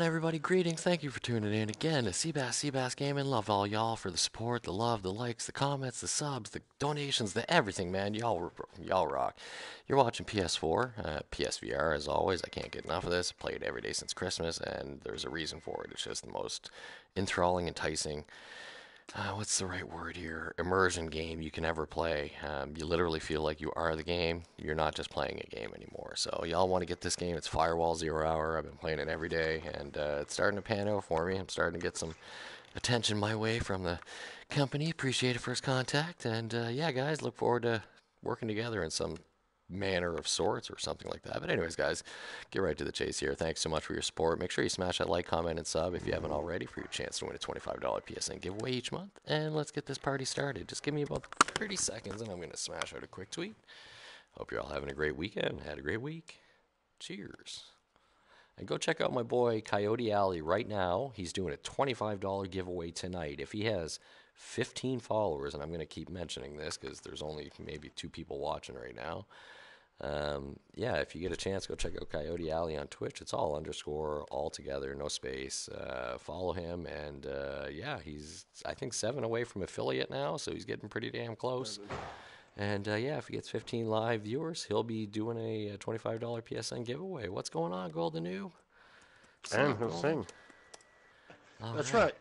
Everybody, greetings. Thank you for tuning in again to Seabass Gaming. Love all y'all for the support, the love, the likes, the comments, the subs, the donations, the everything, man. Y'all rock. You're watching PS4, PSVR as always. I can't get enough of this. I play it every day since Christmas, and there's a reason for it. It's just the most enthralling, enticing, what's the right word here, immersion game you can ever play. You literally feel like you are the game. You're not just playing a game anymore. So y'all want to get this game. It's Firewall Zero Hour. I've been playing it every day, and it's starting to pan out for me. I'm starting to get some attention my way from the company. Appreciate it, first contact. And yeah, guys, look forward to working together in some manner of sorts or something like that. But anyways, guys, get right to the chase here. Thanks so much for your support. Make sure you smash that like, comment, and sub if you haven't already for your chance to win a $25 PSN giveaway each month. And let's get this party started. Just give me about 30 seconds and I'm going to smash out a quick tweet. Hope you're all having a great weekend. Had a great week. Cheers. And go check out my boy Coyote Alley right now. He's doing a $25 giveaway tonight. If he has 15 followers, and I'm going to keep mentioning this because there's only maybe 2 people watching right now. Yeah, if you get a chance, go check out Coyote Alley on Twitch. It's all underscore, all together, no space. Follow him, and yeah, he's, I think, 7 away from affiliate now, so he's getting pretty damn close. And yeah, if he gets 15 live viewers, he'll be doing a $25 PSN giveaway. What's going on, Golden Noob? And Hossein. That's right.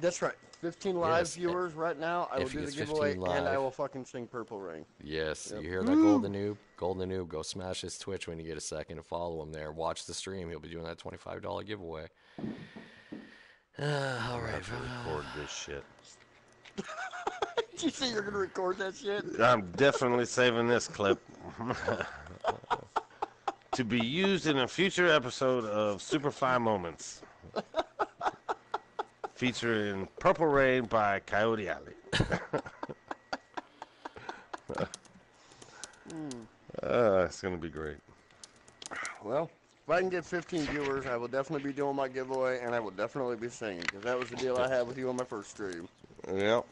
That's right. 15 live viewers right now. I will do the giveaway, and I will fucking sing Purple Rain. Yes, yep. You hear that, Golden Noob? Golden Noob, go smash his Twitch when you get a second and follow him there. Watch the stream. He'll be doing that $25 giveaway. All right. Record this shit. Did you say you're going to record that shit? I'm definitely saving this clip. To be used in a future episode of Super Fi Moments. Featuring Purple Rain by Coyote Alley. It's going to be great. Well, if I can get 15 viewers, I will definitely be doing my giveaway, and I will definitely be singing, because that was the deal I had with you on my first stream. Yep.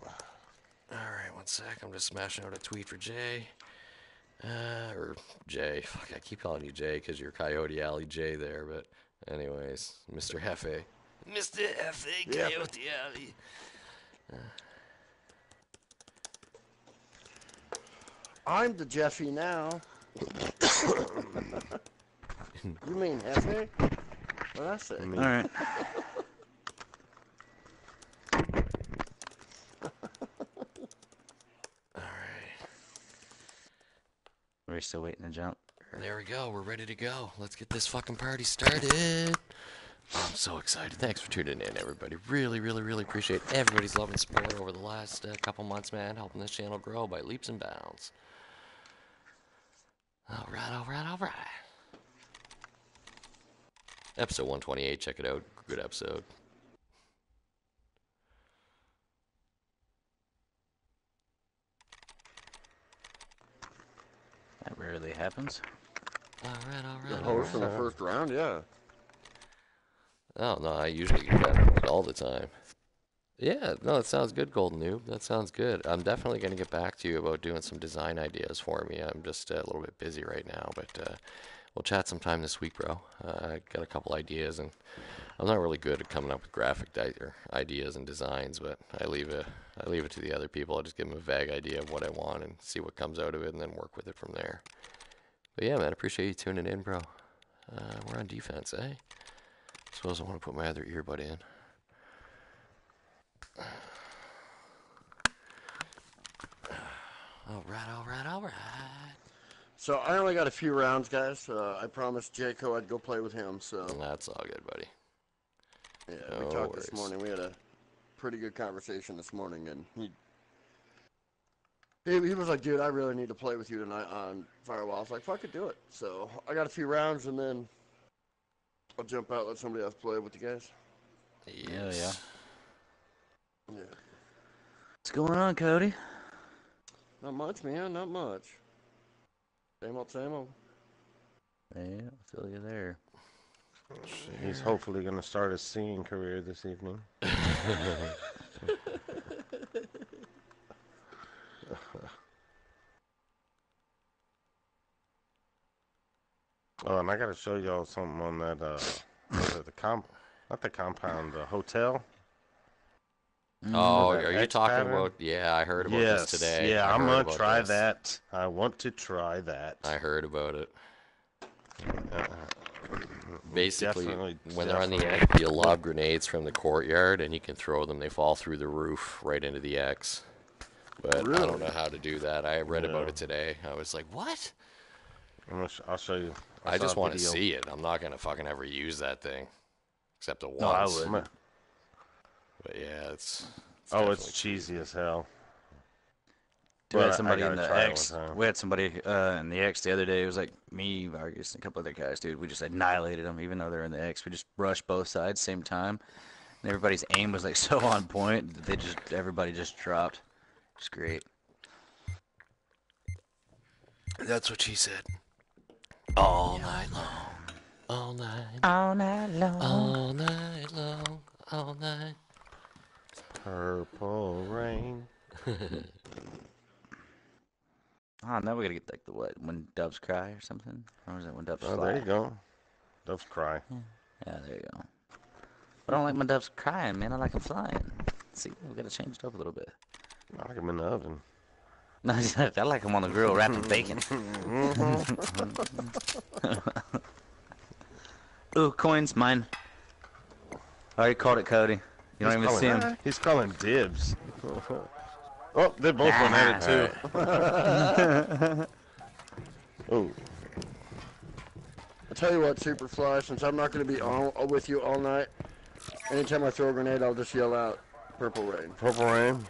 All right, one sec. I'm just smashing out a tweet for Jay. Or Jay. Fuck, I keep calling you Jay because you're Coyote Alley Jay there, but... Anyways, Mr. Hefe. Mr. Hefe, Coyote Alley. I'm the Jeffy now. You mean Hefe? What I say? All right. All right. Are we still waiting to jump? There we go. We're ready to go. Let's get this fucking party started. I'm so excited. Thanks for tuning in, everybody. Really, really, really appreciate everybody's love and support over the last couple months, man. Helping this channel grow by leaps and bounds. All right, all right, all right. Episode 128. Check it out. Good episode. That rarely happens. All right, all right. The host in the first round, yeah. Oh, no, I usually get that all the time. Yeah, no, that sounds good, Golden Noob. That sounds good. I'm definitely going to get back to you about doing some design ideas for me. I'm just a little bit busy right now, but we'll chat sometime this week, bro. I got a couple ideas, and I'm not really good at coming up with graphic ideas and designs, but I leave it to the other people. I just give them a vague idea of what I want and see what comes out of it, and then work with it from there. But yeah, man, I appreciate you tuning in, bro. We're on defense, eh? Suppose I want to put my other earbud in. All right, all right, all right. So I only got a few rounds, guys. I promised Jaco I'd go play with him. So that's all good, buddy. Yeah, no we talked worries. This morning. We had a pretty good conversation this morning, and he was like, dude, I really need to play with you tonight on Firewall. I was like, fuck it, do it. So I got a few rounds, and then I'll jump out and let somebody else play with you guys. Yeah, yeah. Yeah. What's going on, Cody? Not much, man. Not much. Same old, same old. Yeah, I feel you there. He's hopefully going to start his singing career this evening. Oh, and I gotta show y'all something on that the hotel. Oh, are you talking about? Yeah, I heard about this today. Yeah, I'm gonna try that. I want to try that. I heard about it. Basically, when they're on the X, you lob grenades from the courtyard, and you can throw them. They fall through the roof right into the X. But really? I don't know how to do that. I read about it today. I was like, what? I'll show you. I just want to see it. I'm not gonna fucking ever use that thing, except the once. No, I wouldn't. But yeah, it's it's cheesy as hell. Dude, we had somebody in the X the other day. It was like me, Vargas, and a couple other guys, dude. We just annihilated them, even though they're in the X. We just rushed both sides same time, and everybody's aim was like so on point that everybody just dropped. It's great. That's what she said. All night long. All night. All night long. All night long. All night. Purple rain. Oh, now we gotta get like the what? When doves cry or something? Or is that when doves fly? Oh, there you go. Doves cry. Yeah. There you go. But I don't like my doves crying, man. I like them flying. See, we gotta change it up a little bit. I like them in the oven. No, I like them on the grill wrapped in bacon. Ooh, coins, mine. I already called it, Cody. You don't even see him. He's calling dibs. Oh, they both went at it too. Right. Oh. I'll tell you what, Superfly, since I'm not going to be with you all night, anytime I throw a grenade, I'll just yell out, "Purple rain." Purple rain.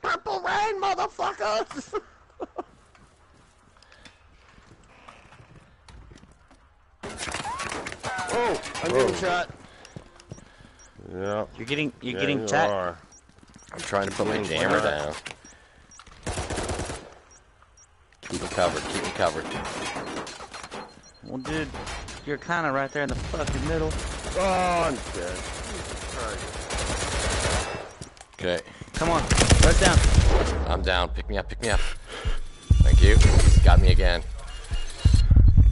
Purple rain, motherfuckers! Oh, I'm getting shot. Yeah. You're getting shot. I'm trying to put my jammer down. Keep it covered. Keep it covered. Well, dude, you're kind of right there in the fucking middle. Oh, I'm dead. Okay. Come on. Right down. I'm down. Pick me up. Pick me up. Thank you. He's got me again.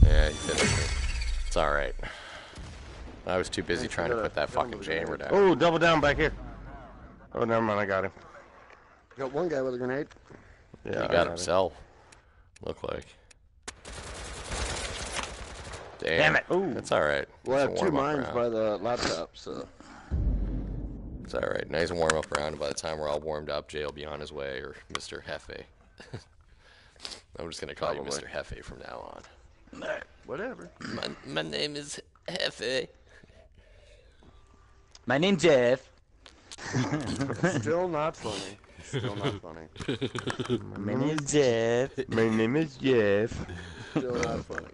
Yeah, he finished me. It's all right. I was too busy trying to put that fucking jammer down. Oh, double down back here. Oh, never mind. I got him. Got one guy with a grenade. Yeah, he got himself. Look like. Damn it. Ooh. It's all right. Well, I have two mines by the laptop, so. It's all right. Nice warm up round. And by the time we're all warmed up, Jay will be on his way, or Mr. Hefe. I'm just gonna call you Mr. Hefe from now on. All right. Whatever. My name is Hefe. My name's Jeff. Still not funny. Still not funny. My name is Jeff. My name is Jeff. Still not funny.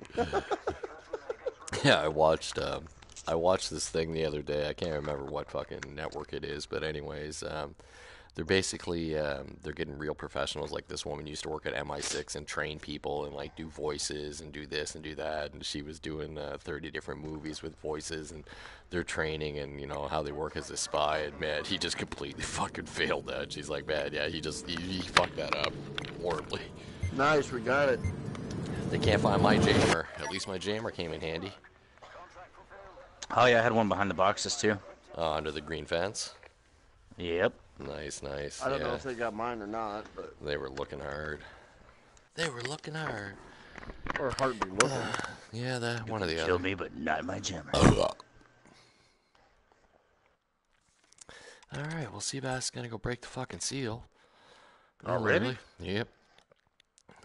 Yeah, I watched this thing the other day. I can't remember what fucking network it is, but anyways, they're basically they're getting real professionals. Like this woman used to work at MI6 and train people and like do voices and do this and do that. And she was doing 30 different movies with voices and their training and you know how they work as a spy. And man, he just completely fucking failed that. She's like, man, yeah, he fucked that up horribly. Nice, we got it. They can't find my jammer. At least my jammer came in handy. Oh yeah, I had one behind the boxes too. Oh, under the green fence. Yep. Nice, nice. I don't know if they got mine or not, but they were looking hard. They were looking hard. Or hard to be looking. Yeah, that one of the other. Kill me, but not my jammer. All right, well, Seabass is gonna go break the fucking seal. Already? Yep.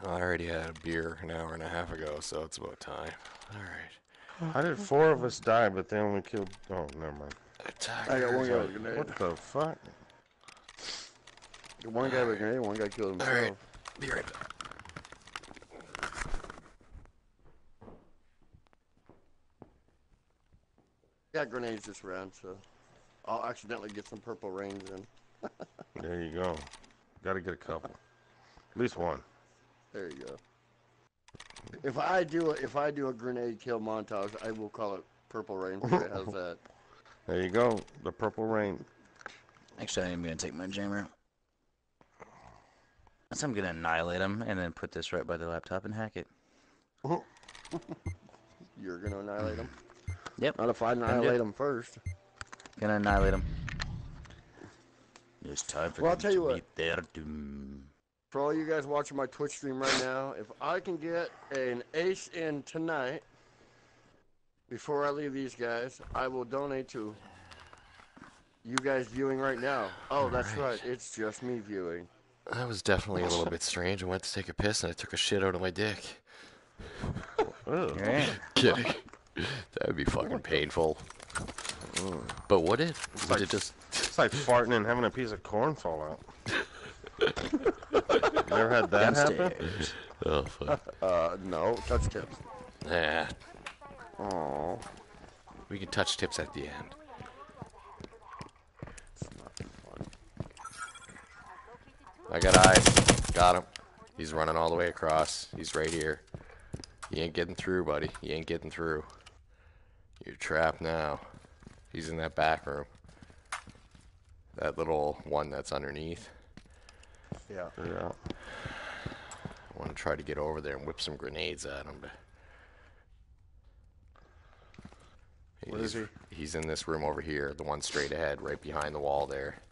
I already had a beer an hour and a half ago, so it's about time. All right. How did four of us die, but they only killed? Oh, never mind. I got one guy with a grenade. What the fuck? One guy with a grenade, one guy killed himself. Alright, be right back. Got grenades this round, so I'll accidentally get some purple rains in. There you go. Gotta get a couple. At least one. There you go. If I do a grenade kill montage, I will call it purple rain. How's that? There you go. The purple rain. Actually, I am gonna take my jammer. So I'm gonna annihilate him and then put this right by the laptop and hack it. You're gonna annihilate him? Yep. Not if I annihilate him first. Gonna annihilate him. It's time for them to meet their doom. For all you guys watching my Twitch stream right now, if I can get an ace in tonight, before I leave these guys, I will donate to you guys viewing right now. Oh, that's right. It's just me viewing. That was definitely a little bit strange. I went to take a piss and I took a shit out of my dick. Oh. Kidding. That would be fucking painful. Oh. But would it? Would like, it just... It's like farting and having a piece of corn fall out. Never had that happen? Oh, fuck. No. Touch tips. Nah. Aww. We can touch tips at the end. It's not fun. I got eyes. Got him. He's running all the way across. He's right here. You ain't getting through, buddy. You ain't getting through. You're trapped now. He's in that back room. That little one that's underneath. Yeah. Yeah. I want to try to get over there and whip some grenades at him. But where is he? He's in this room over here. The one straight ahead, right behind the wall there.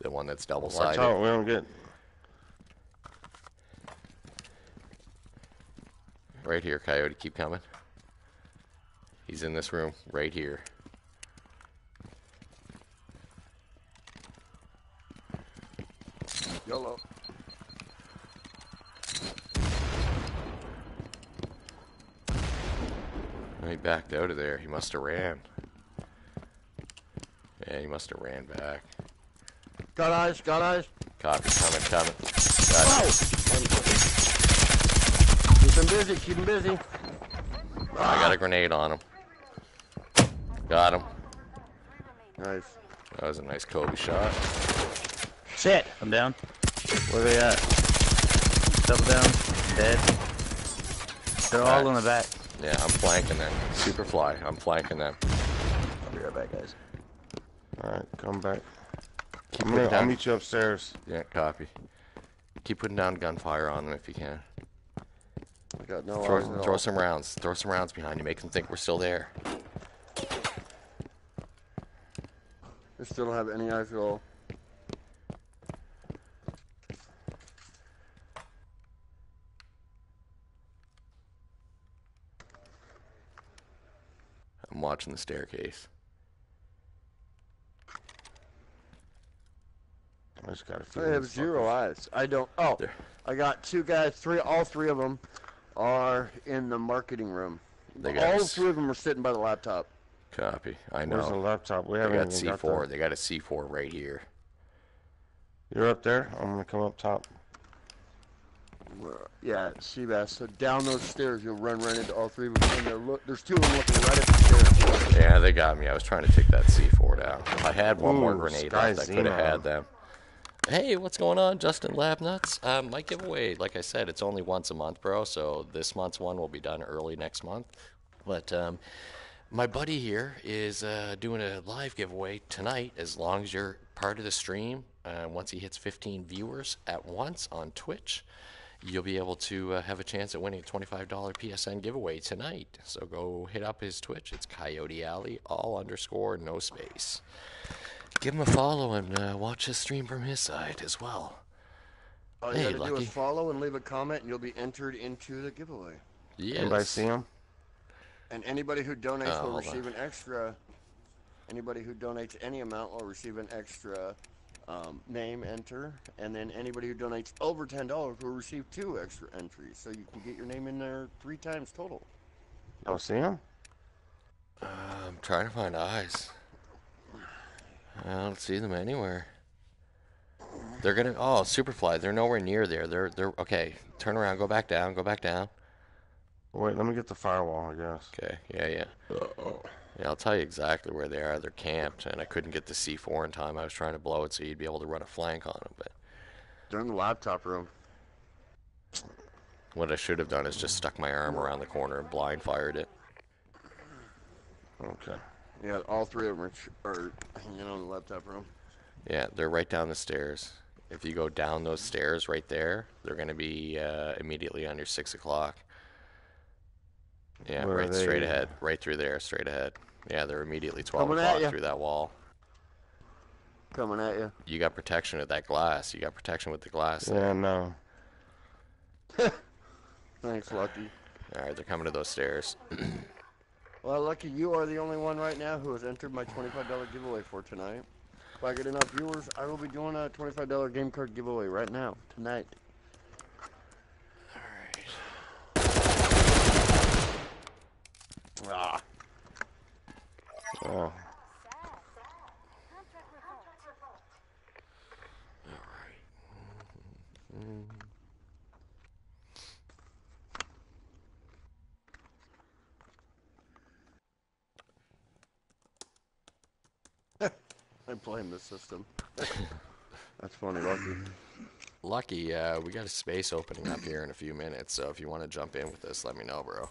The one that's double-sided. Watch out, we don't get... Right here, Coyote. Keep coming. He's in this room, right here. YOLO. He backed out of there. He must have ran. Yeah, he must have ran back. Got eyes, got eyes. Copy, coming, coming. Got eyes. Keep him busy, keep him busy. I got a grenade on him. Got him. Nice. That was a nice Kobe shot. Shit, I'm down. Where they at? Double down. Dead. They're all in the back. Yeah, I'm flanking them. Superfly, I'm flanking them. I'll be right back, guys. Alright, come back. I'll meet you upstairs. Yeah, copy. Keep putting down gunfire on them if you can. I got no arms. Throw some rounds. Throw some rounds behind you. Make them think we're still there. They still don't have any eyes at all. I'm watching the staircase. I just got a few. I have zero eyes. I don't. Oh, there. I got two guys. All three of them are in the marketing room. All three of them are sitting by the laptop. Copy. I know. Where's the laptop? We haven't even got C4. They got a C4 right here. You're up there. I'm gonna come up top. Yeah, Seabass. So down those stairs, you'll run right into all three of them. And there's two of them looking right at the stairs. Yeah, they got me. I was trying to take that C4 down. I had one more grenade left. I could have had them. Hey, what's going on, Justin Labnuts? My giveaway, like I said, it's only once a month, bro. So this month's one will be done early next month. But my buddy here is doing a live giveaway tonight. As long as you're part of the stream, once he hits 15 viewers at once on Twitch, you'll be able to have a chance at winning a $25 PSN giveaway tonight. So go hit up his Twitch. It's Coyote Alley, all_no space. Give him a follow and watch his stream from his side as well. All you gotta do is follow and leave a comment, and you'll be entered into the giveaway. Yes. Anybody see him? And anybody who donates will receive an extra. Anybody who donates any amount will receive an extra. Name enter, and then anybody who donates over $10 will receive 2 extra entries, so you can get your name in there 3 times total. Y'all see him? I'm trying to find eyes. I don't see them anywhere. They're gonna. Oh, Superfly. They're nowhere near there. They're okay. Turn around. Go back down. Go back down. Wait. Let me get the firewall. I guess. Okay. Yeah. Yeah. Uh-oh. Yeah, I'll tell you exactly where they are. They're camped, and I couldn't get the C4 in time. I was trying to blow it so you'd be able to run a flank on them. But they're in the laptop room. What I should have done is just stuck my arm around the corner and blind fired it. Okay. Yeah, all three of them are hanging on the laptop room. Yeah, they're right down the stairs. If you go down those stairs right there, they're going to be immediately under 6 o'clock. Yeah, right straight ahead. Right through there, straight ahead. Yeah, they're immediately 12 o'clock through that wall. Coming at you. You got protection with that glass. You got protection with the glass. Yeah, no. Thanks, Lucky. Alright, they're coming to those stairs. Well, Lucky, you are the only one right now who has entered my $25 giveaway for tonight. If I get enough viewers, I will be doing a $25 game card giveaway right now, tonight. Alright. Ah. Oh. I blame the system. That's funny, Lucky. Lucky, we got a space opening up here in a few minutes, so if you want to jump in with us, let me know, bro.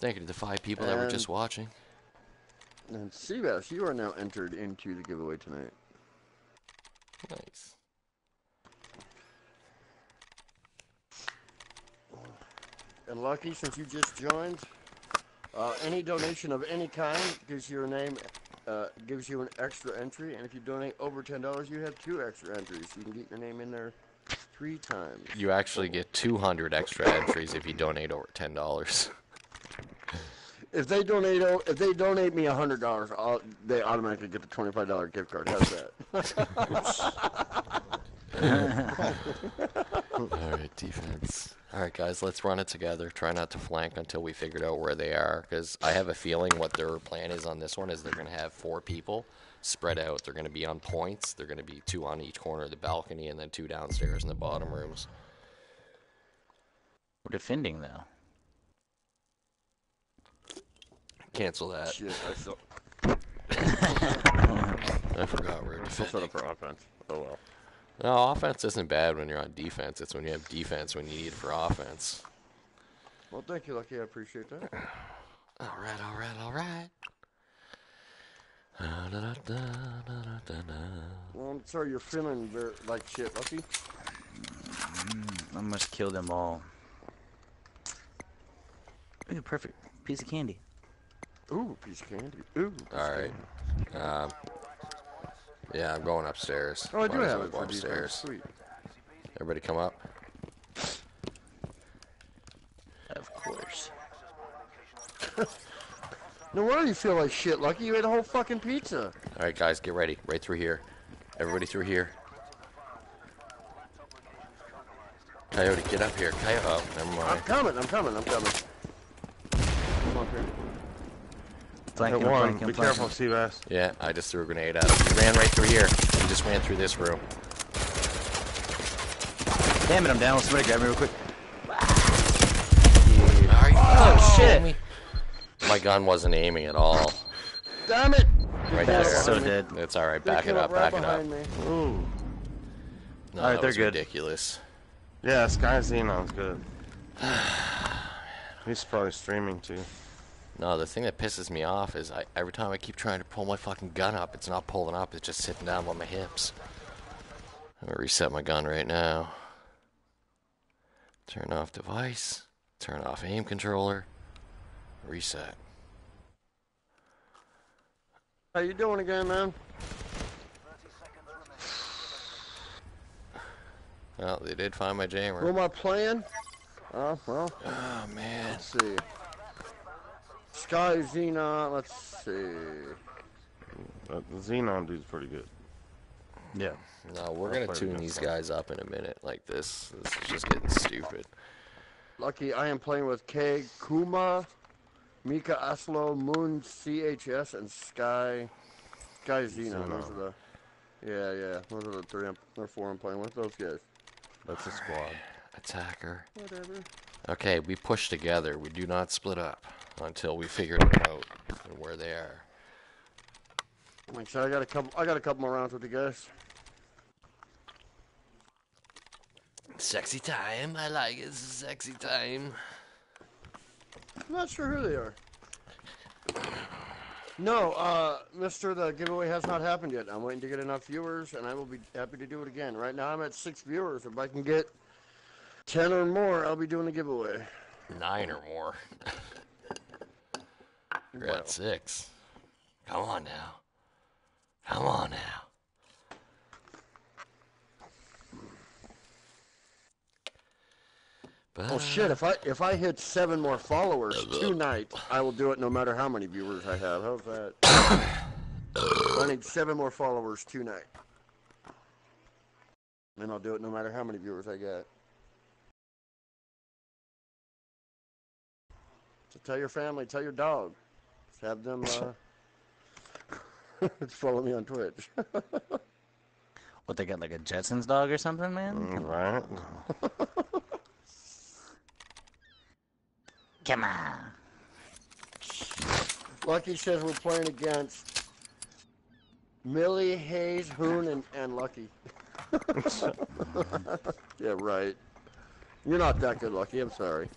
Thank you to the 5 people that were just watching. And Seabass, you are now entered into the giveaway tonight. Nice. And Lucky, since you just joined, any donation of any kind gives your name... gives you an extra entry, and if you donate over $10, you have 2 extra entries. You can get your name in there 3 times. You actually get 200 extra entries if you donate over $10. If they donate me $100, they automatically get the $25 gift card. How's that? Alright, defense. Alright, guys, let's run it together. Try not to flank until we figured out where they are, because I have a feeling what their plan is on this one is they're going to have 4 people spread out. They're going to be on points. They're going to be 2 on each corner of the balcony and then 2 downstairs in the bottom rooms. We're defending, though. Cancel that. Shit, I forgot we're defending. Oh, well. No, offense isn't bad when you're on defense. It's when you have defense when you need it for offense. Well, thank you, Lucky. I appreciate that. All right, all right, all right. Well, I'm sorry you're feeling like shit, Lucky. I must kill them all. Ooh, perfect. Piece of candy. Ooh, piece of candy. Ooh. All right. Yeah, I'm going upstairs. Oh, I do have it for upstairs. Sweet. Everybody come up. Of course. No wonder you feel like shit, Lucky. You ate a whole fucking pizza. All right, guys, get ready. Right through here. Everybody through here. Coyote, get up here. Coyote. Oh, never mind. I'm coming. I'm coming. I'm coming. Come up here. Be careful, Seabass. Yeah, I just threw a grenade at him. He ran right through here. He just ran through this room. Damn it, I'm down. Somebody grab me real quick. Oh, shit. My gun wasn't aiming at all. Damn it. Right there. So dead. It's alright. Back it up. Back it up. Ooh. No, alright, they're good. Ridiculous. Yeah, Sky Xenon's good. He's probably streaming too. No, the thing that pisses me off is every time I keep trying to pull my fucking gun up, it's not pulling up, it's just sitting down on my hips. I'm gonna reset my gun right now. Turn off device. Turn off aim controller. Reset. How you doing again, man? Well, they did find my jammer. Who am I playing? Oh, well. Oh, man. Let's see. Sky Xenon, let's see. The Xenon dude's pretty good. Yeah. No, we're going to tune these guys up in a minute. Like, this is just getting stupid. Lucky, I am playing with K, Kuma, Mika Aslo, Moon, CHS, and Sky Xenon. Those are the, yeah, those are the 3 or 4 I'm playing with. Those guys. That's a squad. Right. Attacker. Whatever. Okay, we push together. We do not split up until we figure it out and where they are. So I got a couple more rounds with you guys. Sexy time. I like it. It's a sexy time. I'm not sure who they are. No, Mr. The giveaway has not happened yet. I'm waiting to get enough viewers, and I will be happy to do it again. Right now I'm at 6 viewers. If I can get 10 or more, I'll be doing the giveaway. 9 or more. You're at 6. Come on now. Come on now. But oh shit, if I hit 7 more followers tonight, I will do it no matter how many viewers I have. How's that? I need 7 more followers tonight. And I'll do it no matter how many viewers I get. So tell your family, tell your dog. Just have them follow me on Twitch. What, they got like a Jetsons dog or something, man? Right. Come on. Lucky says we're playing against Millie, Hayes, Hoon, and Lucky. Yeah, right. You're not that good, Lucky. I'm sorry.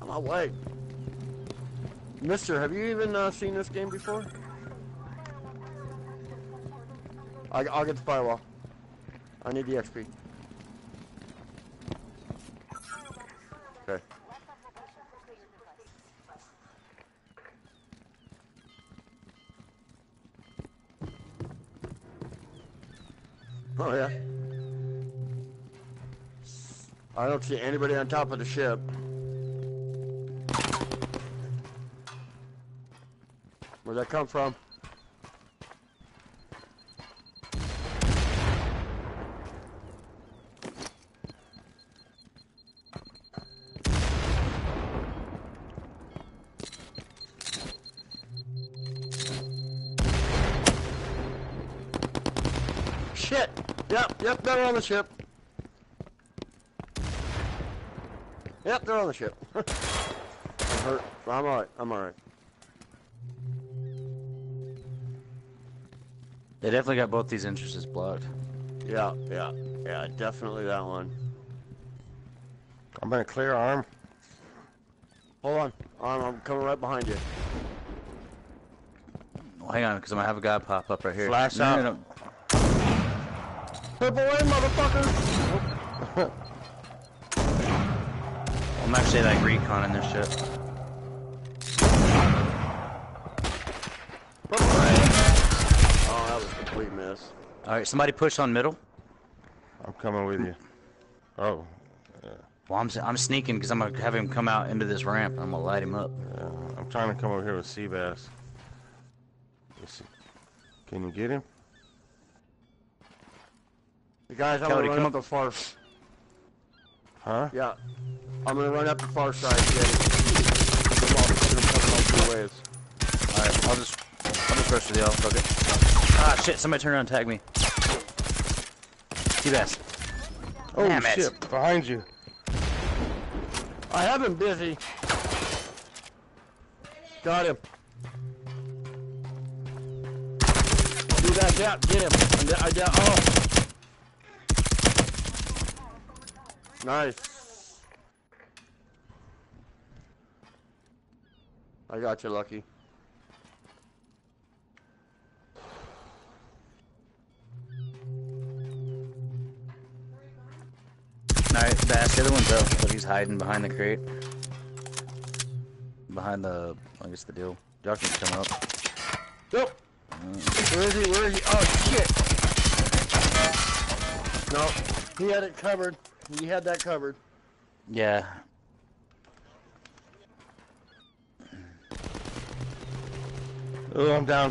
I'm not white. Mister, have you even seen this game before? I'll get the firewall. I need the XP. Okay. Oh, yeah. I don't see anybody on top of the ship. Where'd that come from? Shit! Yep, they're on the ship. Yep, they're on the ship. I'm hurt. I'm alright. They definitely got both these entrances blocked. Yeah, definitely that one. I'm gonna clear arm. Hold on. I'm coming right behind you. Well, hang on, because I'm gonna have a guy pop up right here. Flash out. No. Triple A, motherfucker! I'm actually like reconning this shit. Triple A. Oh, that was a complete miss. Alright, somebody push on middle. I'm coming with you. Oh. Yeah. Well, I'm sneaking because I'm going to have him come out into this ramp and I'm going to light him up. Yeah, I'm trying to come over here with Seabass. Can you get him? You guys, I'm gonna run up the far. Huh? Yeah. I'm gonna run up the far side. Alright, I'm just rush to the L. Okay. Ah, shit! Somebody turn around and tag me. T-Bass. Oh damn shit! It. Behind you. I have him busy. Got him. T-Bass out. Get him. Oh. Nice. I got you, Lucky. Alright, Bass, the other one's up, but he's hiding behind the crate. Behind the, I guess the deal. Y'all can come up. Nope. Where is he? Where is he? Oh, shit. No, he had it covered. You had that covered. Yeah. Oh, I'm down.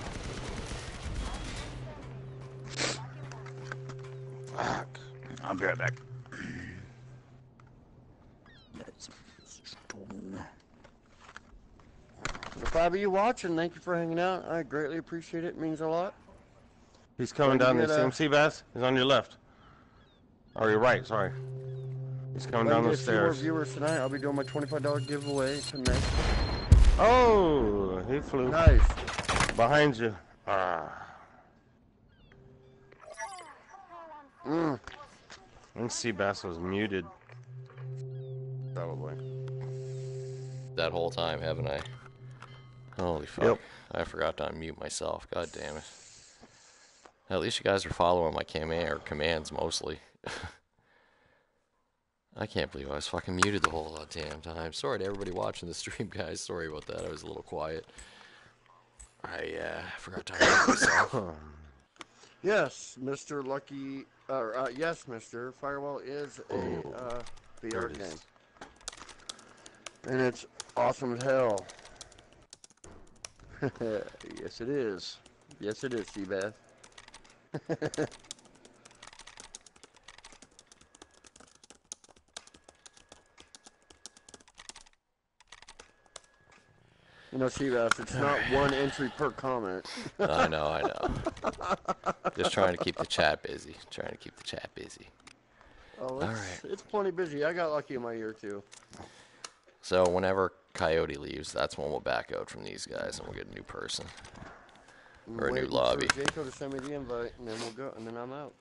Fuck. I'll be right back. The 5 of you watching, thank you for hanging out. I greatly appreciate it. It means a lot. He's coming down the CMC, Bass. He's on your left. Oh, you're right. Sorry. He's coming down the stairs. If you were viewers tonight, I'll be doing my $25 giveaway tonight. Oh, he flew. Nice. Behind you. Ah. I think Seabass was muted. Probably. That whole time, haven't I? Holy fuck. Yep. I forgot to unmute myself. God damn it. At least you guys are following my commands mostly. I can't believe I was fucking muted the whole damn time. Sorry to everybody watching the stream, guys. Sorry about that. I was a little quiet. I forgot to unmute myself. Yes, Mr. Lucky. Yes, Mr. Firewall is a VR game. And it's awesome as hell. Yes, it is. Yes, it is, Seabath. You know, Seabass, it's not one entry per comment. I know, I know. Just trying to keep the chat busy. Trying to keep the chat busy. Oh, it's, all right. It's plenty busy. I got lucky in my year, too. So whenever Coyote leaves, that's when we'll back out from these guys, and we'll get a new person. Or a new lobby. Jacob to send me the invite, and then we'll go, and then I'm out.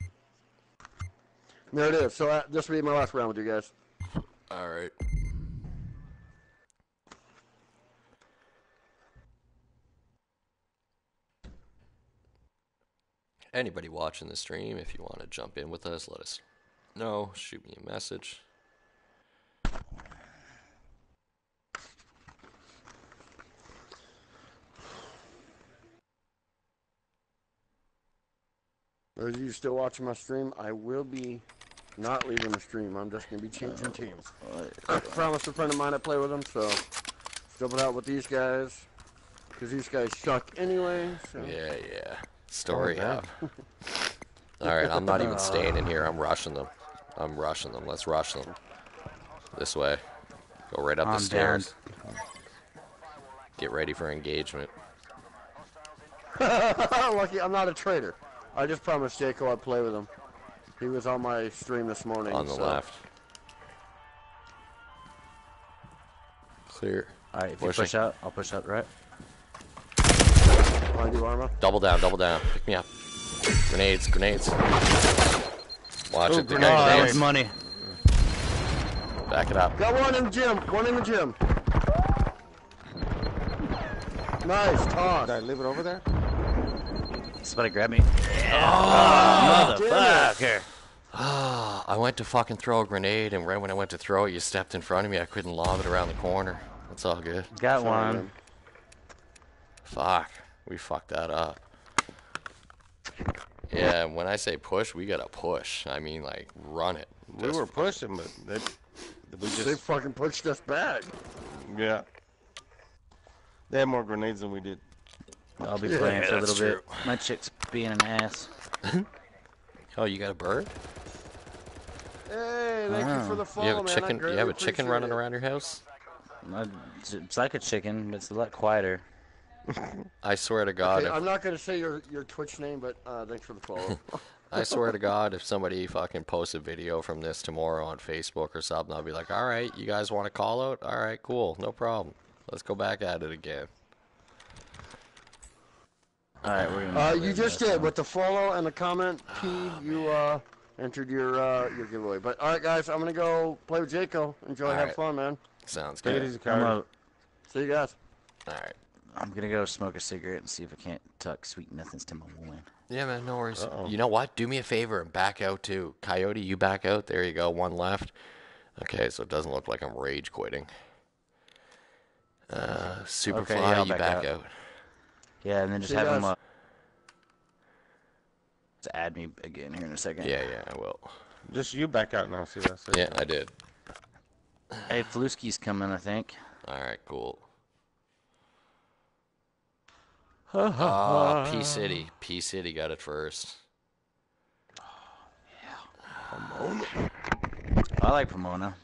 There it is. So this will be my last round with you guys. All right. Anybody watching the stream, if you want to jump in with us, let us know. Shoot me a message. Those of you still watching my stream, I will be not leaving the stream. I'm just going to be changing teams. I promised a friend of mine I play with him, so double out with these guys. Because these guys suck anyway. So. Yeah, yeah. Story up. Alright, I'm not even staying in here. I'm rushing them. I'm rushing them. Let's rush them. This way. Go right up the stairs. Get ready for engagement. Lucky, I'm not a traitor. I just promised Jaco I'd play with him. He was on my stream this morning. On the left. Clear. Alright, if you push out, I'll push out right. Double down, double down. Pick me up. Grenades, grenades. Watch it. Grenades. Money. Back it up. Got one in the gym. One in the gym. Nice. Toss. Did I leave it over there? Somebody grab me. Yeah. Oh, motherfucker. I went to fucking throw a grenade, and right when I went to throw it, you stepped in front of me. I couldn't lob it around the corner. That's all good. Got one. Fuck. We fucked that up. Yeah, when I say push, we gotta push. I mean, like, run it. We were pushing, but they fucking pushed us back. Yeah. They had more grenades than we did. I'll be playing for a little bit. My chick's being an ass. Oh, you got a bird? Hey, thank you for the follow, man. You have a chicken running around your house? It's like a chicken, but it's a lot quieter. I swear to God. Okay, I'm not going to say your Twitch name, but thanks for the follow. I swear to God, if somebody fucking posts a video from this tomorrow on Facebook or something, I'll be like, all right, you guys want to call out? All right, cool. No problem. Let's go back at it again. All right, we're gonna you just did with the follow and the comment. You entered your giveaway. But all right, guys, I'm going to go play with Jaco. Enjoy. All right. Have fun, man. Sounds good. Take it easy, Carter. See you guys. All right. I'm gonna go smoke a cigarette and see if I can't tuck sweet nothings to my woman. Yeah, man, no worries. You know what? Do me a favor and back out too. Coyote, you back out. There you go. One left. Okay, so it doesn't look like I'm rage quitting. Superfly, okay, yeah, you back out. Yeah, and then just have him up. Just add me again here in a second. Yeah, yeah, I will. Just you back out now. See what I said. Yeah, I did. Hey, Flusky's coming, I think. All right, cool. Oh, P-City. P-City got it first. Oh, yeah. Pomona. I like Pomona.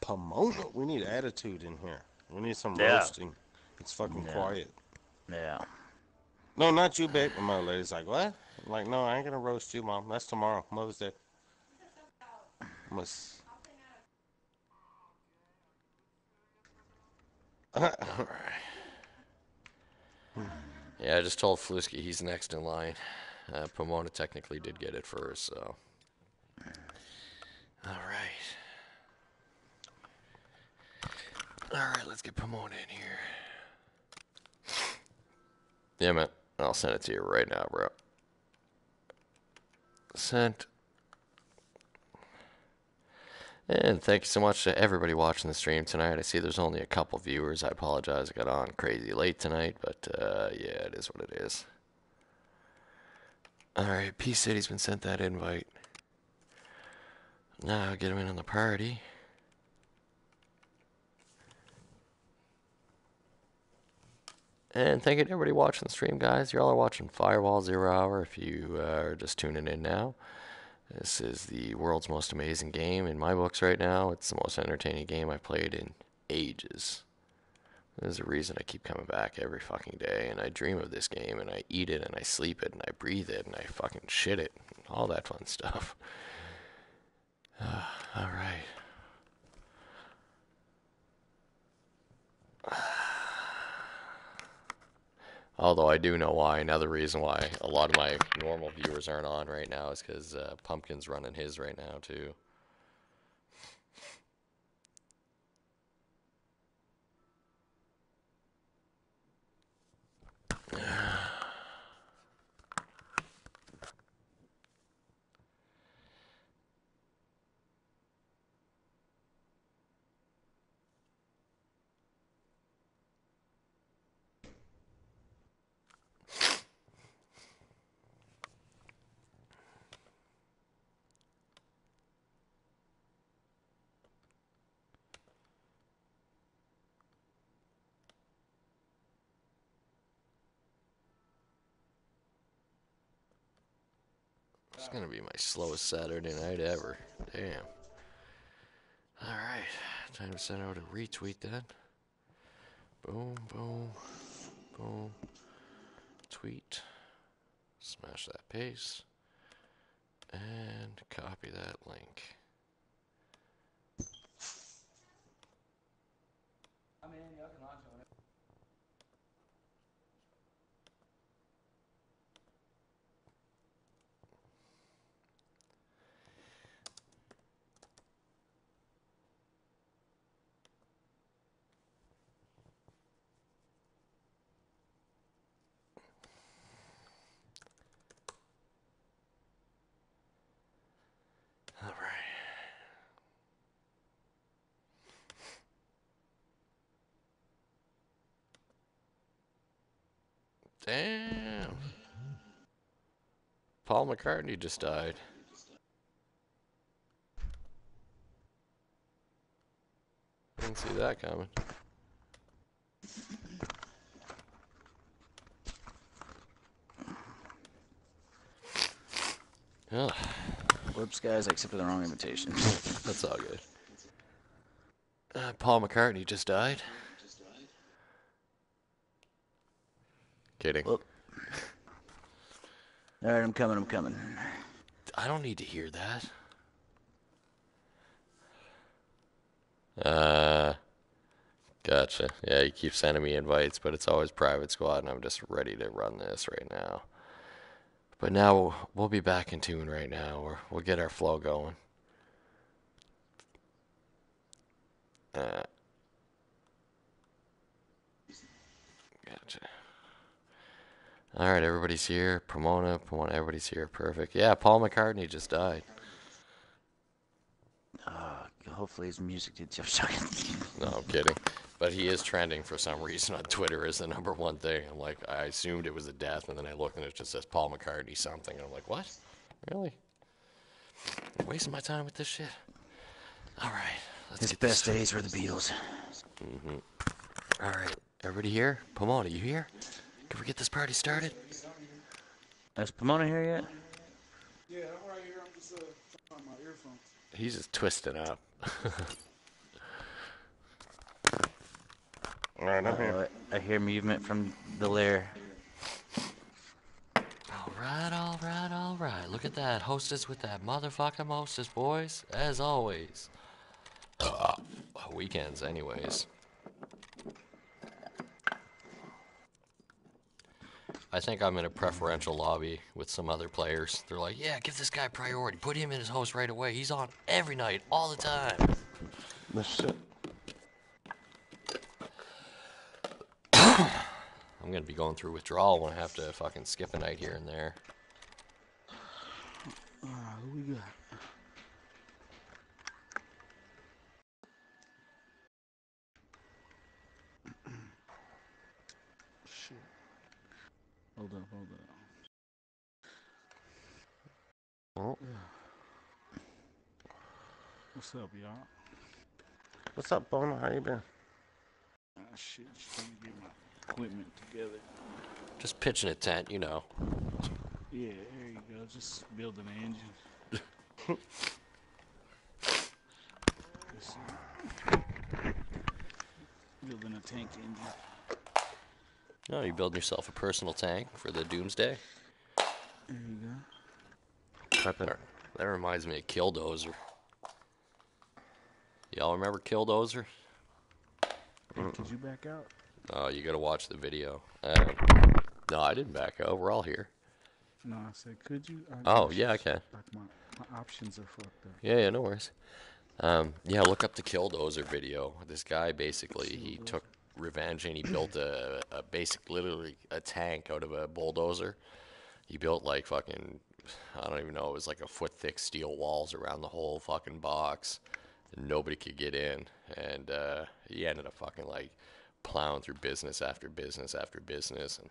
Pomona? We need attitude in here. We need some roasting. It's fucking quiet. Yeah. No, not you, babe. My lady's like, what? I'm like, no, I ain't gonna roast you, Mom. That's tomorrow. Mother's Day. Must... All right. Yeah, I just told Flusky he's next in line. Pomona technically did get it first, so. All right. All right, let's get Pomona in here. Yeah, man, I'll send it to you right now, bro. Sent. And thank you so much to everybody watching the stream tonight. I see there's only a couple viewers. I apologize. I got on crazy late tonight, but yeah, it is what it is. Alright, P-City's been sent that invite. Now get him in on the party. And thank you to everybody watching the stream, guys. Y'all are watching Firewall Zero Hour if you are just tuning in now. This is the world's most amazing game in my books right now. It's the most entertaining game I've played in ages. There's a reason I keep coming back every fucking day, and I dream of this game, and I eat it, and I sleep it, and I breathe it, and I fucking shit it, and all that fun stuff. Alright. Although I do know why, another reason why a lot of my normal viewers aren't on right now is because Pumpkin's running his right now, too. It's gonna be my slowest Saturday night ever. Damn. Alright, time to send out a retweet then. Boom, boom, boom. Tweet. Smash that paste. And copy that link. Damn. Paul McCartney just died. Didn't see that coming. Ugh. Whoops, guys, I accepted the wrong invitation. That's all good. Paul McCartney just died. Kidding. Well, all right, I'm coming. I don't need to hear that. Gotcha. Yeah, you keep sending me invites, but it's always private squad, and I'm just ready to run this right now. But now we'll be back in tune right now. We'll get our flow going. Gotcha. All right, everybody's here. Pomona, everybody's here. Perfect. Yeah, Paul McCartney just died. Hopefully his music did just No, I'm kidding. But he is trending for some reason on Twitter as the #1 thing. I'm like, I assumed it was a death, and then I looked and it just says Paul McCartney something. And I'm like, what? Really? I'm wasting my time with this shit. All right. His best days were the Beatles. Mm-hmm. All right, everybody here? Pomona, you here? Can we get this party started? Is Pomona here yet? Yeah, I'm right here. I'm just on my earphones. He's just twisting up. All right, I'm here. I hear movement from the lair. All right. Look at that. Hostess with that motherfucking hostess, boys. As always. Weekends, anyways. I think I'm in a preferential lobby with some other players. They're like, yeah, give this guy priority. Put him in his host right away. He's on every night, all the time. That's it. I'm going to be going through withdrawal when I have to fucking skip a night here and there. All right, who we got? hold on. Oh. What's up, y'all? What's up, Bona? How you been? Ah, shit. Just trying to get my equipment together. Just pitching a tent, you know. Yeah, there you go. Just building an engine. Just, building a tank engine. Oh, you're building yourself a personal tank for the Doomsday? There you go. That reminds me of Killdozer. Y'all remember Killdozer? Hey, did you back out? Oh, you gotta watch the video. No, I didn't back out. We're all here. No, I said, could you? Oh, yeah, I can. Like my options are fucked up. Yeah, yeah, no worries. Yeah, look up the Killdozer video. This guy, basically, he took revenge and he built a basic, literally, a tank out of a bulldozer. He built, like, fucking, I don't even know, it was like a foot-thick steel walls around the whole fucking box. Nobody could get in, and he ended up fucking, like, plowing through business after business after business, and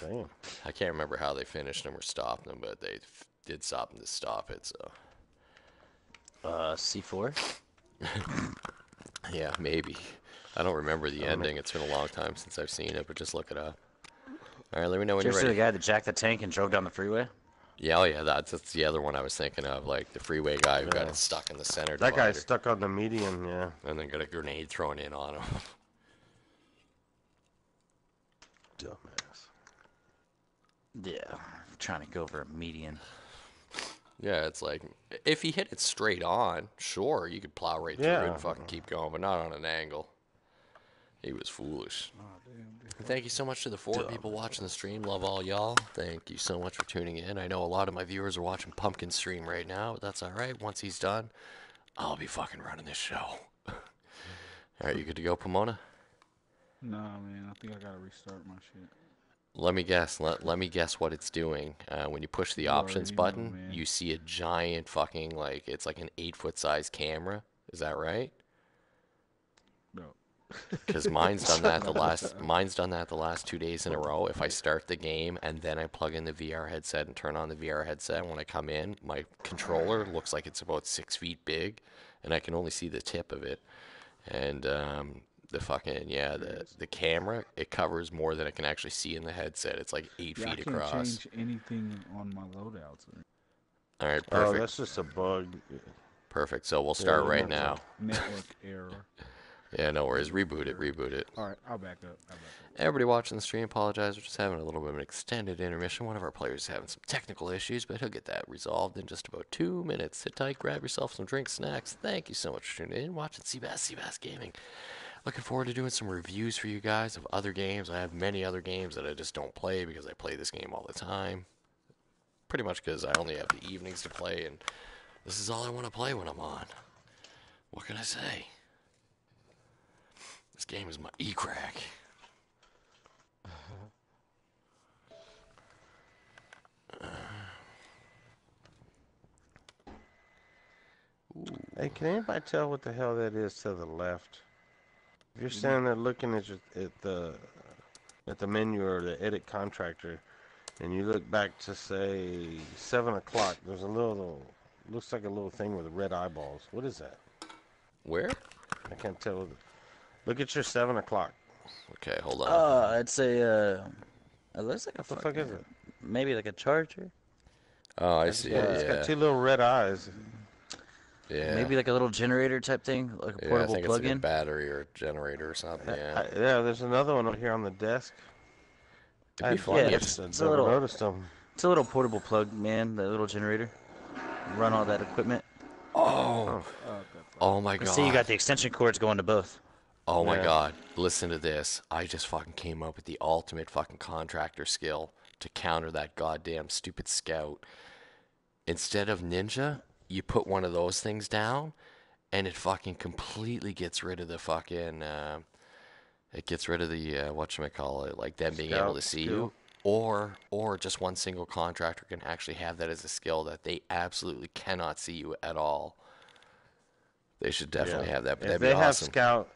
damn. I can't remember how they finished them or stopped them, but they did stop them to stop it, so. C4? Yeah, maybe. I don't remember the ending. It's been a long time since I've seen it, but just look it up. All right, let me know when you're ready. The guy that jacked the tank and drove down the freeway? Yeah, oh yeah, that's the other one I was thinking of, like the freeway guy who got it stuck in the center. That guy's stuck on the median, yeah. And then got a grenade thrown in on him. Dumbass. Yeah, I'm trying to go over a median. Yeah, it's like, if he hit it straight on, sure, you could plow right through it and fucking keep going, but not on an angle. He was foolish. Oh, damn. Thank you so much to the 4 people watching the stream. Love all y'all. Thank you so much for tuning in. I know a lot of my viewers are watching Pumpkin's stream right now, but that's all right. Once he's done, I'll be fucking running this show. All right, you good to go, Pomona? No, man. I think I gotta restart my shit. Let me guess. Let me guess what it's doing. When you push the options button, you see a giant fucking, like, it's like an 8-foot size camera. Is that right? Because mine's done that the last 2 days in a row. If I start the game and then I plug in the VR headset and turn on the VR headset, when I come in, my controller looks like it's about 6 feet big, and I can only see the tip of it. And the fucking the camera, it covers more than I can actually see in the headset. It's like 8 feet across. I can't change anything on my loadouts. All right, perfect. Oh, that's just a bug. Perfect. So we'll start right now. Network error. Yeah, no worries. Reboot it, reboot it. All right, I'll back up. Everybody watching the stream, apologize. We're just having a little bit of an extended intermission. One of our players is having some technical issues, but he'll get that resolved in just about 2 minutes. Sit tight, grab yourself some drinks, snacks. Thank you so much for tuning in, watching Seabass Gaming. Looking forward to doing some reviews for you guys of other games. I have many other games that I just don't play because I play this game all the time. Pretty much because I only have the evenings to play, and this is all I want to play when I'm on. What can I say? This game is my e-crack. Hey, can anybody tell what the hell that is to the left? If you're standing there looking at your, at the menu or the edit contractor, and you look back to say 7 o'clock, there's a little, looks like a little thing with red eyeballs. What is that? Where? I can't tell. Look at your 7 o'clock. Okay, hold on. It's a. It looks like a. What the fuck is it? Maybe like a charger. Oh, I see. Yeah, it's got two little red eyes. Yeah. Maybe like a little generator type thing, like a portable plug-in. Like a battery or a generator or something. Yeah. There's another one over here on the desk. I noticed them. It's a little portable plug, man. The little generator. Run all that equipment. Oh. Oh my God. See, you got the extension cords going to both. Oh my God, listen to this. I just fucking came up with the ultimate fucking contractor skill to counter that goddamn stupid scout. Instead of ninja, you put one of those things down, and it fucking completely gets rid of the fucking, it gets rid of the, whatchamacallit, like them being able to see you. Or just one single contractor can actually have that as a skill that they absolutely cannot see you at all. They should definitely have that, but that'd be awesome. If they have scout...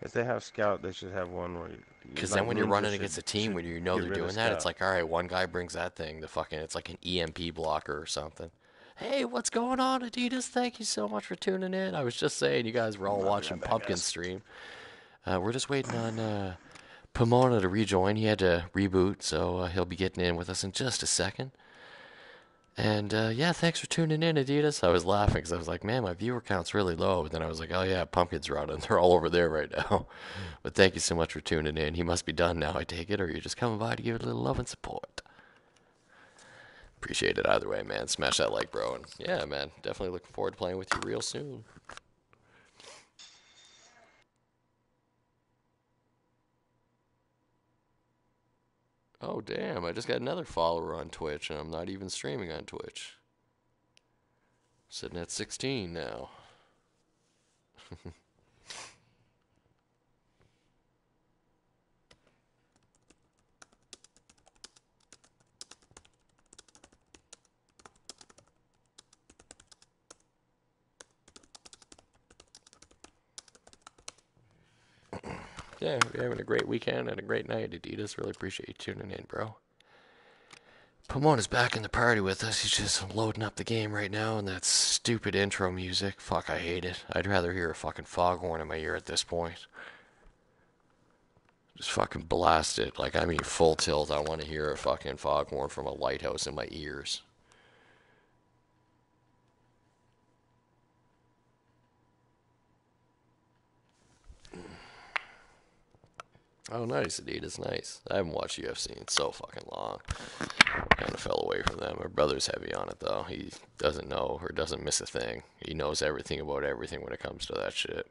If they have scout, they should have one where. Because then when you're running against a team, when you know they're doing that, it's like, all right, one guy brings that thing. The fucking, it's like an EMP blocker or something. Hey, what's going on, Adidas? Thank you so much for tuning in. I was just saying, you guys were all watching Pumpkin's stream. We're just waiting on Pomona to rejoin. He had to reboot, so he'll be getting in with us in just a second. And, yeah, thanks for tuning in, Adidas. I was laughing because I was like, man, my viewer count's really low. But then I was like, oh, yeah, Pumpkin's running. They're all over there right now. But thank you so much for tuning in. He must be done now, I take it, or you're just coming by to give it a little love and support. Appreciate it either way, man. Smash that like, bro. And yeah, man, definitely looking forward to playing with you real soon. Oh, damn, I just got another follower on Twitch, and I'm not even streaming on Twitch. Sitting at 16 now. Yeah, we're having a great weekend and a great night, Adidas. Really appreciate you tuning in, bro. Pomona's back in the party with us. He's just loading up the game right now, and that stupid intro music. Fuck, I hate it. I'd rather hear a fucking foghorn in my ear at this point. Just fucking blast it. Like, I mean, full tilt. I want to hear a fucking foghorn from a lighthouse in my ears. Oh, nice, Adidas, nice. I haven't watched UFC in so fucking long. Kind of fell away from them. My brother's heavy on it, though. He doesn't know or doesn't miss a thing. He knows everything about everything when it comes to that shit.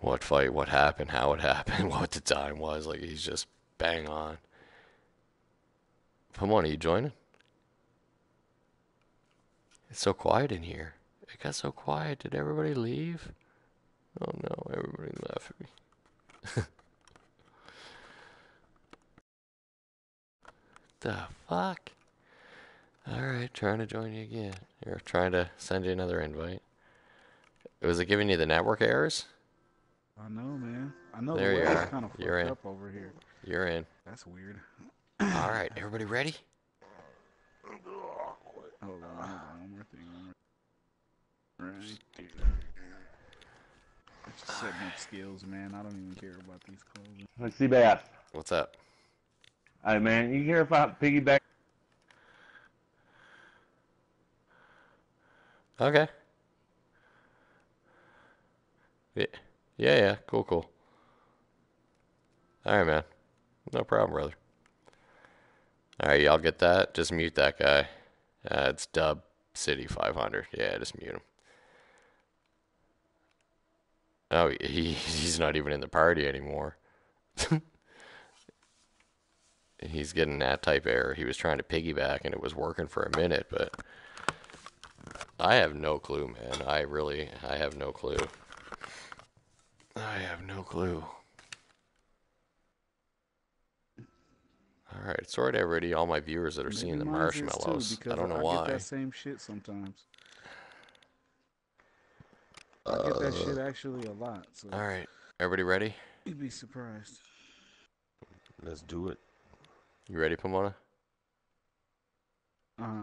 What fight, what happened, how it happened, what the time was. Like, he's just bang on. Pomona, you joining? It's so quiet in here. It got so quiet. Did everybody leave? Oh, no, everybody left me. The fuck? Alright, trying to join you again. Or trying to send you another invite. Was it giving you the network errors? I know, man. I know there the web's kind of fucked up over here. You're in. That's weird. Alright, everybody ready? Hold on, one more thing. Right there. Setting up skills, man. I don't even care about these clothes. Let's see, bad. What's up? Hey, man, you care if I piggyback? Okay. Yeah, yeah, yeah. Cool, cool. All right, man. No problem, brother. All right, y'all get that? Just mute that guy. It's Dub City 500. Yeah, just mute him. Oh, he's not even in the party anymore. He's getting that type error. He was trying to piggyback, and it was working for a minute, but I have no clue, man. I have no clue. I have no clue. All right, sorry to everybody, all my viewers that are seeing the marshmallows. I don't know why. I get that same shit sometimes. I get that shit actually a lot. So. All right. Everybody ready? You'd be surprised. Let's do it. You ready, Pomona? Uh-huh.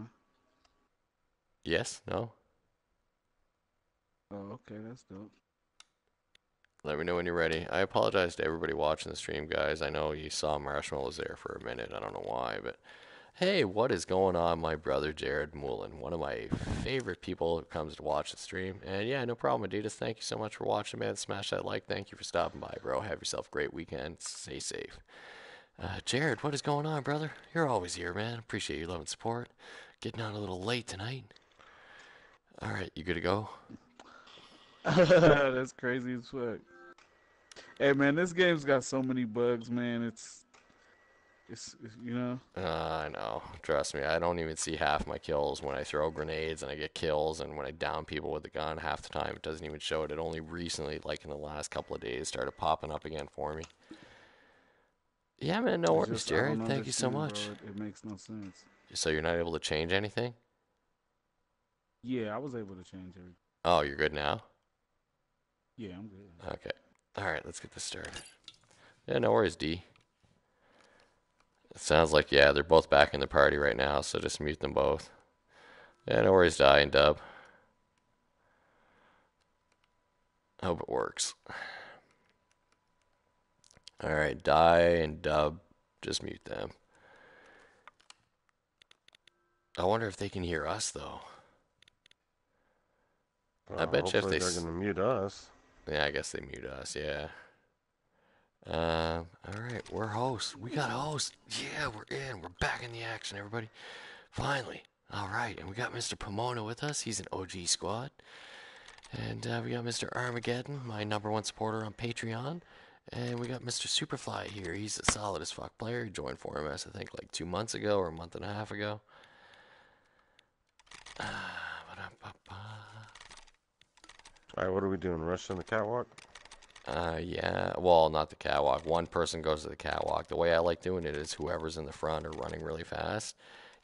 Yes? No? Oh, okay. That's dope. Let me know when you're ready. I apologize to everybody watching the stream, guys. I know you saw marshmallows there for a minute. I don't know why, but... Hey, what is going on, my brother Jared Mullen, one of my favorite people who comes to watch the stream. And yeah, no problem, Adidas. Thank you so much for watching, man. Smash that like. Thank you for stopping by, bro. Have yourself a great weekend. Stay safe. Jared, what is going on, brother? You're always here, man. Appreciate your love and support. Getting on a little late tonight. All right, you good to go? That's crazy as fuck. Hey, man, this game's got so many bugs, man. It's you know. I know. Trust me, I don't even see half my kills when I throw grenades and I get kills, and when I down people with a gun, half the time it doesn't even show it. It only recently, like in the last couple of days, started popping up again for me. Yeah, man, no worries, Jared. Thank you so much. Bro, it makes no sense. So you're not able to change anything? Yeah, I was able to change everything. Oh, you're good now? Yeah, I'm good. Okay. Alright, let's get this started. Yeah, no worries, D. It sounds like, yeah, they're both back in the party right now, so just mute them both. Yeah, no worries, I and Dub. Hope it works. Alright, Die and Dub, just mute them. I wonder if they can hear us though. Well, I bet you if they're gonna mute us. Yeah, I guess they mute us. Yeah. All right, we're hosts. We got hosts. Yeah, we're in. We're back in the action, everybody. Finally. All right, and we got Mr. Pomona with us. He's an OG squad. And we got Mr. Armageddon, my #1 supporter on Patreon. And we got Mr. Superfly here. He's a solid as fuck player. He joined 4MS, I think, like 2 months ago or a month and a half ago. Alright, what are we doing? Rushing the catwalk? Yeah. Well, not the catwalk. One person goes to the catwalk. The way I like doing it is whoever's in the front or running really fast,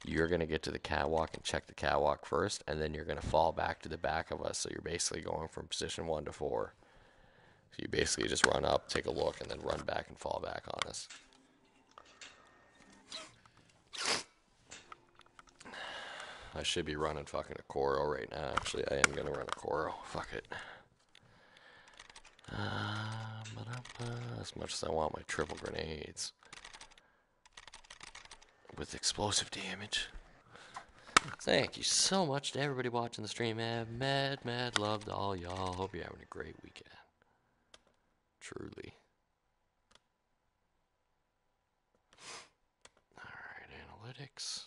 you're going to get to the catwalk and check the catwalk first, and then you're going to fall back to the back of us. So you're basically going from position 1 to 4. So you basically just run up, take a look, and then run back and fall back on us. I should be running fucking a Koro right now. Actually, I am gonna run a Koro. Fuck it. As much as I want my triple grenades with explosive damage. Thank you so much to everybody watching the stream. Mad love to all y'all. Hope you're having a great weekend. Truly. All right, analytics.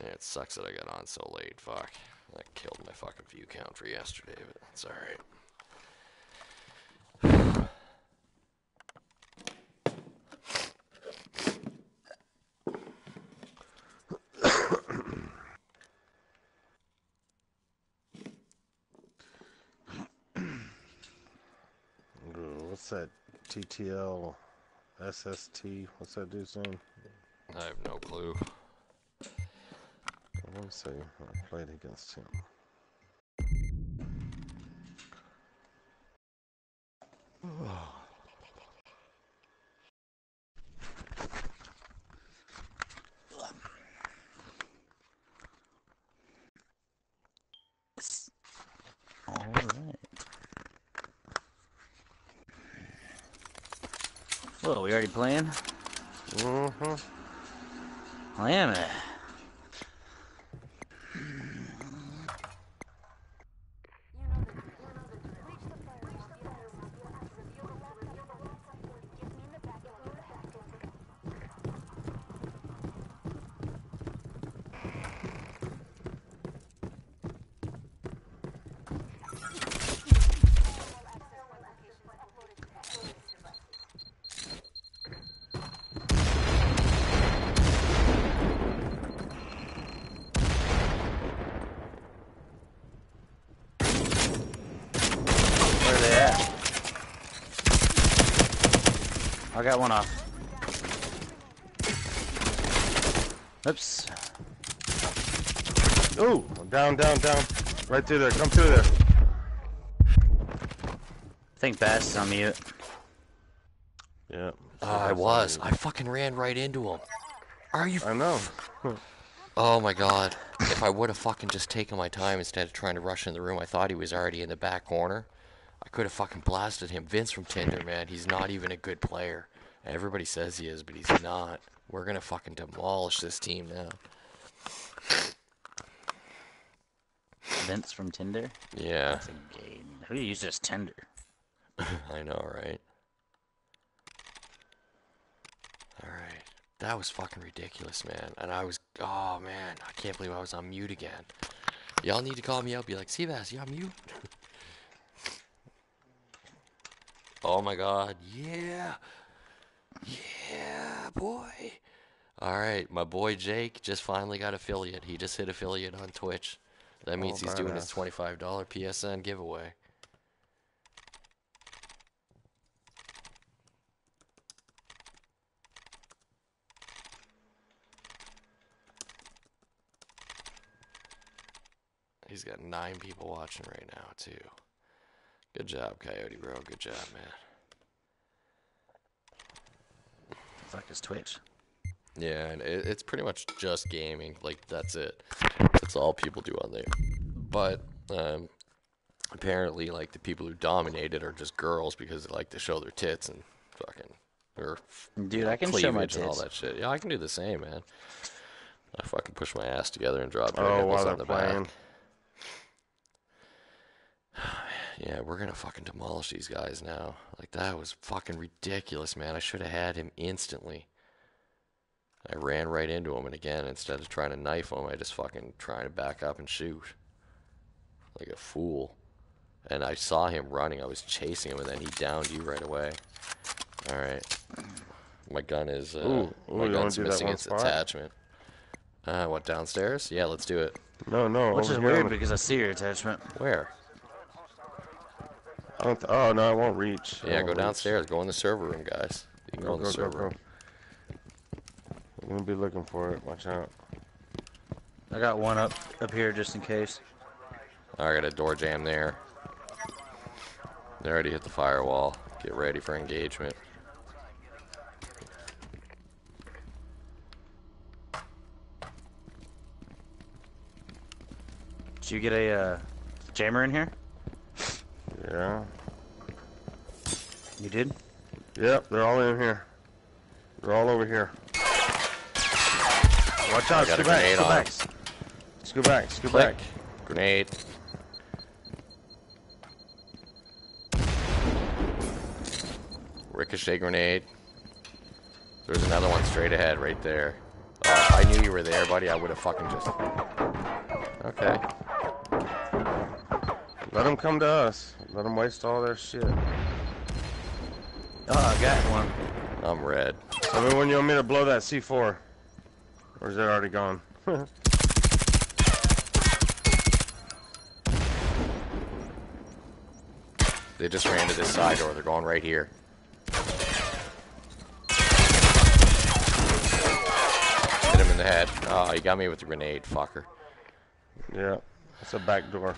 Yeah, it sucks that I got on so late, fuck. That killed my fucking view count for yesterday, but that's alright. What's that TTL SST? What's that dude's name? I have no clue. Let's see, I played against him. Oh. All right. Well, we already playing? Mm-hmm. I am it. I got one off. Oops. Ooh, down. Right through there, come through there. I think Bass is on mute. Yeah. I was. I fucking ran right into him. Are you? I know. Oh my god. If I would have fucking just taken my time instead of trying to rush in the room, I thought he was already in the back corner. I could have fucking blasted him. Vince from Tinder, man, he's not even a good player. Everybody says he is, but he's not. We're gonna fucking demolish this team now. Vince from Tinder? Yeah. That's a game. Who uses Tinder? I know, right? Alright. That was fucking ridiculous, man. And I was... Oh, man. I can't believe I was on mute again. Y'all need to call me out. Be like, Seabass, you on mute? Oh my god, yeah. Yeah, boy. Alright, my boy Jake just finally got affiliate. He just hit affiliate on Twitch. That means he's doing his $25 PSN giveaway. He's got 9 people watching right now, too. Good job, Coyote, bro. Good job, man. It's like his Twitch. Yeah, and it's pretty much just gaming. Like, that's it. That's all people do on there. But apparently, like, the people who dominate it are just girls because they like to show their tits and fucking... Or, dude, I can show my tits and all that shit. Yeah, I can do the same, man. I fucking push my ass together and drop handles on the back. Yeah, we're gonna fucking demolish these guys now. Like, that was fucking ridiculous, man. I should have had him instantly. I ran right into him, and again, instead of trying to knife him, I just fucking trying to back up and shoot. Like a fool. And I saw him running. I was chasing him, and then he downed you right away. All right. My gun is my gun's missing its attachment. What, downstairs? Yeah, let's do it. No. Which is weird because I see your attachment. Where? I don't no, I won't reach. Yeah, go downstairs. Go in the server room, guys. You can go in the server room. I'm gonna be looking for it. Watch out. I got one up here just in case. I got a door jam there. They already hit the firewall. Get ready for engagement. Did you get a jammer in here? Yeah. You did? Yep, they're all in here. They're all over here. Watch out, scoot back, scoot back. Scoot back, scoot back. Grenade. Ricochet grenade. There's another one straight ahead right there. Oh, if I knew you were there, buddy, I would have fucking just... Okay. Let them come to us. Let them waste all their shit. Oh, I got one. I'm red. Tell me when you want me to blow that C4. Or is it already gone? They just ran to this side door. They're going right here. In the head. Oh, you got me with the grenade, fucker. Yeah, that's a back door.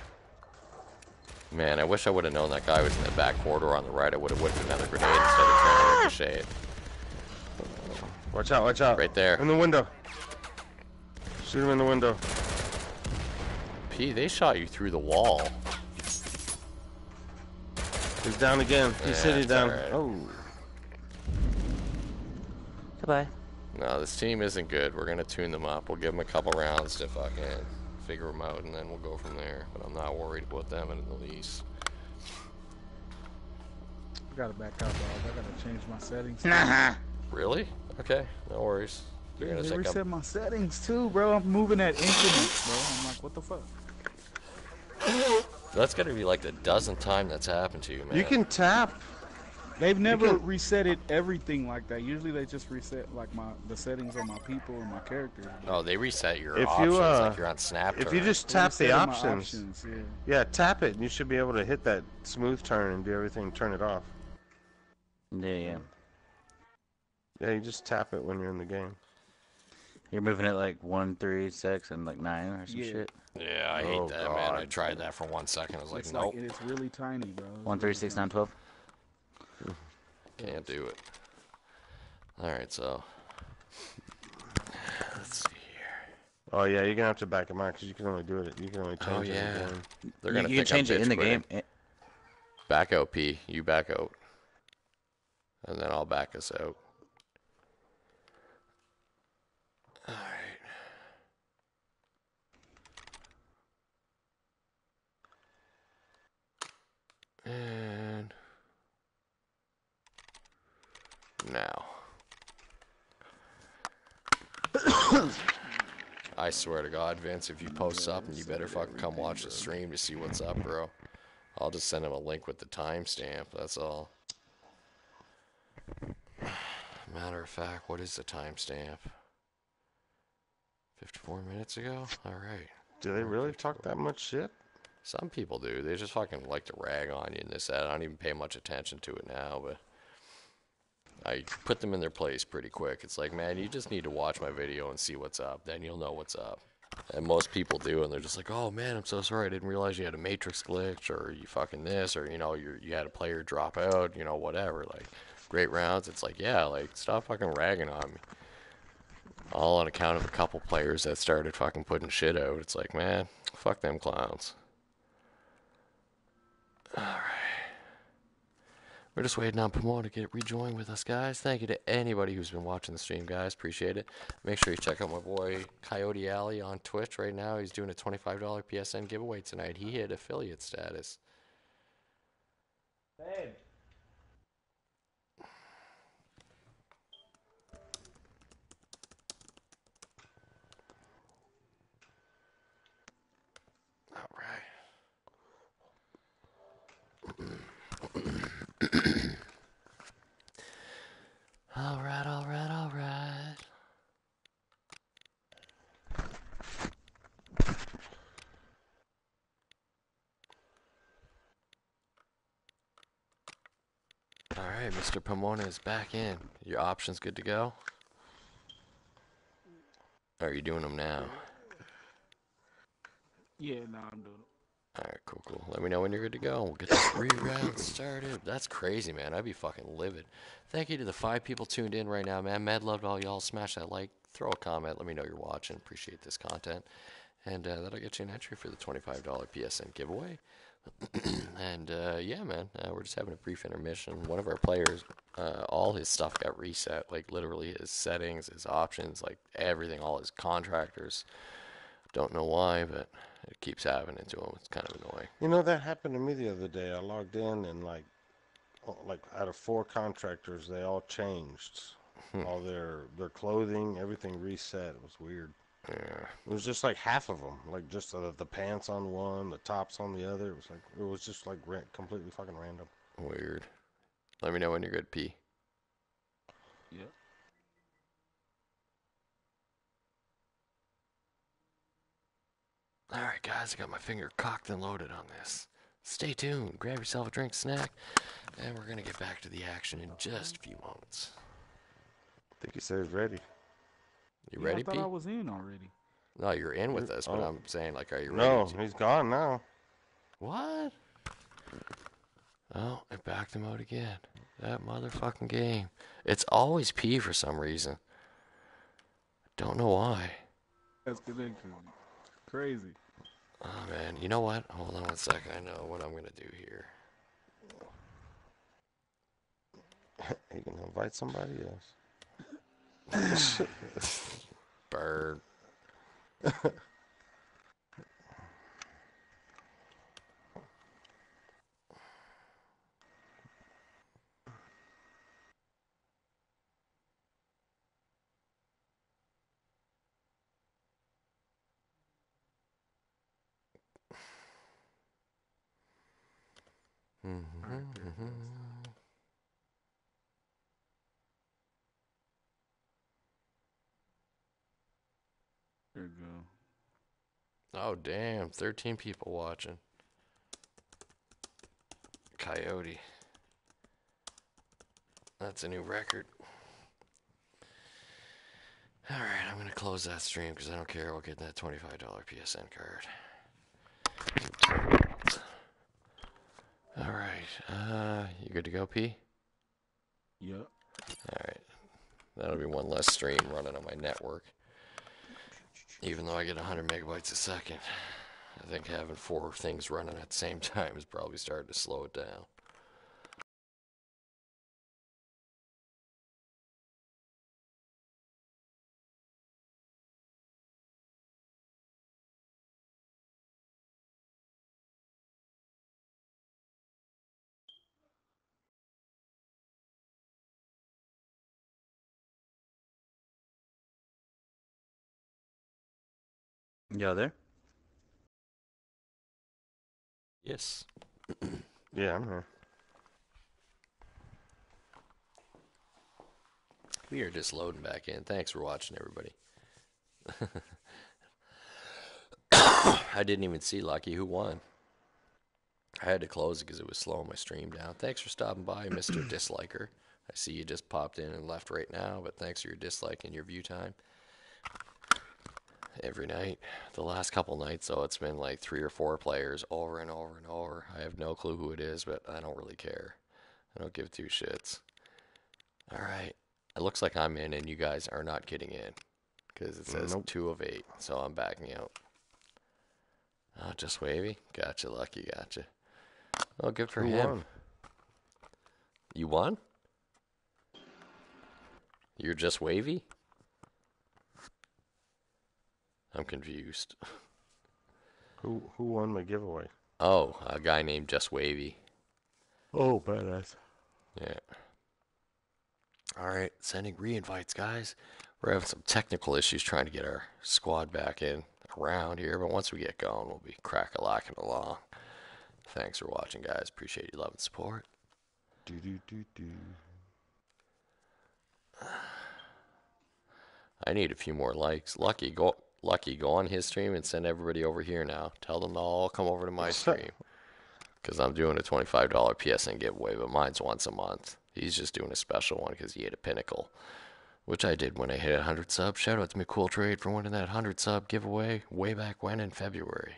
Man, I wish I would have known that guy was in the back corridor on the right. I would have whipped another grenade instead of trying to ricochet it. Watch out, watch out. Right there. In the window. Shoot him in the window. P, they shot you through the wall. He's down again. He said he's down. Right. Oh. Goodbye. No, this team isn't good. We're going to tune them up. We'll give them a couple rounds to fucking figure them out, and then we'll go from there. But I'm not worried about them in the least. I got to back out, dog. I got to change my settings. Really? Okay. No worries. You're gonna they reset my settings, too, bro. I'm moving at increments, bro. I'm like, what the fuck? That's got to be like the 12th time that's happened to you, man. You can tap. They've never resetted everything like that. Usually they just reset like the settings on my people and my characters. Oh, they reset your options like you're on Snap. If you just tap the options. Yeah, tap it and you should be able to hit that smooth turn and do everything, turn it off. Yeah. Yeah, you just tap it when you're in the game. You're moving it like 1, 3, 6, and like 9 or some shit. Yeah, I hate that, man. I tried that for 1 second. I was like, nope. It's really tiny, bro. 1, 3, 6, 9, 12. Can't do it. Alright, so let's see here. Oh yeah, you're gonna have to back them out because you can only do it. You can only change it in the game. They're gonna you can change it in the game. Back out, P. You back out, and then I'll back us out. All right. And. Now I swear to God, Vince, if you post something, you better fucking come watch the stream to see what's up, bro. I'll just send him a link with the timestamp, that's all. Matter of fact, what is the timestamp? 54 minutes ago? Alright. Do they really talk that much shit? Some people do. They just fucking like to rag on you and this, that. I don't even pay much attention to it now, but I put them in their place pretty quick. It's like, man, you just need to watch my video and see what's up. Then you'll know what's up. And most people do, and they're just like, oh, man, I'm so sorry. I didn't realize you had a matrix glitch, or you fucking this, or, you know, you had a player drop out, you know, whatever. Like, great rounds. It's like, yeah, like, stop fucking ragging on me. All on account of a couple players that started fucking putting shit out. It's like, man, fuck them clowns. All right. We're just waiting on Pomona to get rejoined with us, guys. Thank you to anybody who's been watching the stream, guys. Appreciate it. Make sure you check out my boy Coyote Alley on Twitch right now. He's doing a $25 PSN giveaway tonight. He hit affiliate status. Babe. All right, all right, all right. All right, Mr. Pomona is back in. Your options good to go? Or are you doing them now? Yeah, no, I'm doing them. Alright, cool, cool. Let me know when you're good to go. We'll get this reround started. That's crazy, man. I'd be fucking livid. Thank you to the 5 people tuned in right now, man. Mad love to all y'all. Smash that like. Throw a comment. Let me know you're watching. Appreciate this content. And that'll get you an entry for the $25 PSN giveaway. And, yeah, man. We're just having a brief intermission. One of our players, all his stuff got reset. Like, literally his settings, his options, like, everything. All his contractors. Don't know why, but... it keeps happening to him. It's kind of annoying. You know, that happened to me the other day. I logged in and, like out of 4 contractors, they all changed. All their clothing, everything reset. It was weird. Yeah. It was just like half of them. Like, just the pants on one, the tops on the other. It was just like completely fucking random. Weird. Let me know when you're good, P. Yeah. Alright guys, I got my finger cocked and loaded on this. Stay tuned, grab yourself a drink, snack, and we're going to get back to the action in just a few moments. I think he says ready. You ready, Pete? I thought I was in already. No, you're in with us, but I'm saying, like, are you ready? No, he's gone now. What? Oh, I backed him out again. That motherfucking game. It's always P for some reason. Don't know why. That's good. Crazy. Oh man, you know what? Hold on one second. I know what I'm gonna do here. You gonna invite somebody else? Bird. There you go. Oh, damn. 13 people watching. Coyote. That's a new record. All right, I'm going to close that stream because I don't care. We'll get that $25 PSN card. All right, you good to go, P? Yep. All right, that'll be one less stream running on my network. Even though I get 100 megabytes a second, I think having 4 things running at the same time is probably starting to slow it down. Y'all there? Yes. Yeah, I'm here. We are just loading back in. Thanks for watching, everybody. I didn't even see Lucky who won. I had to close it because it was slowing my stream down. Thanks for stopping by, Mr. Disliker. I see you just popped in and left right now, but thanks for your dislike and your view time. every night the last couple nights, so it's been like 3 or 4 players over and over and over. I have no clue who it is, but I don't really care. I don't give 2 shits. Alright, it looks like I'm in and you guys are not getting in, because it says nope. 2 of 8, so I'm backing out. Oh, just wavy? Gotcha, Lucky, gotcha. Oh, good for him. Won? You won? You're just wavy? I'm confused. Who won my giveaway? Oh, a guy named Just Wavy. Oh, badass. Yeah. Alright, sending re-invites, guys. We're having some technical issues trying to get our squad back in around here, but once we get going, we'll be crack-a-lacking along. Thanks for watching, guys. Appreciate your love and support. I need a few more likes. Lucky, go on his stream and send everybody over here now. Tell them to all come over to my stream. Because I'm doing a $25 PSN giveaway, but mine's once a month. He's just doing a special one because he hit a pinnacle, which I did when I hit 100 sub. Shout out to McCoolTrade for winning that 100 sub giveaway way back when in February.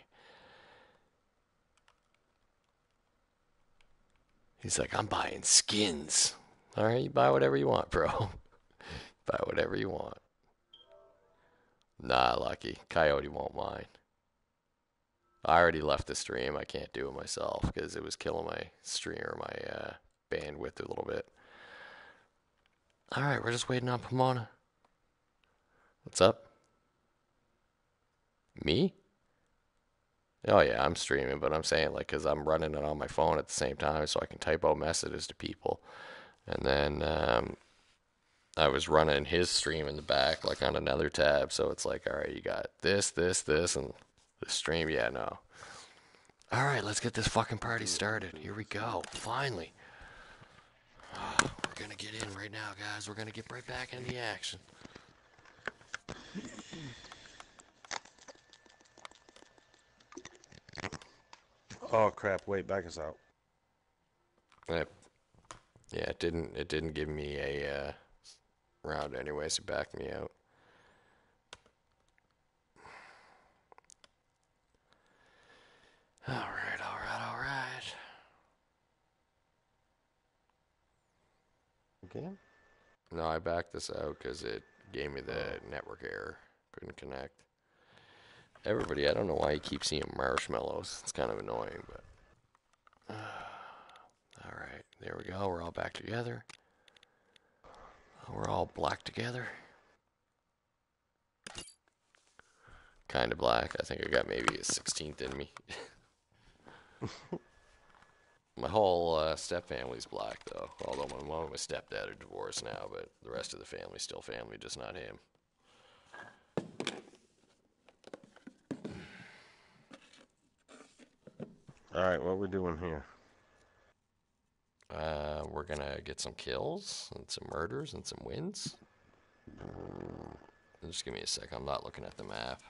He's like, I'm buying skins. All right, you buy whatever you want, bro. Buy whatever you want. Nah, Lucky. Coyote won't mind. I already left the stream. I can't do it myself because it was killing my stream or my bandwidth a little bit. Alright, we're just waiting on Pomona. What's up? Me? Oh yeah, I'm streaming, but I'm saying like because I'm running it on my phone at the same time so I can type out messages to people. And then I was running his stream in the back, like on another tab, so it's like, all right, you got this, this, this, and the stream, yeah, no. All right, let's get this fucking party started. Here we go, finally. Oh, we're gonna get in right now, guys. We're gonna get right back into the action. Oh crap, wait, back us out. Yeah, it didn't give me a round anyway, so back me out. Alright, alright, alright. Again? No, I backed this out because it gave me the network error. Couldn't connect. Everybody, I don't know why you keep seeing marshmallows. It's kind of annoying, but... alright, there we go. We're all back together. We're all black together. Kind of black. I think I got maybe a 16th in me. My whole step-family's black, though. Although my mom and my stepdad are divorced now, but the rest of the family's still family, just not him. Alright, what we're doing here? We're gonna get some kills and some murders and some wins. Just give me a sec, I'm not looking at the map.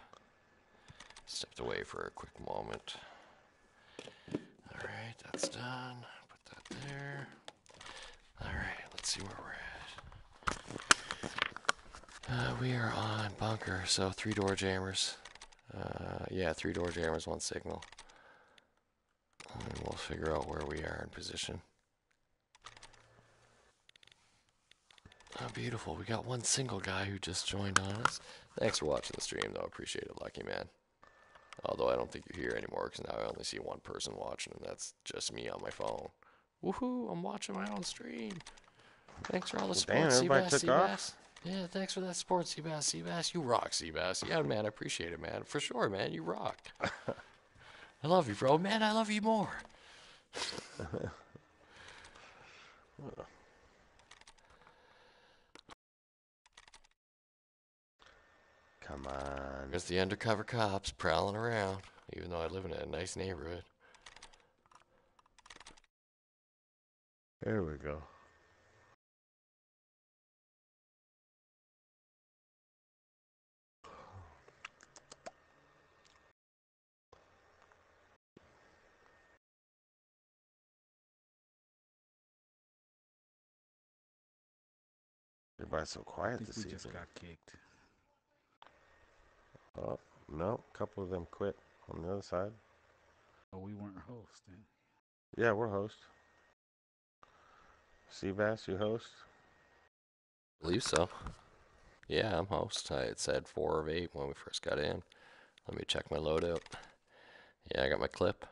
Stepped away for a quick moment. Alright, that's done. Put that there. Alright, let's see where we're at. We are on bunker, so 3 door jammers. Yeah, 3 door jammers, 1 signal. And we'll figure out where we are in position. Oh, beautiful. We got 1 single guy who just joined on us. Thanks for watching the stream, though. Appreciate it, Lucky Man. Although I don't think you're here anymore, because now I only see 1 person watching, and that's just me on my phone. Woohoo! I'm watching my own stream. Thanks for all the support, Seabass. Seabass. Yeah, thanks for that support, Seabass. Seabass, you rock, Seabass. Yeah, man, I appreciate it, man. For sure, man, you rock. I love you, bro. Man, I love you more. Come on. There's the undercover cops prowling around, even though I live in a nice neighborhood. There we go. Everybody's so quiet this season. Got kicked. No, a couple of them quit on the other side. Oh, we weren't hosting. Yeah, we're host. Seabass, you host? I believe so. Yeah, I'm host. I had said 4 of 8 when we first got in. Let me check my loadout. Yeah, I got my clip.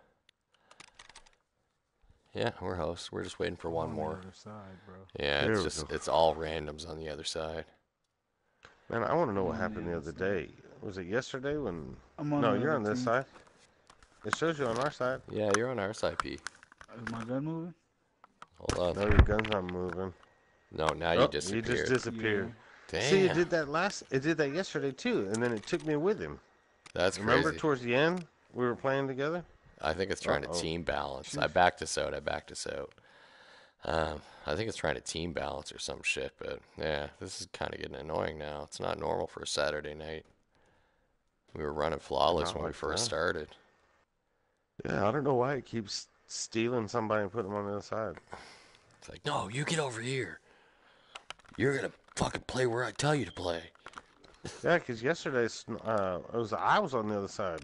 Yeah, we're host. We're just waiting for one more. On the other side, bro. Yeah, it's just, it's all randoms on the other side. Man, I want to know what happened the other day. Was it yesterday when... No, you're on this side. It shows you on our side. Yeah, you're on our side, P. Is my gun moving? Hold on. No, your gun's not moving. No, now you disappeared. You just disappeared. Yeah. Damn. See, it did that yesterday, too, and then it took me with him. That's crazy. Remember towards the end, we were playing together? I think it's trying to team balance. Jeez. I backed us out. I think it's trying to team balance or some shit, but yeah, this is kind of getting annoying now. It's not normal for a Saturday night. We were running flawless when we first started. Yeah, I don't know why it keeps stealing somebody and putting them on the other side. It's like, no, you get over here. You're going to fucking play where I tell you to play. Yeah, because yesterday I was on the other side.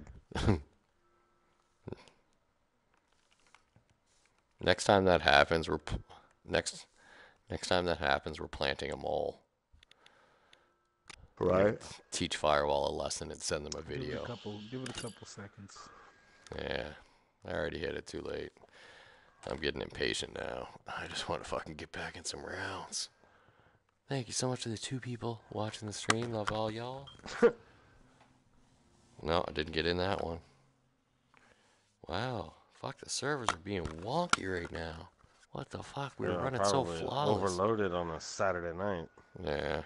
Next time that happens, we're next time that happens, we're planting a mole. Right. Teach Firewall a lesson and send them a video. Give it a couple seconds. Yeah, I already hit it too late. I'm getting impatient now. I just want to fucking get back in some rounds. Thank you so much to the 2 people watching the stream. Love all y'all. No, I didn't get in that one. Wow. Fuck, the servers are being wonky right now. What the fuck? We were running so flawless. Overloaded on a Saturday night. Yeah.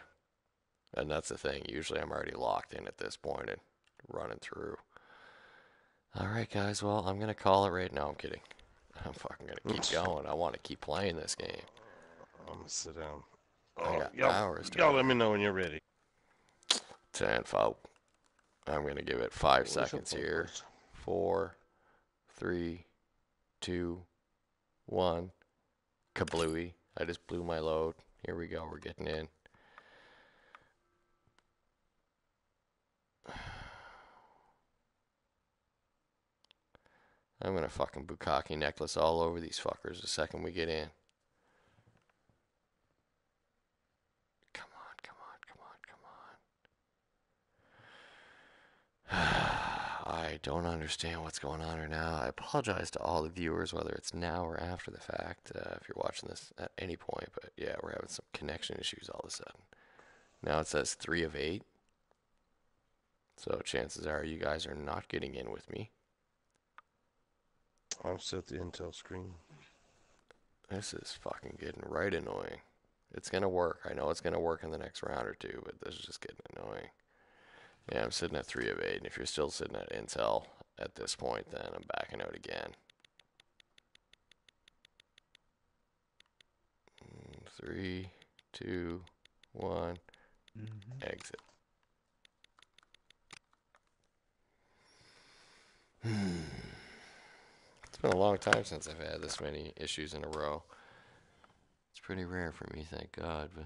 And that's the thing. Usually I'm already locked in at this point and running through. All right, guys. Well, I'm going to call it right now. I'm kidding. I'm fucking going to keep going. I want to keep playing this game. I'm going to sit down. I got hours to go. Y'all let me know when you're ready. 10-4. I'm going to give it 5 seconds here. 4, 3, 2, 1. Kablooey. I just blew my load. Here we go. We're getting in. I'm going to fucking Bukkake necklace all over these fuckers the second we get in. Come on, come on, come on, come on. I don't understand what's going on right now. I apologize to all the viewers, whether it's now or after the fact, if you're watching this at any point. But yeah, we're having some connection issues all of a sudden. Now it says 3 of 8. So chances are you guys are not getting in with me. I'll set the Intel screen. This is fucking getting right annoying. It's going to work. I know it's going to work in the next round or 2, but this is just getting annoying. Yeah, I'm sitting at 3 of 8, and if you're still sitting at Intel at this point, then I'm backing out again. 3, 2, 1, exit. It's been a long time since I've had this many issues in a row. It's pretty rare for me, thank God. But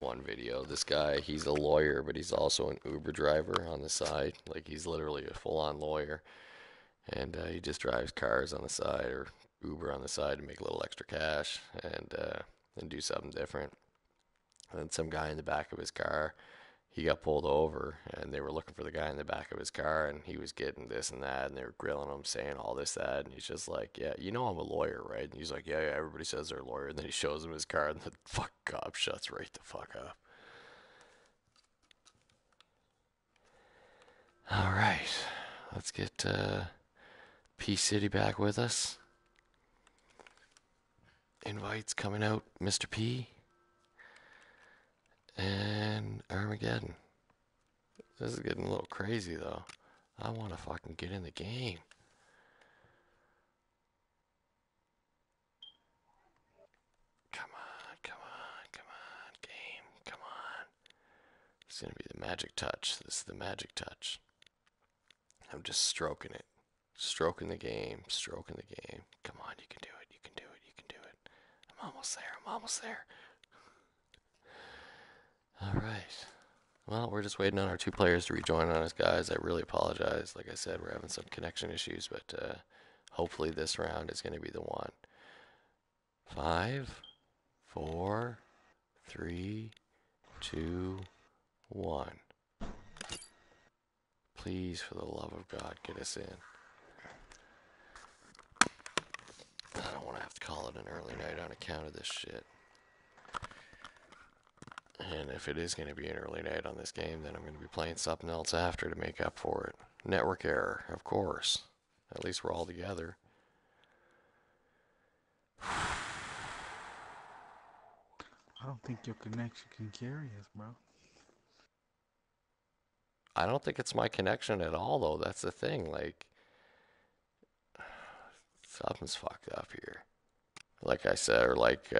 one video, this guy, he's a lawyer, but he's also an Uber driver on the side. Like, he's literally a full-on lawyer, and he just drives cars on the side or Uber on the side to make a little extra cash and do something different. And then some guy in the back of his car, he got pulled over, and they were looking for the guy in the back of his car, and he was getting this and that, and they were grilling him, saying all this, that, and he's just like, yeah, you know I'm a lawyer, right? And he's like, yeah, yeah, everybody says they're a lawyer, and then he shows him his car, and the fuck cop shuts right the fuck up. All right, let's get P-City back with us. Invites coming out, Mr. P. And Armageddon. This is getting a little crazy, though. I want to fucking get in the game. Come on, come on, come on, game, come on. going to be the magic touch. This is the magic touch. I'm just stroking it. Stroking the game. Stroking the game. Come on, you can do it. You can do it. You can do it. I'm almost there. I'm almost there. All right. Well, we're just waiting on our two players to rejoin on us, guys. I really apologize. Like I said, we're having some connection issues, but hopefully this round is going to be the one. 5, 4, 3, 2, 1. Please, for the love of God, get us in. I don't want to have to call it an early night on account of this shit. And if it is going to be an early night on this game, then I'm going to be playing something else after to make up for it. Network error, of course. At least we're all together. I don't think your connection can carry us, bro. I don't think it's my connection at all, though. That's the thing. Like, something's fucked up here. Like I said, or like...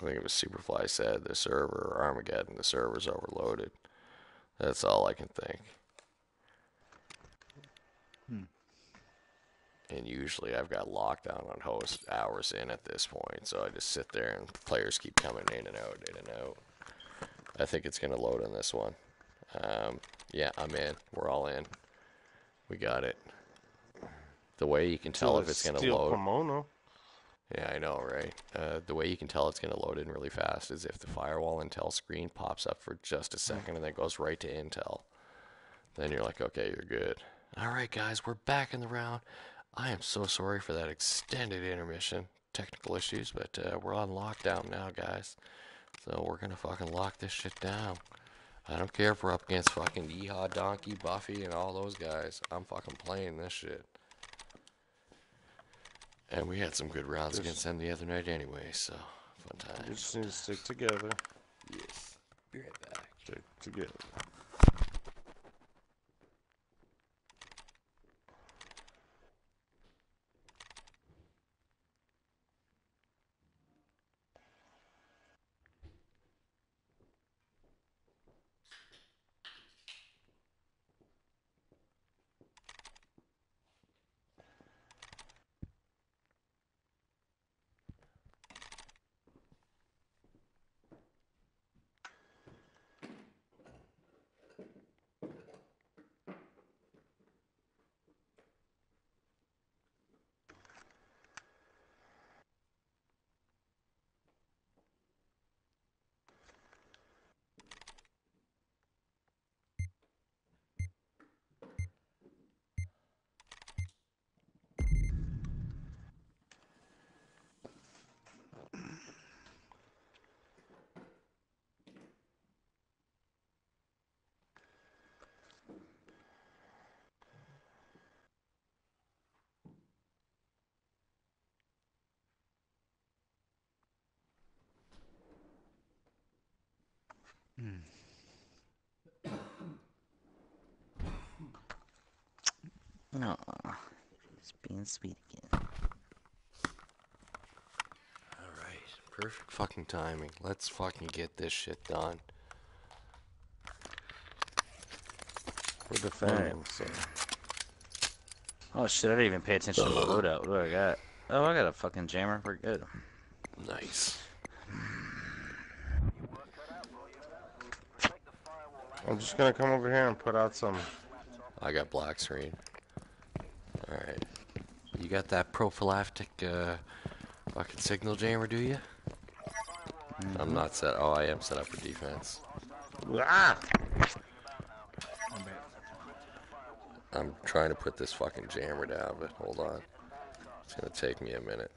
I think it was Superfly said, the server, Armageddon, the server's overloaded. That's all I can think. And usually I've got lockdown on host hours in at this point, so I just sit there and players keep coming in and out, in and out. I think it's going to load on this one. Yeah, I'm in. We're all in. We got it. The way you can tell if it's going to load... Pomona. Yeah, I know, right? The way you can tell it's going to load in really fast is if the firewall Intel screen pops up for just a second and then goes right to Intel. Then you're like, okay, you're good. All right, guys, we're back in the round. I am so sorry for that extended intermission. Technical issues, but we're on lockdown now, guys. So we're going to fucking lock this shit down. I don't care if we're up against fucking Yeehaw Donkey, Buffy, and all those guys. I'm fucking playing this shit. And we had some good rounds against them the other night anyway, so fun time. We just need to stick together. Yes. Be right back. Stick together. No, it's being sweet again. Alright, perfect fucking timing. Let's fucking get this shit done. For the fam, so. Oh shit, I didn't even pay attention to the loadout. What do I got? Oh, I got a fucking jammer. We're good. Nice. I'm just gonna come over here and put out some. I got black screen. Alright. You got that prophylactic fucking signal jammer, do you? I'm not set. Oh, I am set up for defense. Ah! I'm trying to put this fucking jammer down, but hold on. It's gonna take me a minute.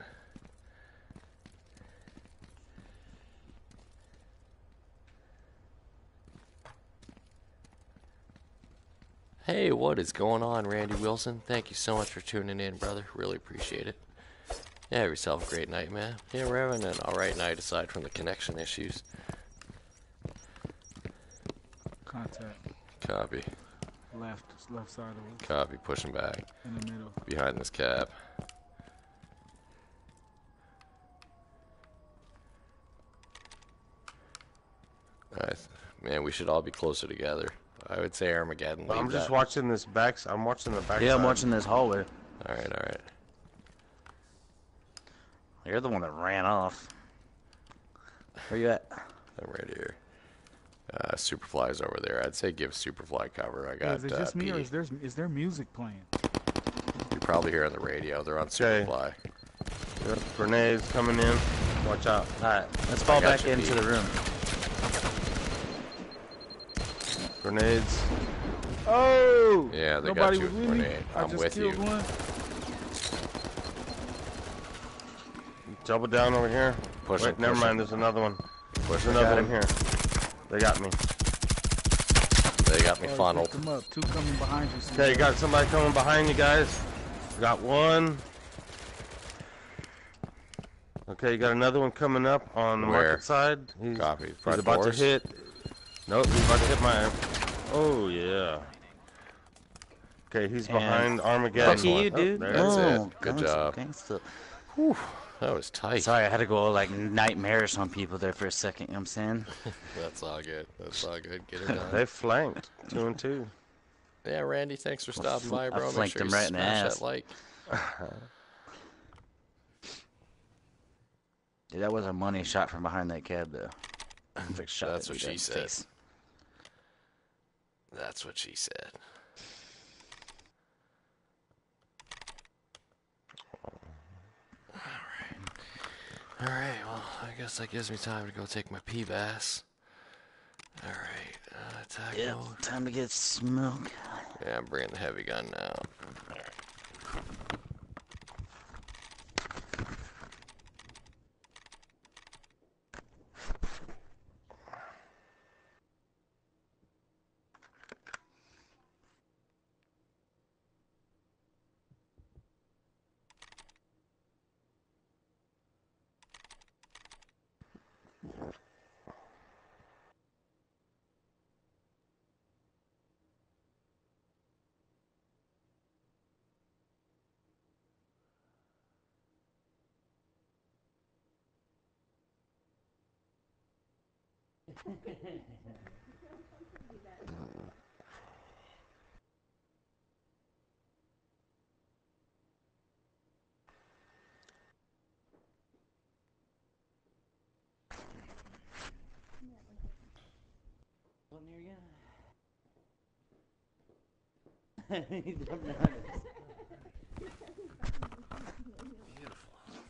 Hey, what is going on, Randy Wilson? Thank you so much for tuning in, brother. Really appreciate it. Yeah, have yourself a great night, man. Yeah, we're having an alright night aside from the connection issues. Contact. Copy. Left side of it. Copy, pushing back. In the middle. Behind this cab. Nice. Man, we should all be closer together. I would say Armageddon. Well, I'm just watching this back. I'm watching the back. Yeah, I'm watching this hallway. All right, all right. You're the one that ran off. Where you at? I'm right here. Superfly's over there. I'd say give Superfly cover. I got. Yeah, is it just me, or is there music playing? You're probably hearing the radio. They're on Superfly. Yep, grenades coming in. Watch out. All right, let's fall back into the room. Grenades. Oh! Yeah, they got you a grenade. I'm with you. Double down over here. Push it. Never mind. There's another one. There's another one here. They got me. They got me funneled. Two coming behind you. Okay, you got somebody coming behind you guys. Got one. Okay, you got another one coming up on the market side. He's, copy. He's about to hit. Nope, he's about to hit my... Oh, yeah. Okay, he's behind Armageddon. Fuck you, dude. That's it. Good job. Whew, that was tight. Sorry, I had to go like nightmarish on people there for a second, you know what I'm saying? That's all good. That's all good. Get it done. They flanked. 2 and 2. Yeah, Randy, thanks for stopping by, bro. I flanked him right in the ass. That like. Dude, that was a money shot from behind that cab, though. That's what she said. Face. That's what she said. Alright. Alright, well, I guess that gives me time to go take my pee bass. Alright. Yeah, time to get smoke. Yeah, I'm bringing the heavy gun now. Alright. Beautiful.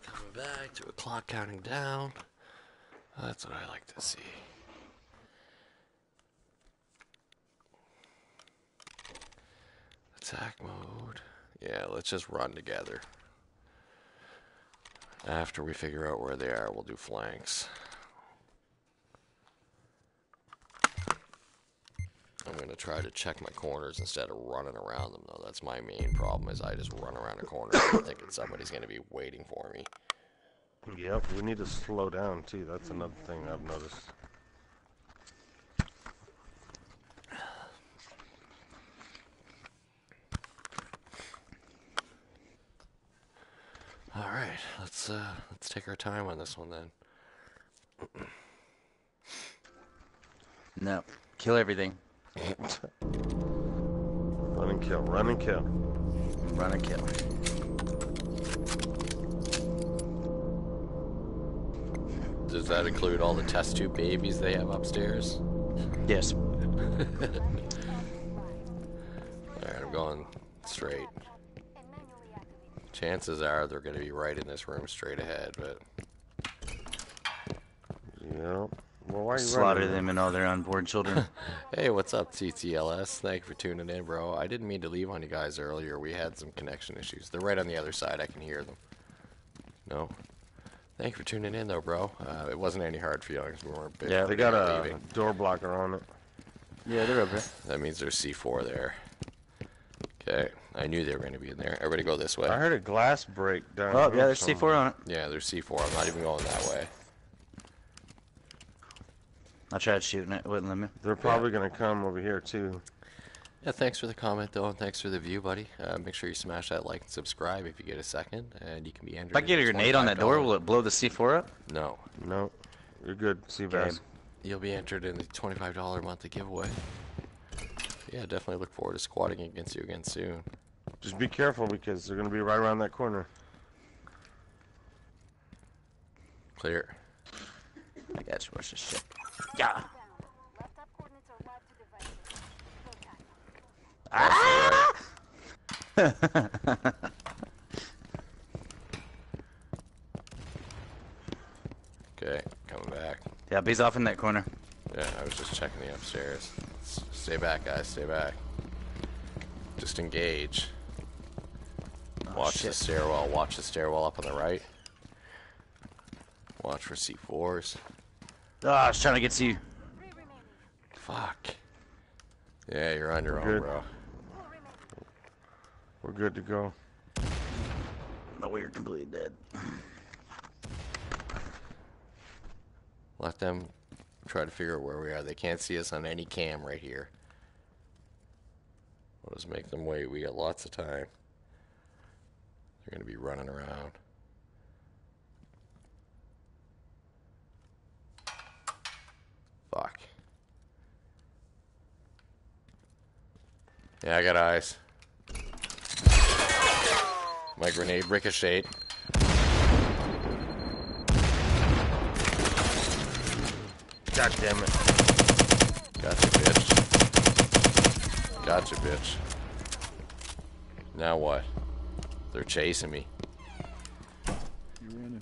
Coming back to a clock counting down. That's what I like to see. Attack mode. Yeah, let's just run together. After we figure out where they are, we'll do flanks. I'm going to try to check my corners instead of running around them, though. That's my main problem, is I just run around a corner thinking somebody's going to be waiting for me. Yep, we need to slow down, too. That's another thing I've noticed. All right, let's take our time on this one then. No, kill everything. Run and kill. Run and kill. Run and kill. Does that include all the test tube babies they have upstairs? Yes. All right, I'm going straight. Chances are they're going to be right in this room straight ahead, but... Yeah. Well, why are you slaughter them and all their unborn children. Hey, what's up, TTLS? Thank you for tuning in, bro. I didn't mean to leave on you guys earlier. We had some connection issues. They're right on the other side. I can hear them. No? Thank you for tuning in, though, bro. It wasn't any hard feelings. We weren't big. Yeah, they got a door blocker on it. Yeah, they're over. That means there's C4 there. Okay. I knew they were going to be in there. Everybody go this way. I heard a glass break down. Oh, yeah, there's C4 on it. Yeah, there's C4. I'm not even going that way. I tried shooting it. It wouldn't let me. They're probably going to come over here, too. Yeah, thanks for the comment, though, and thanks for the view, buddy. Make sure you smash that like and subscribe if you get a second, and you can be entered. If I get a grenade on that door, will it blow the C4 up? No. No. You're good. See you guys. you'll be entered in the $25 monthly giveaway. Yeah, definitely look forward to squatting against you again soon. Just be careful because they're going to be right around that corner. Clear. I got you, rush this shit. Yeah. Ah! Okay, coming back. Yeah, he's off in that corner. Yeah, I was just checking the upstairs. Stay back, guys, stay back. Just engage. Oh, watch shit. The stairwell, watch the stairwell up on the right. Watch for C4s. Ah, oh, I was trying to get to you. Fuck. Yeah, you're on your own, bro. We're good to go. No, we're completely dead. Let them try to figure out where we are. They can't see us on any cam right here. We'll just make them wait. We got lots of time. They're going to be running around. Fuck. Yeah, I got eyes. My grenade ricocheted. God damn it. Gotcha, bitch. Gotcha, bitch. Now what? They're chasing me. You're running.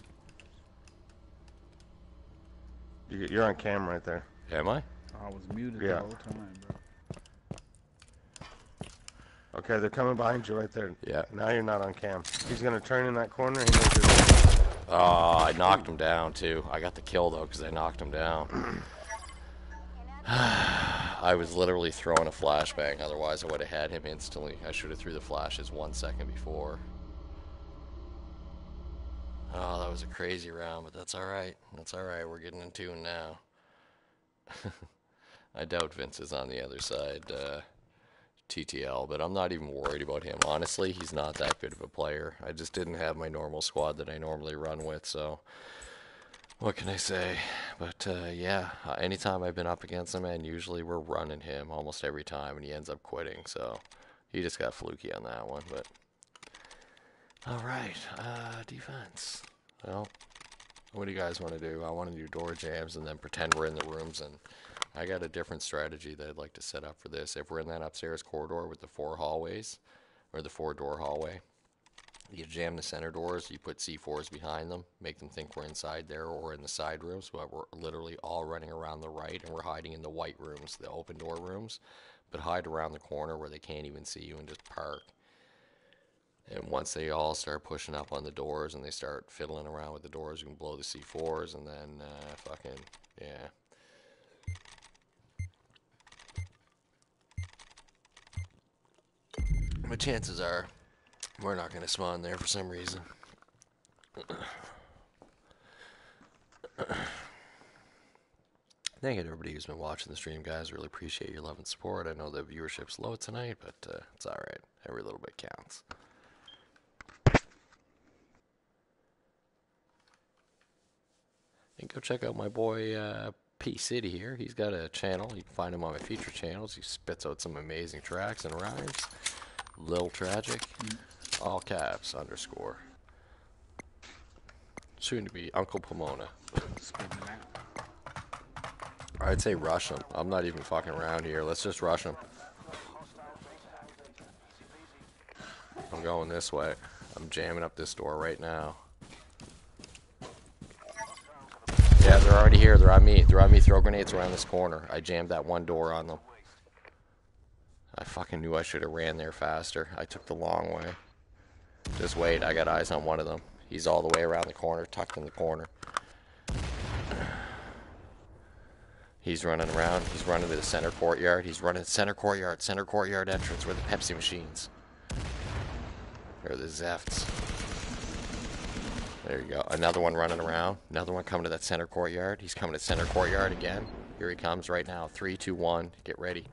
You're on cam right there. Am I? I was muted the whole time, bro. Okay, they're coming behind you right there. Yeah. Now you're not on cam. He's going to turn in that corner. Oh, I knocked him down, too. I got the kill, though, because I knocked him down. I was literally throwing a flashbang. Otherwise, I would have had him instantly. I should have threw the flashes 1 second before. Oh, that was a crazy round, but that's all right. That's all right. We're getting in tune now. I doubt Vince is on the other side. TTL, but I'm not even worried about him. Honestly, he's not that good of a player. I just didn't have my normal squad that I normally run with, so what can I say? But yeah, anytime I've been up against him, and usually we're running him almost every time, and he ends up quitting, so he just got fluky on that one. But all right, defense. Well, what do you guys want to do? I want to do door jams and then pretend we're in the rooms, and I got a different strategy that I'd like to set up for this. If we're in that upstairs corridor with the 4 hallways, or the 4-door hallway, you jam the center doors, you put C4s behind them, make them think we're inside there or in the side rooms, but we're literally all running around the right, and we're hiding in the white rooms, the open door rooms, but hide around the corner where they can't even see you and just park. And once they all start pushing up on the doors and they start fiddling around with the doors, you can blow the C4s and then fucking, yeah. But chances are, we're not going to spawn there for some reason. Thank you to everybody who's been watching the stream, guys. Really appreciate your love and support. I know the viewership's low tonight, but it's alright. Every little bit counts. And go check out my boy, P City here. He's got a channel. You can find him on my feature channels. He spits out some amazing tracks and rhymes. Lil Tragic, all caps, _. Soon to be Uncle Pomona. I'd say rush him. I'm not even fucking around here. Let's just rush him. I'm going this way. I'm jamming up this door right now. Yeah, they're already here. They're on me. They're on me. Throw grenades around this corner. I jammed that one door on them. I fucking knew I should have ran there faster. I took the long way. Just wait. I got eyes on one of them. He's all the way around the corner, tucked in the corner. He's running around. He's running to the center courtyard. He's running center courtyard entrance where the Pepsi machines. Or the Zefts. There you go. Another one running around. Another one coming to that center courtyard. He's coming to center courtyard again. Here he comes right now. 3, 2, 1. Get ready.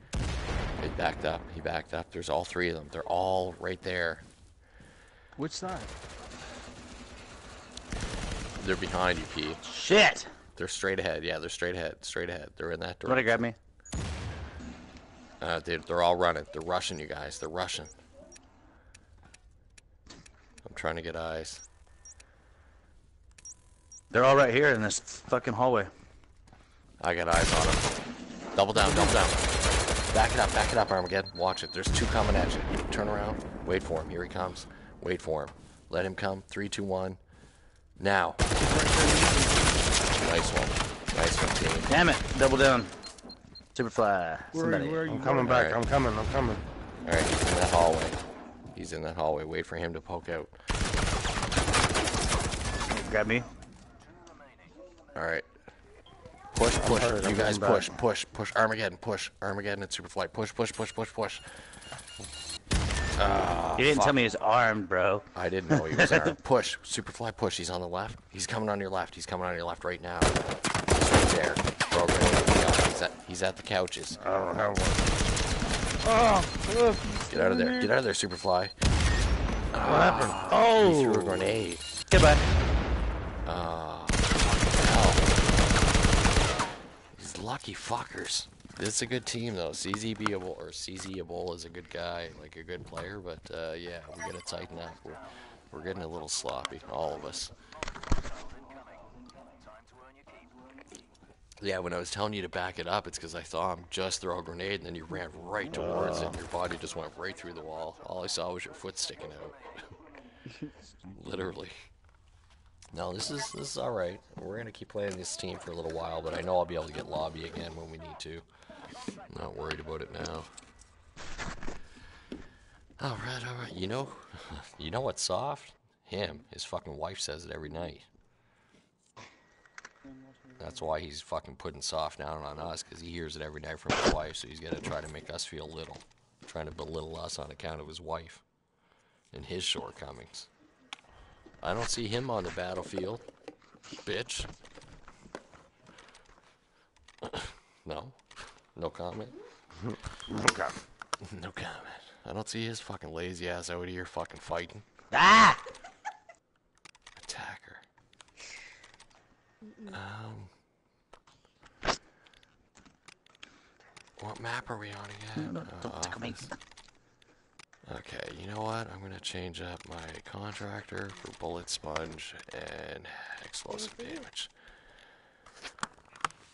He backed up. He backed up. There's all 3 of them. They're all right there. Which side? They're behind you, P. Shit! They're straight ahead. Yeah, they're straight ahead. Straight ahead. They're in that direction. Wanna grab me? Dude, they're all running. They're rushing, you guys. They're rushing. I'm trying to get eyes. They're all right here in this fucking hallway. I got eyes on them. Double down, double down. Back it up, Armageddon. Watch it. There's two coming at you. Turn around. Wait for him. Here he comes. Wait for him. Let him come. 3, 2, 1. Now. Nice one. Nice one, team. Damn it. Double down. Superfly. Where are you? I'm coming back. Right. I'm coming. I'm coming. All right. He's in that hallway. He's in that hallway. Wait for him to poke out. Grab me. All right. Push, push. You guys push, push, push. Armageddon, push. Armageddon and Superfly. Push, push, push, push, push. You didn't tell me he was armed, bro. I didn't know he was armed. Push. Superfly, push. He's on the left. He's coming on your left. He's coming on your left right now. He's right there. Bro, he's at the couches. I don't know how one. Get out of there. Get out of there, Superfly. What happened? Oh! He threw a grenade. Goodbye. Lucky fuckers. This is a good team though. CZ Beable or CZ Beable is a good guy, like a good player, but yeah, we gotta tighten up. We're getting a little sloppy, all of us. Yeah, when I was telling you to back it up, it's because I saw him just throw a grenade and then you ran right towards it and your body just went right through the wall. All I saw was your foot sticking out. Literally. No, this is all right. We're gonna keep playing this team for a little while, but I know I'll be able to get lobby again when we need to. I'm not worried about it now. All right, all right. You know what's soft? Him. His fucking wife says it every night. That's why he's fucking putting soft down on us, because he hears it every night from his wife. So he's gonna try to make us feel little, trying to belittle us on account of his wife and his shortcomings. I don't see him on the battlefield, bitch. No. No comment. No comment. No comment. I don't see his fucking lazy ass out here fucking fighting. Ah! Attacker. What map are we on again? No, don't tickle me. Okay, you know what? I'm gonna change up my contractor for bullet sponge and explosive damage,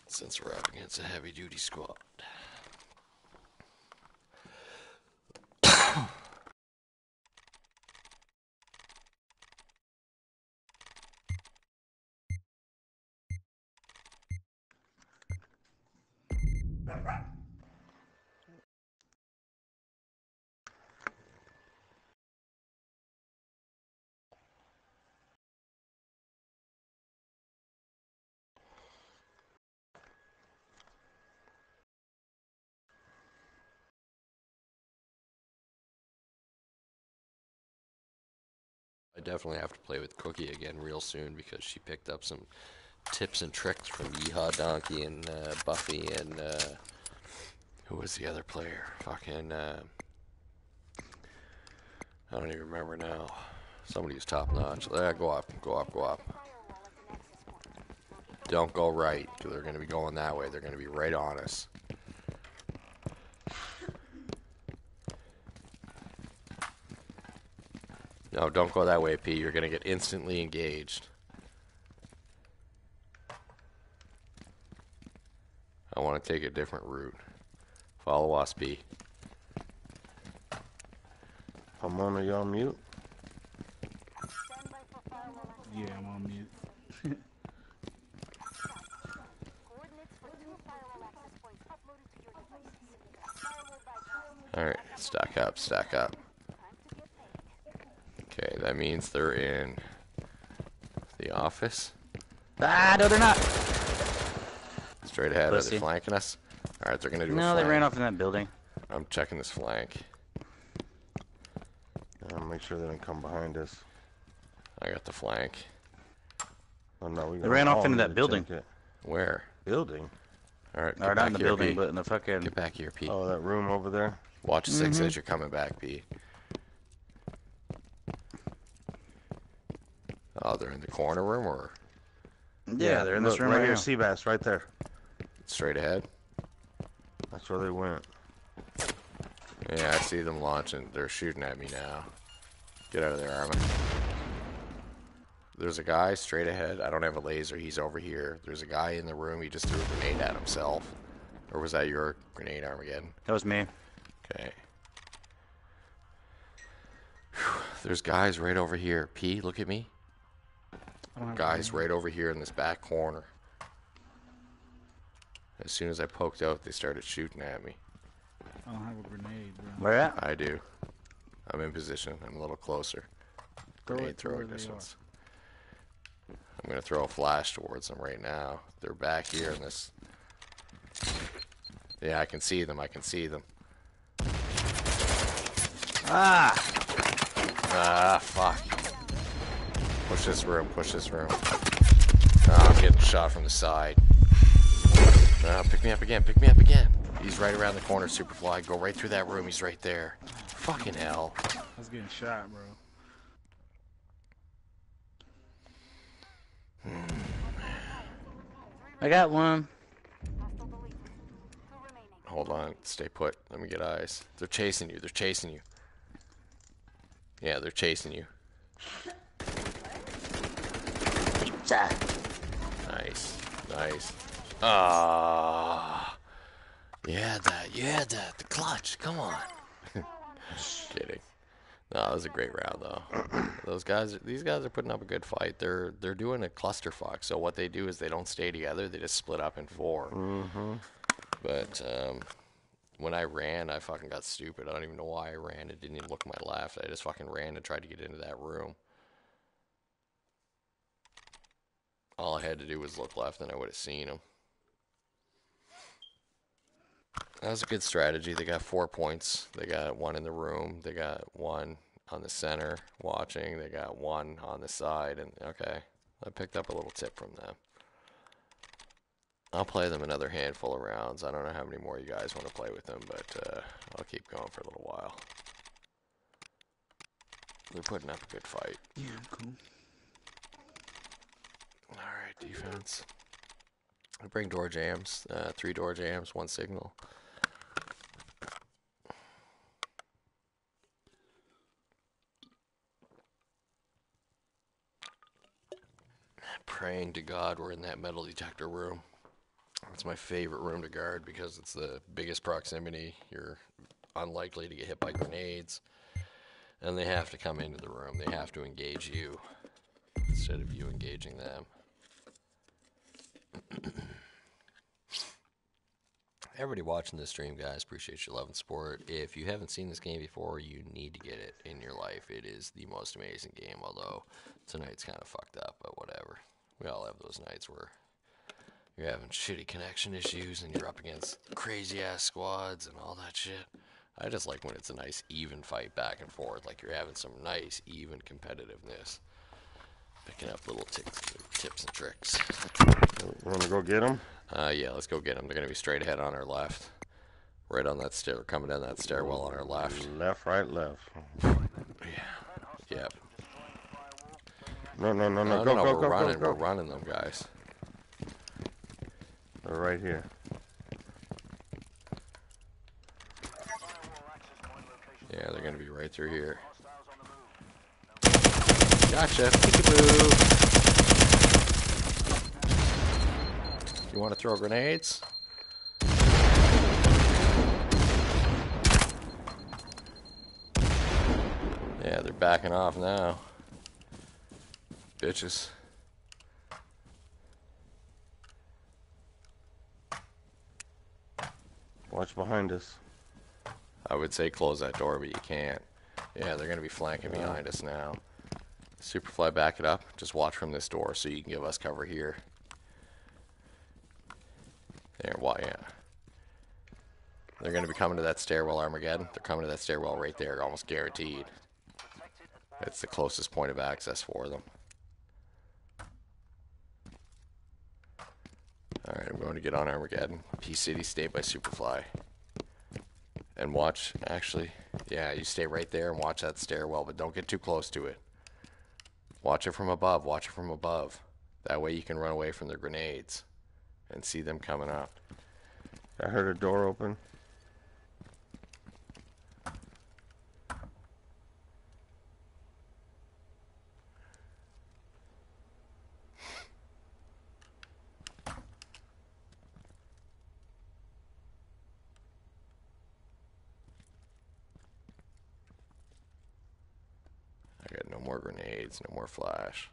since we're up against a heavy duty squad. I definitely have to play with Cookie again real soon because she picked up some tips and tricks from Yeehaw Donkey and Buffy and who was the other player? Fucking I don't even remember now. Somebody who's top notch. Go up, go up, go up. Don't go right, because they're going to be going that way. They're going to be right on us. No, don't go that way, P. You're going to get instantly engaged. I want to take a different route. Follow us, P. I'm on, you on mute? Yeah, I'm on mute. Alright, stack up, stack up. Okay, that means they're in the office. Ah, no, they're not. Straight ahead. Pussy. Are they flanking us? All right, they're gonna do. No, a flank. They ran off in that building. I'm checking this flank. Make sure they don't come behind us. I got the flank. Oh no, we. They ran off into that building. Where? Building. All right. Or not in the building, P. But in the fucking. Get back here, P. Oh, that room over there. Watch six as you're coming back, P. Oh, they're in the corner room, or? Yeah, they're in this room right here. Sea bass right there. Straight ahead. That's where they went. Yeah, I see them launching. They're shooting at me now. Get out of there, Armin. There's a guy straight ahead. I don't have a laser. He's over here. There's a guy in the room. He just threw a grenade at himself. Or was that your grenade, Armageddon? That was me. Okay. Whew. There's guys right over here. P, look at me. Guys right over here in this back corner. As soon as I poked out, they started shooting at me. I don't have a grenade, bro. Where at? I do. I'm in position. I'm a little closer. Grenade throwing distance. I'm going to throw a flash towards them right now. They're back here in this... Yeah, I can see them. I can see them. Ah! Ah, fuck. Push this room. Push this room. Ah, I'm getting shot from the side. Ah, pick me up again. Pick me up again. He's right around the corner, Superfly. Go right through that room. He's right there. Fucking hell. I was getting shot, bro. I got one. Hold on. Stay put. Let me get eyes. They're chasing you. They're chasing you. Yeah, they're chasing you. Nice. Nice. Ah. You had that. You had that. The clutch. Come on. Kidding. No, that was a great round, though. Those guys, these guys are putting up a good fight. They're doing a clusterfuck. So what they do is they don't stay together. They just split up in four. Mm-hmm. But when I ran, I fucking got stupid. I don't even know why I ran. It didn't even look to my left. I just fucking ran and tried to get into that room. All I had to do was look left, and I would have seen him. That was a good strategy. They got 4 points. They got one in the room. They got one on the center watching. They got one on the side. And okay, I picked up a little tip from them. I'll play them another handful of rounds. I don't know how many more you guys want to play with them, but I'll keep going for a little while. They're putting up a good fight. Yeah, cool. Alright, defense. I bring door jams. 3 door jams, 1 signal. Praying to God we're in that metal detector room. It's my favorite room to guard because it's the biggest proximity. You're unlikely to get hit by grenades. And they have to come into the room. They have to engage you instead of you engaging them. Everybody watching this stream, guys, appreciate your love and support. If you haven't seen this game before, you need to get it in your life. It is the most amazing game, although tonight's kind of fucked up, but whatever. We all have those nights where... you're having shitty connection issues, and you're up against crazy-ass squads and all that shit. I just like when it's a nice, even fight back and forth, like you're having some nice, even competitiveness. Picking up little tips and tricks. You want to go get them? Yeah, let's go get them. They're going to be straight ahead on our left. Right on that stair, coming down that stairwell on our left. Left, right, left. Yeah. Yep. No, go, no, go, we're running, we're running them, guys. They're right here. Yeah, they're going to be right through here. Gotcha. Peekaboo. You want to throw grenades? Yeah, they're backing off now. Bitches. Watch behind us. I would say close that door, but you can't. Yeah, they're going to be flanking behind us now. Superfly, back it up. Just watch from this door so you can give us cover here. There, why? Yeah. They're going to be coming to that stairwell, Armageddon. They're coming to that stairwell right there, almost guaranteed. That's the closest point of access for them. Alright, I'm going to get on Armageddon. P-City, stay by Superfly. And watch, actually, yeah, you stay right there and watch that stairwell, but don't get too close to it. Watch it from above, watch it from above. That way you can run away from their grenades and see them coming up. I heard a door open. I got no more grenades, no more flash.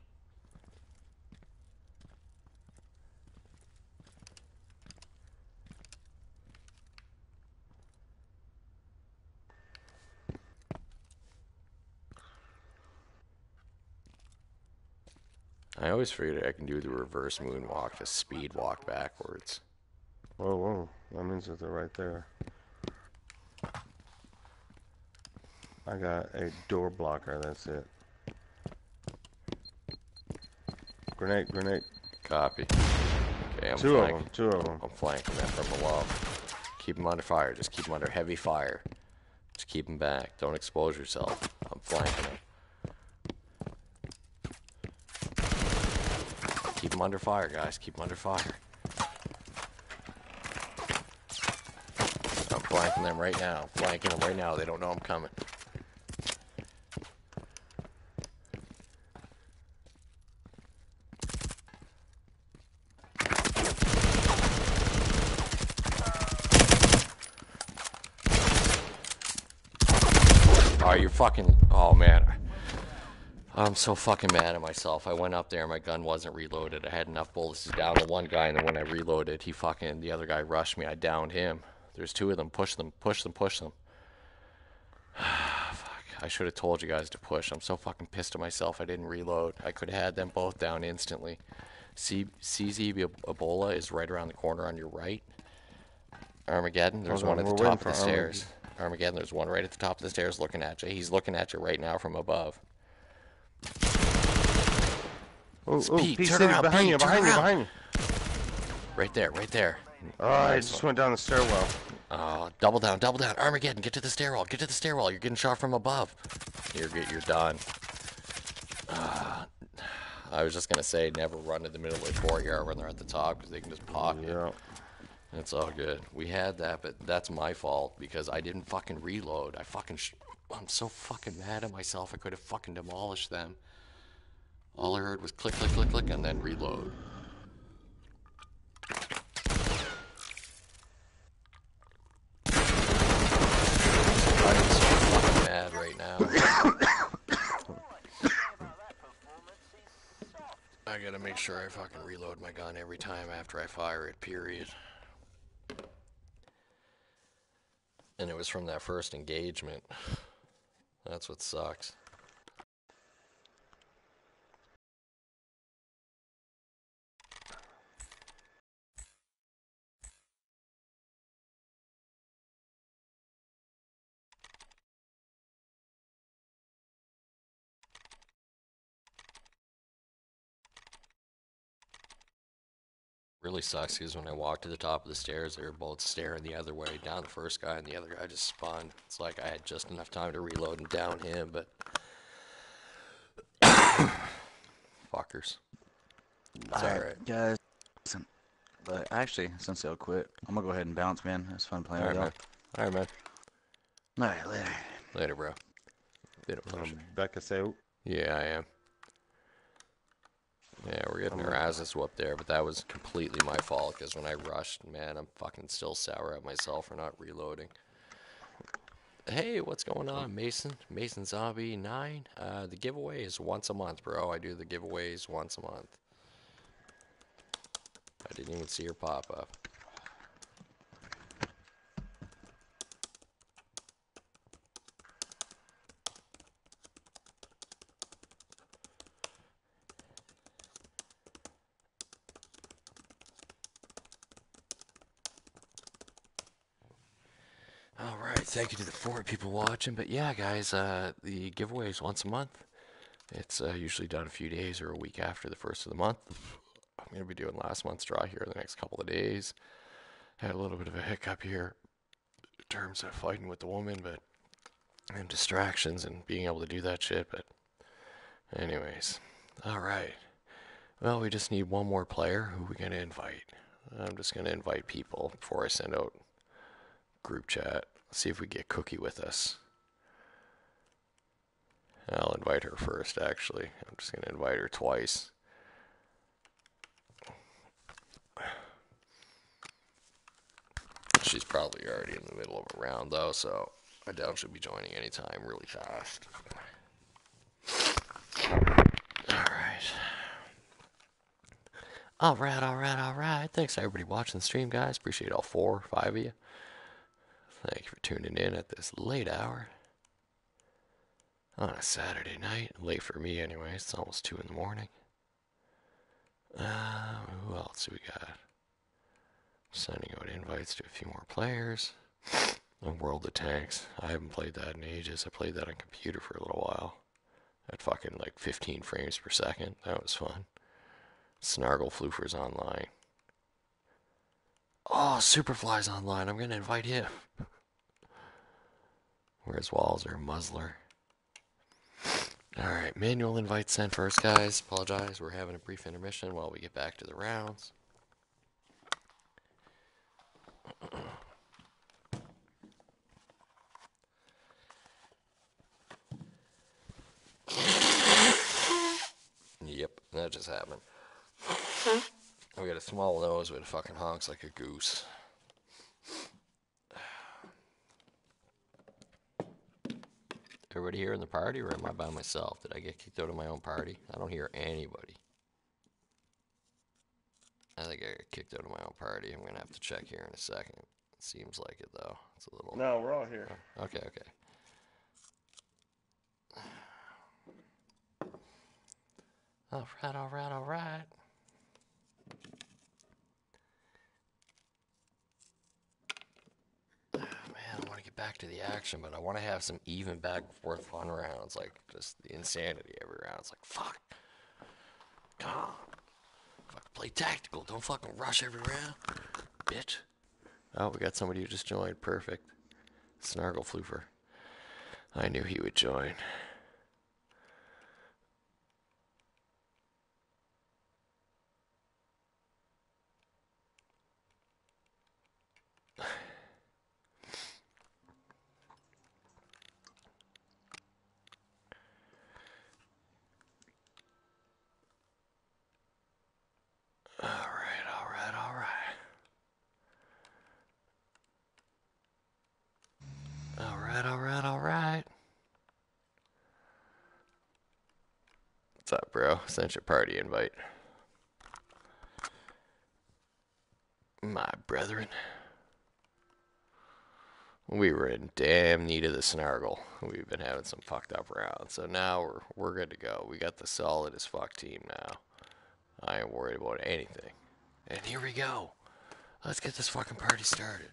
I always forget I can do the reverse moonwalk, the speed walk backwards. Whoa, whoa. That means that they're right there. I got a door blocker, that's it. Grenade, grenade. Copy. Okay, two of them. I'm flanking them from the wall. Keep them under fire. Just keep them under heavy fire. Just keep them back. Don't expose yourself. I'm flanking them. Keep them under fire, guys. Keep them under fire. I'm flanking them right now. Flanking them right now. They don't know I'm coming. Oh, you're fucking... Oh, man. I'm so fucking mad at myself. I went up there and my gun wasn't reloaded. I had enough bullets to down to one guy, and then when I reloaded, he fucking, the other guy rushed me. I downed him. There's two of them. Push them, push them, push them. Fuck. I should have told you guys to push. I'm so fucking pissed at myself. I didn't reload. I could have had them both down instantly. CZ Ebola is right around the corner on your right. Armageddon, there's one at the top of the stairs. Armageddon, there's one right at the top of the stairs looking at you. He's looking at you right now from above. Oh, Pete, turn around, behind you, behind you, behind you. Right there, right there. Oh, I just went down the stairwell. Oh, double down, double down. Armageddon, get to the stairwell, get to the stairwell. You're getting shot from above. You're done. I was just going to say, never run to the middle of the courtyard when they're at the top, because they can just pocket. Yeah. It's all good. We had that, but that's my fault, because I didn't fucking reload. I fucking... I'm so fucking mad at myself. I could have fucking demolished them. All I heard was click, click, click, click, and then reload. I'm so fucking mad right now. I gotta make sure I fucking reload my gun every time after I fire it, period. And it was from that first engagement. That's what sucks. Really sucks because when I walked to the top of the stairs, they were both staring the other way, down the first guy, and the other guy just spawned. It's like I had just enough time to reload and down him, but... Fuckers. It's alright. Guys, listen, but actually, since y'all quit, I'm gonna go ahead and bounce, man. It was fun playing with y'all. Alright, man. Alright, later. Later, bro. Becca's out. Yeah, I am. Yeah, we're getting our asses whooped there, but that was completely my fault, because when I rushed, man, I'm fucking still sour at myself for not reloading. Hey, what's going on, Mason? Mason Zombie 9. The giveaway is once a month, bro. I do the giveaways once a month. I didn't even see her pop up. Thank you to the 4 people watching, but yeah, guys, the giveaway is once a month. It's usually done a few days or a week after the first of the month. I'm going to be doing last month's draw here in the next couple of days. Had a little bit of a hiccup here in terms of fighting with the woman, but and distractions and being able to do that shit, but anyways. All right. Well, we just need one more player. Who are we going to invite? I'm just going to invite people before I send out group chat. Let's see if we get Cookie with us. I'll invite her first, actually. I'm just going to invite her twice. She's probably already in the middle of a round, though, so I doubt she'll be joining anytime really fast. All right. Thanks to everybody watching the stream, guys. Appreciate all 4 or 5 of you. Thank you for tuning in at this late hour on a Saturday night. Late for me, anyway. It's almost 2 in the morning. Who else do we got? I'm sending out invites to a few more players. And World of Tanks. I haven't played that in ages. I played that on computer for a little while. At fucking like 15 frames per second. That was fun. Snarglefloofer's online. Oh, Superfly's online. I'm going to invite him. Where's Walzer? Muzzler. Alright, manual invite sent first, guys. Apologize. We're having a brief intermission while we get back to the rounds. Yep, that just happened. We got a small nose, but it fucking honks like a goose. Everybody here in the party, or am I by myself? Did I get kicked out of my own party? I don't hear anybody. I think I got kicked out of my own party. I'm going to have to check here in a second. It seems like it, though. It's a little... No, we're all here. Oh, okay. All right. Man, I want to get back to the action, but I want to have some even back and forth fun rounds, like just the insanity every round. It's like, fuck. Come on. Fuck, play tactical. Don't fucking rush every round, bitch. Oh, we got somebody who just joined. Perfect. Snarglefloofer. I knew he would join. What's up, bro? Sent your party invite. My brethren. We were in damn need of the snargle. We've been having some fucked up rounds. So now we're good to go. We got the solid as fuck team now. I ain't worried about anything. And here we go. Let's get this fucking party started.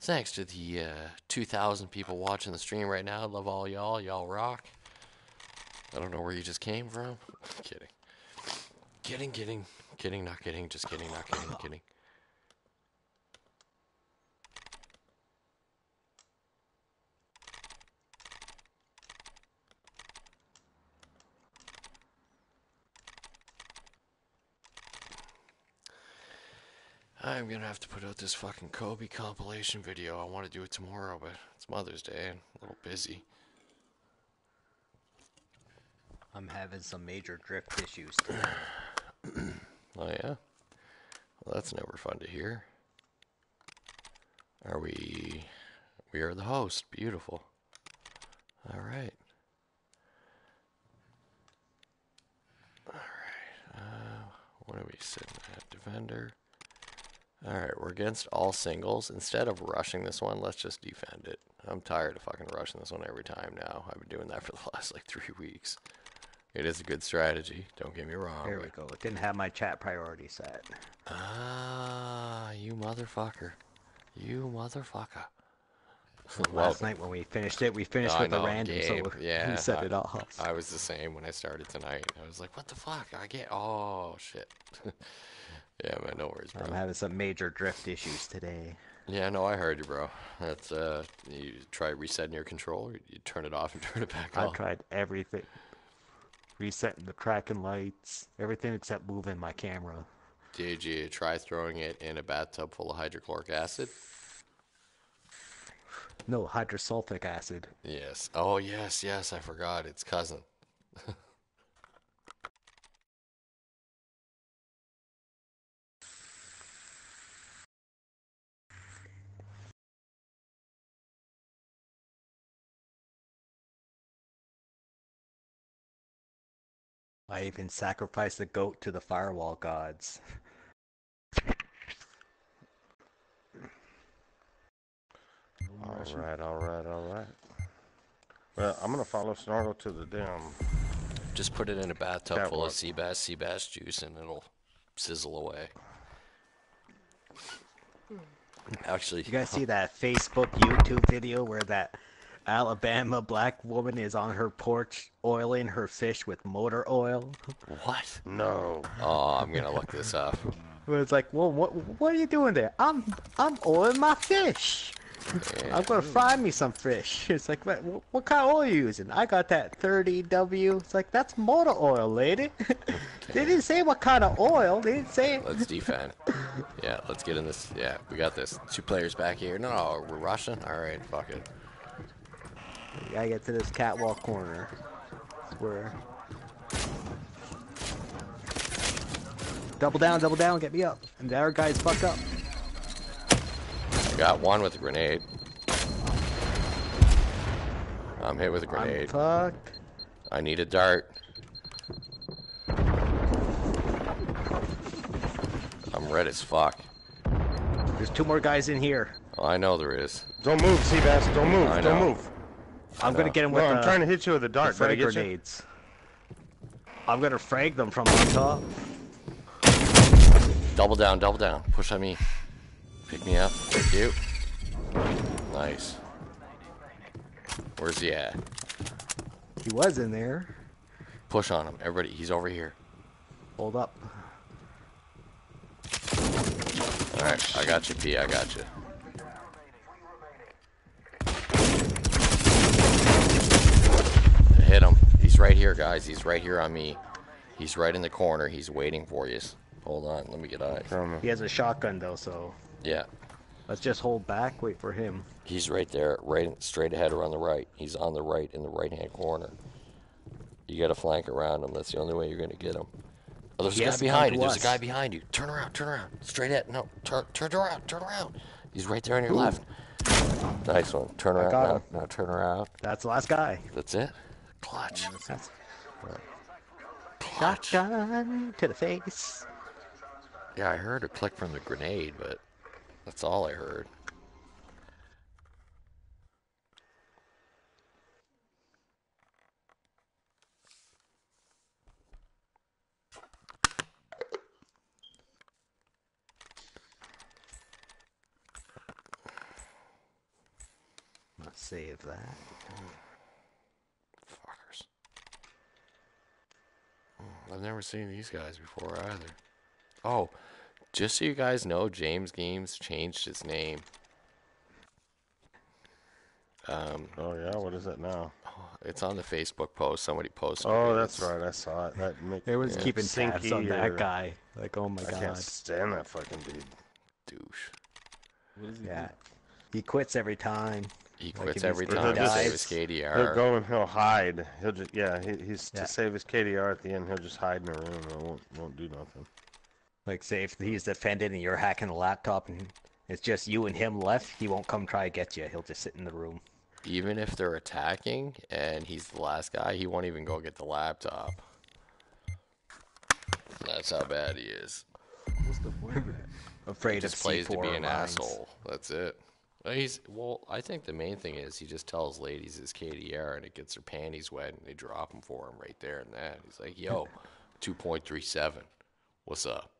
Thanks to the 2,000 people watching the stream right now. Love all y'all. Y'all rock. I don't know where you just came from. Kidding. Kidding, not kidding. Just kidding, not kidding, kidding. I'm gonna have to put out this fucking Kobe compilation video. I want to do it tomorrow, but it's Mother's Day and I'm a little busy. I'm having some major drift issues today. Oh, yeah? Well, that's never fun to hear. Are we... We are the host. Beautiful. All right. What are we sitting at? Defender. All right, we're against all singles. Instead of rushing this one, let's just defend it. I'm tired of fucking rushing this one every time now. I've been doing that for the last, like, 3 weeks. It is a good strategy. Don't get me wrong. Here we go. It didn't have my chat priority set. Ah, you motherfucker. You motherfucker. Last night when we finished it, we finished with a random, so yeah, we set it off. I was the same when I started tonight. I was like, what the fuck? I get... Oh, shit. Yeah, man, no worries, bro. I'm having some major drift issues today. Yeah, no, I heard you, bro. That's, you try resetting your control, or you turn it off and turn it back on? I tried everything. resetting the tracking lights, everything except moving my camera. Did you try throwing it in a bathtub full of hydrochloric acid? No, hydrosulfuric acid. Yes. Oh, yes, yes, I forgot. It's cousin. I even sacrificed the goat to the firewall gods. Alright, alright, alright. Well, I'm gonna follow Snargle to the dam. Just put it in a bathtub full of sea bass juice, and it'll sizzle away. Actually, you guys see that Facebook, YouTube video where that Alabama black woman is on her porch oiling her fish with motor oil? What? No. Oh, I'm gonna look this up. It's like, well, what are you doing there? I'm oiling my fish. Yeah. I'm gonna fry me some fish. It's like, what kind of oil are you using? I got that 30W. It's like, that's motor oil, lady. Okay. They didn't say what kind of oil. They didn't say. Let's defend. Yeah, let's get in this. Yeah, we got this. Two players back here. No, we're rushing. All right, fuck it. We gotta get to this catwalk corner. Where? Double down, get me up. And there, guys, fuck up. I got one with a grenade. I'm hit with a grenade. Fuck. I need a dart. I'm red as fuck. There's two more guys in here. Oh, I know there is. Don't move, Seabass. Don't move. I don't know. Move. I'm gonna get him with. No, I'm trying to hit you with a dart. Frag grenades. I'm gonna frag them from on top. Double down, push on me. Pick me up. Thank you. Nice. Where's he at? He was in there. Push on him, everybody. He's over here. Hold up. All right, I got you, P. I got you. Hit him. He's right here, guys. He's right here on me. He's right in the corner. He's waiting for you. Hold on. Let me get eyes. He has a shotgun, though, so... Yeah. Let's just hold back. Wait for him. He's right there. Straight ahead or on the right. He's on the right in the right-hand corner. You got to flank around him. That's the only way you're going to get him. Oh, there's a guy behind you. There's a guy behind you. Turn around. Turn around. Straight at... No. Turn around. Turn around. He's right there on your left. Nice one. Turn around. Now turn around. That's the last guy. That's it? Clutch. Shotgun to the face. Yeah, I heard a click from the grenade, but that's all I heard. Let's save that. I've never seen these guys before either. Oh, just so you guys know, James Games changed his name. Oh yeah, what is it now? It's on the Facebook post. Somebody posted. Oh, that's right. I saw it. That makes, they was keeping tabs on that guy. Like, oh my god, I can't stand that fucking dude. Douche. What is he doing? He quits every time. He quits every time to save his KDR. He'll go and he'll hide. He'll just, yeah, he's to save his KDR at the end. He'll just hide in a room and won't do nothing. Like, say if he's defended and you're hacking the laptop and it's just you and him left, he won't come try to get you. He'll just sit in the room. Even if they're attacking and he's the last guy, he won't even go get the laptop. That's how bad he is. What's the point of that? Afraid of C4 plays to be an asshole. That's it. Well, I think the main thing is he just tells ladies his KDR and it gets their panties wet and they drop them for him right there and that. He's like, yo, 2.37, what's up?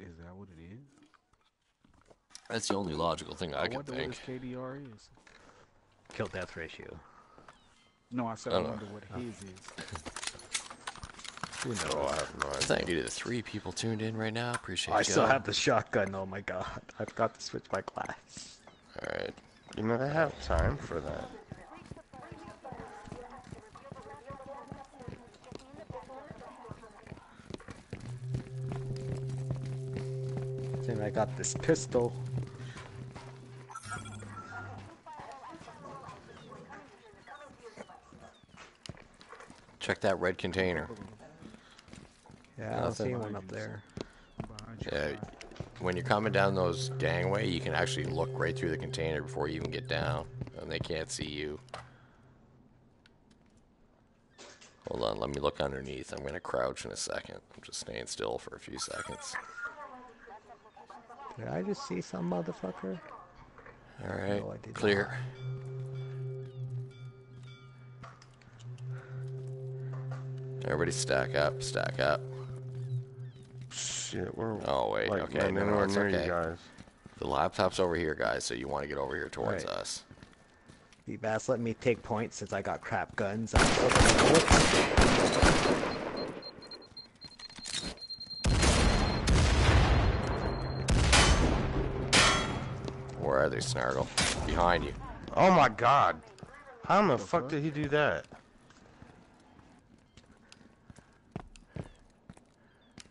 Is that what it is? That's the only logical thing I can think. I wonder what his KDR is. Kill death ratio. No, I said I wonder what his is. Who knows? Oh, I have no idea. Thank you to the 3 people tuned in right now. Appreciate it. I still have the shotgun. Oh my god. I've got to switch my class. Alright. You know, I have time for that. I got this pistol. Check that red container. Yeah, I don't see one up there. Yeah, when you're coming down those gangway, you can actually look right through the container before you even get down, and they can't see you. Hold on, let me look underneath. I'm gonna crouch in a second. I'm just staying still for a few seconds. Did I just see some motherfucker? All right, no, clear. Not. Everybody stack up. Shit, we're... Oh, wait, like, okay, no, it's okay. You guys. The laptop's over here, guys, so you want to get over here towards us. The bass let me take points since I got crap guns. Where are they, Snargle? Behind you. Oh my god! How in the fuck did he do that?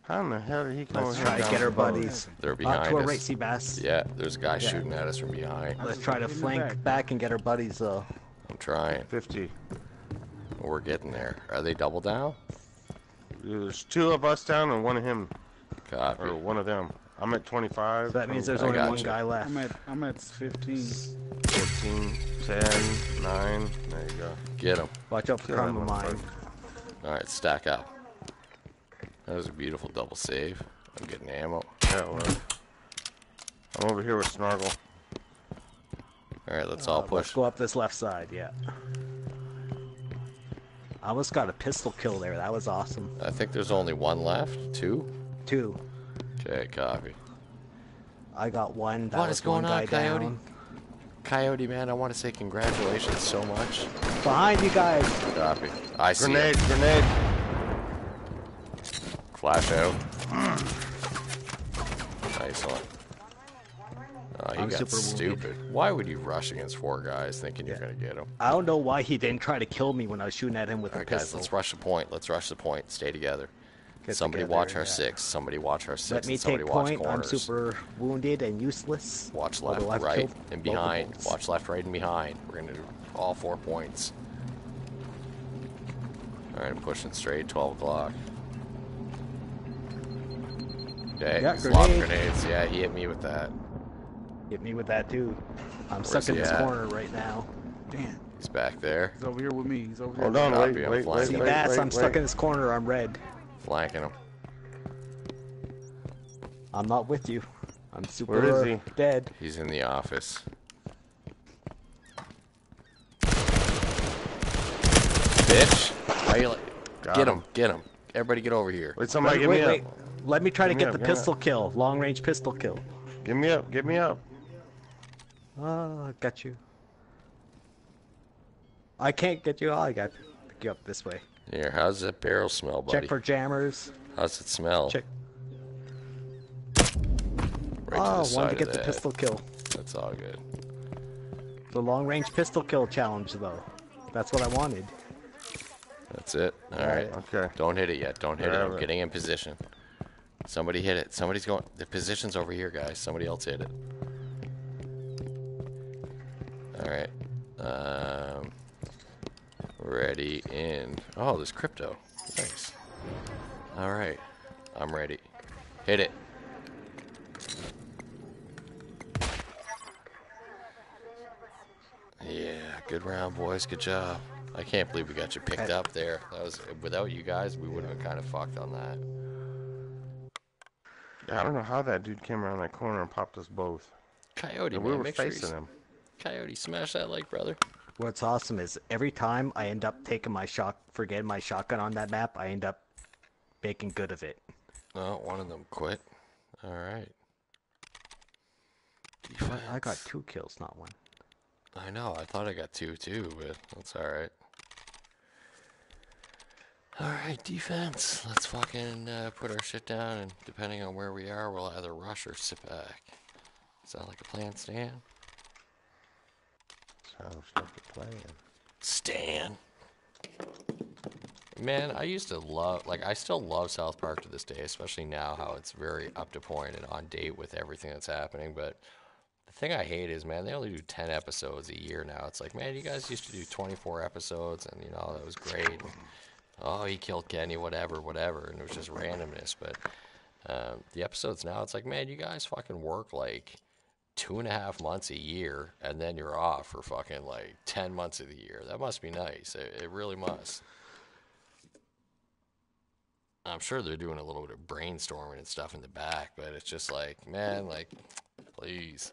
How in the hell did he come over here? Let's try to get our buddies. They're behind us. Right, Seabass. Yeah, there's a guy shooting at us from behind. Let's try to flank back and get our buddies, though. I'm trying. 50. We're getting there. Are they double down? There's two of us down and one of him. Copy. Or one of them. I'm at 25. So that means there's only one guy left. I'm at 15. 15, 10, 9. There you go. Get him. Watch out for the crumble mine. All right, stack out. That was a beautiful double save. I'm getting ammo. Yeah, it was. I'm over here with Snargle. Alright, let's all push. Let's go up this left side, yeah. I almost got a pistol kill there. That was awesome. I think there's only one left. Two? Two. Okay, copy. I got one. What is going on, Coyote? Down. Coyote, man, I want to say congratulations so much. Behind you guys. Copy. I see. Grenade, grenade. Flash out. Nice one. Oh, he got stupid. Why would you rush against four guys thinking you're going to get him? I don't know why he didn't try to kill me when I was shooting at him with a pistol. Guys, let's rush the point. Let's rush the point. Stay together. Somebody watch our six. Somebody watch our six. Let me take point. I'm super wounded and useless. Watch left, right, and behind. Watch left, right, and behind. We're going to do all 4 points. All right, I'm pushing straight. 12 o'clock. Yeah, he's lobbing grenades. Yeah, he hit me with that. Hit me with that too. I'm stuck in this corner right now. Damn. He's back there. He's over here with me. He's over here. Hold on, wait. See, Bass, I'm stuck in this corner. I'm red. Flanking him. I'm not with you. I'm super dead. He's in the office. Bitch. Get him. Get him. Everybody get over here. Wait, somebody give me up. Let me try to get the pistol kill, long-range pistol kill. Give me up, give me up. Oh, I got you. I can't get you. I got to pick you up this way. Here, how's that barrel smell, buddy? Check for jammers. How's it smell? Check. Right to the wanted to get the pistol kill. That's all good. The long-range pistol kill challenge, though. That's what I wanted. That's it. All right. Okay. Don't hit it yet. Don't hit it. I'm getting in position. Somebody hit it. Somebody's going. The position's over here, guys. Somebody else hit it. Alright. Ready in. Oh, there's crypto. Nice. Alright. I'm ready. Hit it. Yeah. Good round, boys. Good job. I can't believe we got you picked up there. That was without you guys, we would have been kind of fucked on that. I don't know how that dude came around that corner and popped us both. Coyote, we were facing him. Coyote, smash that leg, brother. What's awesome is every time I end up taking my shotgun on that map, I end up making good of it. No, one of them quit. All right. Defense. I got 2 kills, not 1. I know. I thought I got 2 too, but that's all right. Alright, defense. Let's fucking put our shit down, and depending on where we are, we'll either rush or sit back. Sound like a plan, Stan? Sounds like a plan. Stan! Man, I used to love, like, I still love South Park to this day, especially now how it's very up to point and on date with everything that's happening. But the thing I hate is, man, they only do 10 episodes a year now. It's like, man, you guys used to do 24 episodes, and, you know, that was great. And, oh, he killed Kenny, whatever, whatever. And it was just randomness. But the episodes now, it's like, man, you guys fucking work, like, 2.5 months a year, and then you're off for fucking, like, 10 months of the year. That must be nice. It really must. I'm sure they're doing a little bit of brainstorming and stuff in the back, but it's just like, man, like, please.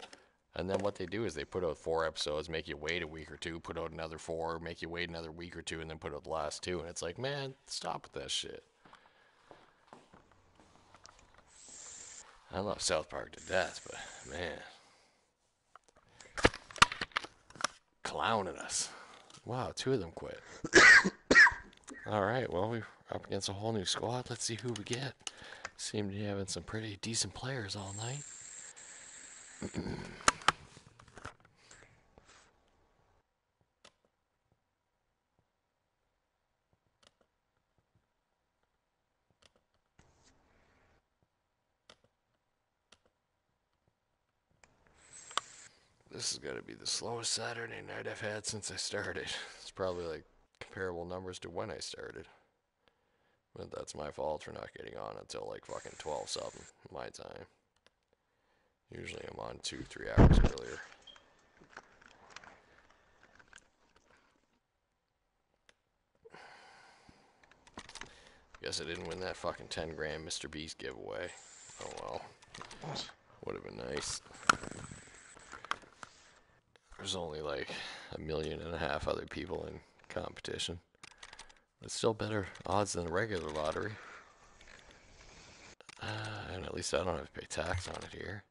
And then what they do is they put out 4 episodes, make you wait a week or two, put out another 4, make you wait another week or two, and then put out the last 2. And it's like, man, stop with that shit. I love South Park to death, but, man. Clowning us. Wow, 2 of them quit. All right, well, we've up against a whole new squad. Let's see who we get. Seem to be having some pretty decent players all night. This is going to be the slowest Saturday night I've had since I started. It's probably like comparable numbers to when I started. But that's my fault for not getting on until like fucking 12 something my time. Usually I'm on 2-3 hours earlier. Guess I didn't win that fucking 10 grand Mr. Beast giveaway. Oh well. Would have been nice. There's only like 1.5 million other people in competition. It's still better odds than a regular lottery. And at least I don't have to pay tax on it here.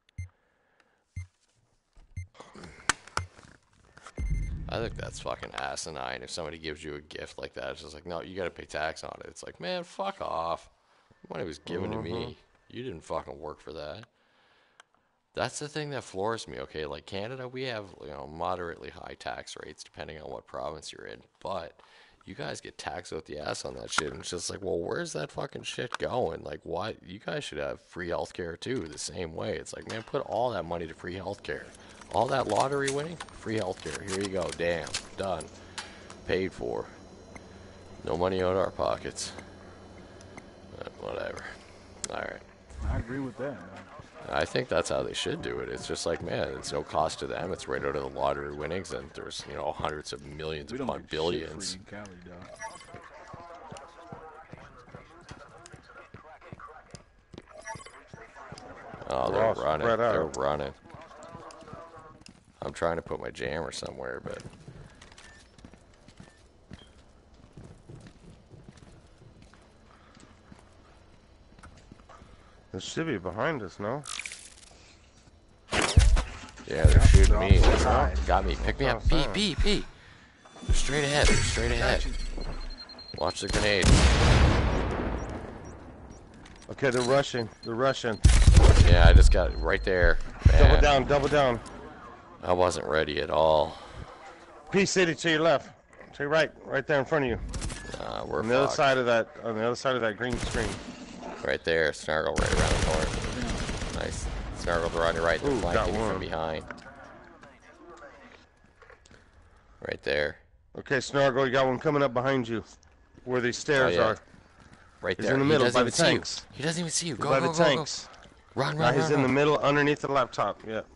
I think that's fucking asinine. If somebody gives you a gift like that, it's just like, no, you gotta pay tax on it. It's like, man, fuck off. Money was given to me. You didn't fucking work for that. That's the thing that floors me, okay? Like Canada, we have, you know, moderately high tax rates depending on what province you're in, but you guys get taxed out the ass on that shit, and it's just like, well, where's that fucking shit going? Like, why? You guys should have free healthcare too, the same way. It's like, man, put all that money to free healthcare. All that lottery winning, free healthcare. Here you go, damn, done, paid for. No money out of our pockets. But whatever. All right. I agree with that. I think that's how they should do it. It's just like, man, it's no cost to them. It's right out of the lottery winnings, and there's, you know, hundreds of millions upon billions. Cali, oh, they're running. They're running. I'm trying to put my jammer somewhere, but... There should be behind us, no? Yeah, they're shooting me. Got me. Pick me up. Pee, pee, pee. They're straight ahead. They're straight ahead. Watch the grenade. Okay, they're rushing. They're rushing. Yeah, I just got it right there. Man. Double down, double down. I wasn't ready at all. P City to your left. To your right. Right there in front of you. Nah, we're on the other side of that. On the other side of that green screen. Right there, Snargle right around the corner. Nice. Snargle around your right, they're flanking from behind. Right there. Okay, Snargle, you got one coming up behind you. Where these stairs are. Right there. He's in the middle by the tanks. He doesn't even see you. Go, go, go, go. By the tanks. Run, run, run. He's in the middle underneath the laptop. Yep.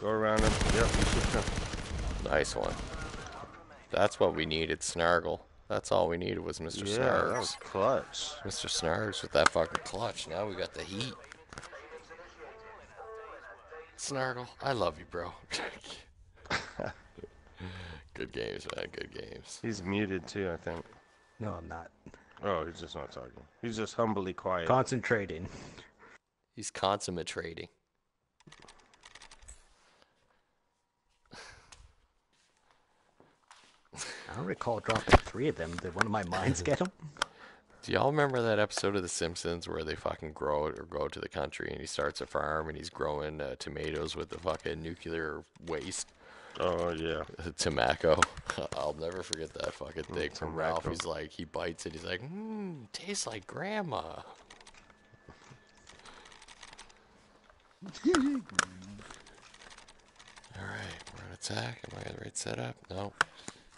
Go around him. Yep, you should come. Nice one. That's what we needed, Snargle. That's all we needed was Mr. Snargs. Yeah, that was clutch. Mr. Snargs with that fucking clutch. Now we got the heat. Snargle, I love you, bro. Good games, man. Good games. He's muted, too, I think. No, I'm not. Oh, he's just not talking. He's just humbly quiet. Concentrating. He's consummatrating. I don't recall dropping 3 of them. Did one of my mines get them? Do y'all remember that episode of The Simpsons where they fucking grow it or go to the country and he starts a farm and he's growing tomatoes with the fucking nuclear waste? Oh, yeah. Tobacco. I'll never forget that fucking thing from Ralph. He's like, he bites it. He's like, tastes like grandma. All right, we're on attack. Am I at the right setup? No.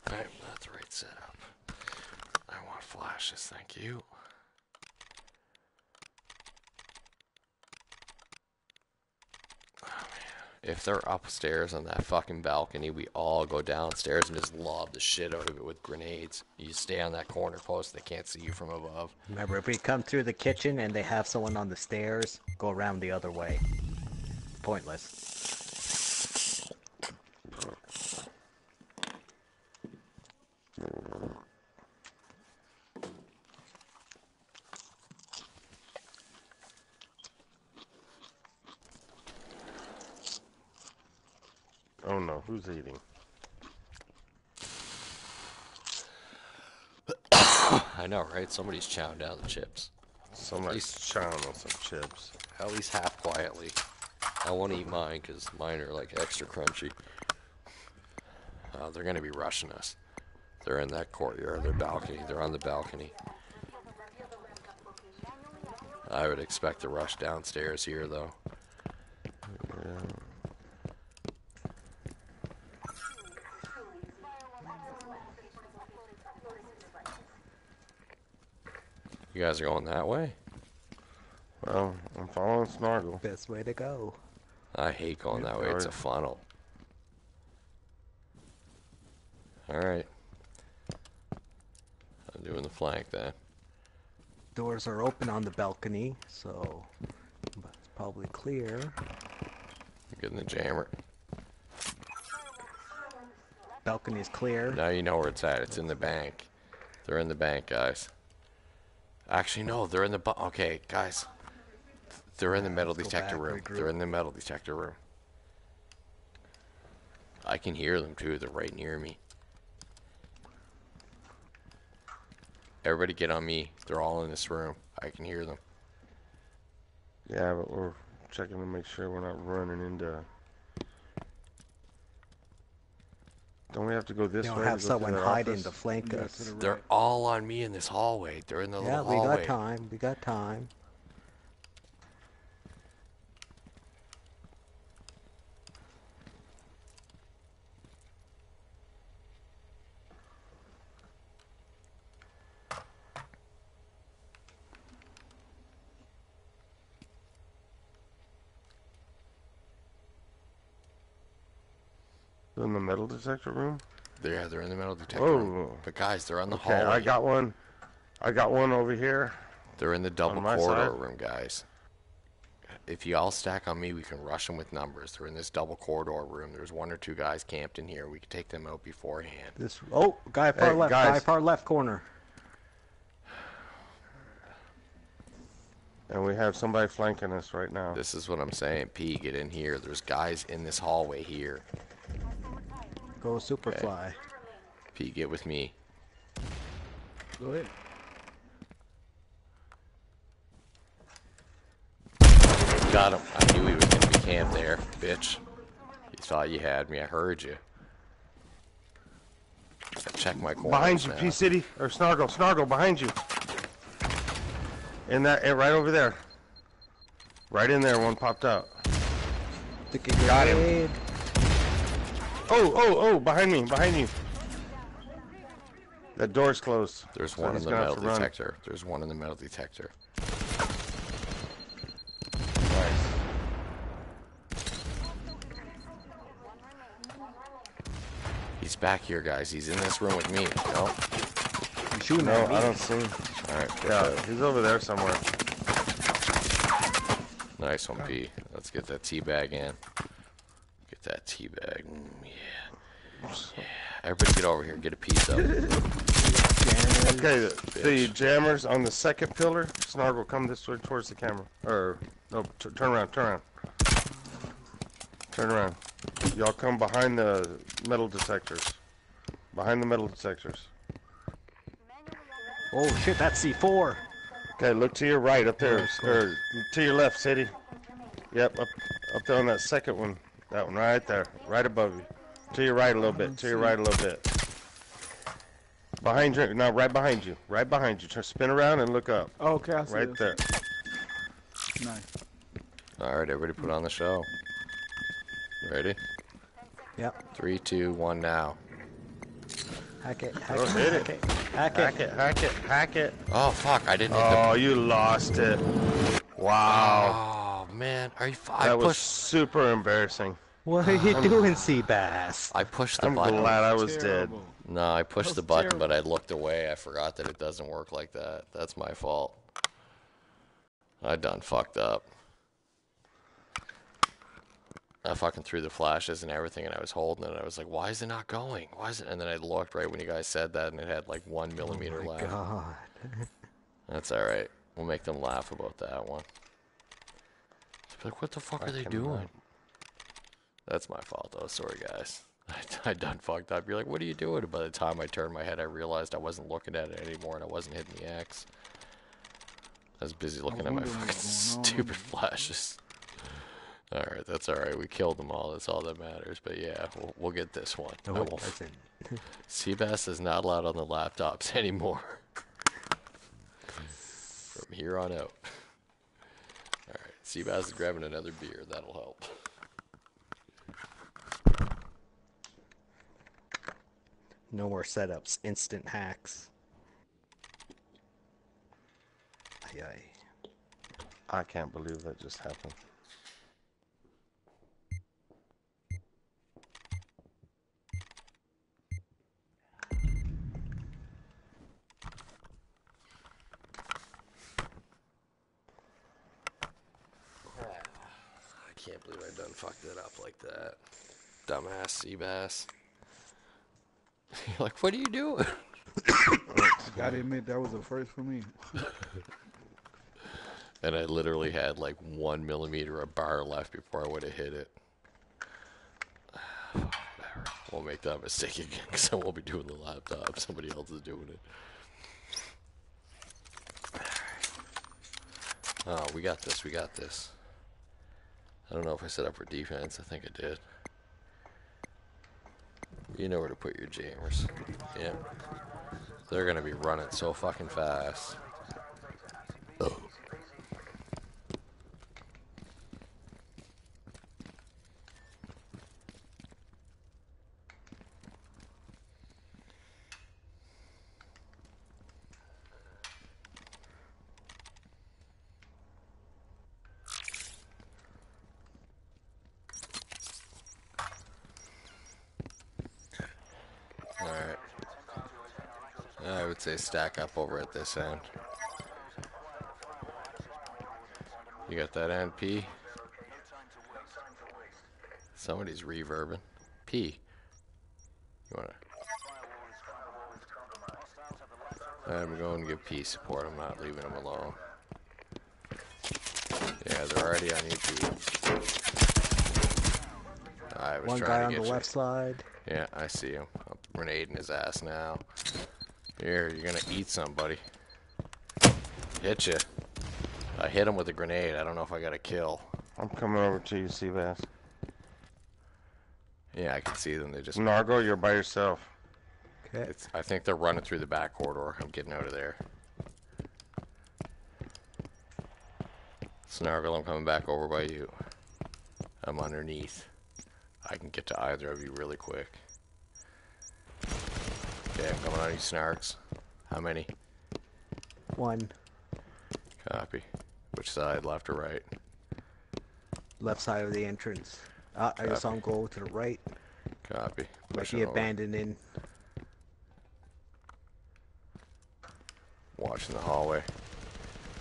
I'm not the right setup. I want flashes, thank you. Oh, man. If they're upstairs on that fucking balcony, we all go downstairs and just lob the shit out of it with grenades. You stay on that corner post, they can't see you from above. Remember, if we come through the kitchen and they have someone on the stairs, go around the other way. Pointless. Oh no, who's eating? I know, right? Somebody's chowing down the chips. Somebody's chowing on some chips. At least half quietly. I won't eat mine because mine are like extra crunchy. They're going to be rushing us. They're in that courtyard, their balcony. They're on the balcony. I would expect to rush downstairs here, though. Yeah. You guys are going that way? Well, I'm following Snargle. Best way to go. I hate going that way. It's a funnel. Alright. I'm doing the flank then. Doors are open on the balcony, so it's probably clear. I'm getting the jammer. Balcony's clear. Now you know where it's at. It's in the bank. They're in the bank, guys. Actually, no, they're in the... Okay, guys. They're in the metal detector room. They're in the metal detector room. I can hear them, too. They're right near me. Everybody get on me. They're all in this room. I can hear them. Yeah, but we're checking to make sure we're not running into... Don't we have to go this way? Don't have someone hiding to flank us. They're all on me in this hallway. They're in the little hallway. Yeah, we got time. We got time. In the metal detector room? Yeah, they're in the metal detector room. But guys, they're on the hallway. I got one. I got one over here. They're in the double corridor room, guys. If you all stack on me, we can rush them with numbers. They're in this double corridor room. There's one or two guys camped in here. We can take them out beforehand. This guy far left, guys. Guy far left corner. And we have somebody flanking us right now. This is what I'm saying. P, get in here. There's guys in this hallway here. Go Superfly. Okay. Pete, get with me. Go ahead. Got him. I knew he was going to be camped there, bitch. You thought you had me. I heard you. Check my corners. Behind you, P-City. Or Snargle. Snargle, behind you. In that, right over there. Right in there, one popped out. Got him. Oh, behind me. That door's closed. There's one in the metal detector. There's one in the metal detector. Nice. He's back here, guys. He's in this room with me. No. You shooting at me? I don't see him. Alright, yeah, he's over there somewhere. Nice one, P. Let's get that teabag in. That teabag, yeah. Everybody get over here, and get a piece of it. Okay, the jammer's on the second pillar. Snargle, come this way towards the camera. Or, no, turn around, turn around. Turn around. Y'all come behind the metal detectors. Behind the metal detectors. Oh shit, that's C4. Okay, look to your right up there, or to your left, City. Yep, up there on that second one. That one right there, right above you. To your right a little bit. To your right a little bit. Behind you. No, right behind you. Right behind you. Just spin around and look up. Oh, okay, I see. Right there. Nice. All right, everybody put on the show. Ready? Yep. 3, 2, 1, now. Hack it. Hack it. It. Hack it. Hack it. Hack it. Hack it. Oh, fuck. I didn't hit the... Oh, you lost it. Wow. Oh, man. Are you... That was super embarrassing. What are you doing, Seabass? I pushed the button. I'm glad I was dead. No, I pushed the button, but I looked away. I forgot that it doesn't work like that. That's my fault. I done fucked up. I fucking threw the flashes and everything, and I was holding it, and I was like, why is it not going? Why is it? And then I looked right when you guys said that, and it had like 1 millimeter left. Oh my God. That's all right. We'll make them laugh about that one. Like, what the fuck are they doing? That's my fault, though. Sorry, guys. I done fucked up. You're like, what are you doing? By the time I turned my head, I realized I wasn't looking at it anymore, and I wasn't hitting the X. I was busy looking at my fucking stupid flashes. All right, that's all right. We killed them all. That's all that matters. But yeah, we'll get this one. No, Seabass is not allowed on the laptops anymore. From here on out. All right, Seabass is grabbing another beer. That'll help. No more setups. Instant hacks. Aye, aye. I can't believe that just happened. I can't believe I done fucked it up like that. Dumbass Seabass. You're like, what are you doing? Gotta admit, that was a first for me. And I literally had like 1 millimeter of bar left before I would have hit it. Whatever. Won't make that mistake again because I won't be doing the laptop. Somebody else is doing it. Oh, we got this. We got this. I don't know if I set up for defense. I think I did. You know where to put your jammers. Yep. They're going to be running so fucking fast. Oh. They stack up over at this end. You got that end, P? Somebody's reverbing. P. You wanna? I'm going to give P support. I'm not leaving him alone. Yeah, they're already on YouTube. I was trying to get you. One guy on the left side. Yeah, I see him. I'm grenading his ass now. Here, you're gonna eat somebody. Hit you. I hit him with a grenade. I don't know if I got a kill. I'm coming over to you, Seabass. Yeah, I can see them. They just... Nargo, you're by yourself. Okay. I think they're running through the back corridor. I'm getting out of there. Snargle, I'm coming back over by you. I'm underneath. I can get to either of you really quick. Okay, I'm coming on you, Snarks. How many? One. Copy. Which side, left or right? Left side of the entrance. I just saw him go to the right. Copy. Like he abandoned in. Watching the hallway.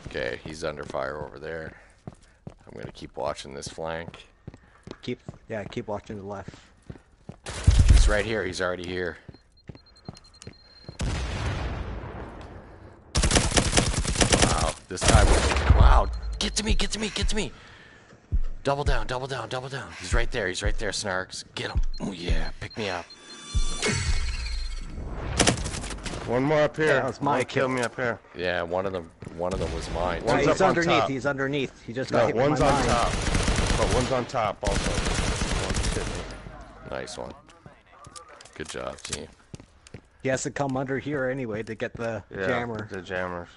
Okay, he's under fire over there. I'm gonna keep watching this flank. Keep watching the left. He's right here. He's already here. This time, wow, get to me, get to me, get to me. Double down, double down, double down. He's right there, Snarks. Get him. Oh, yeah, pick me up. One more up here. Yeah, that's my kill. Me up here. Yeah, one of them was mine. One's up on top. He's underneath. He just got hit. One's on top. But one's on top also. Nice one. Good job, team. He has to come under here anyway to get the jammer. The jammers.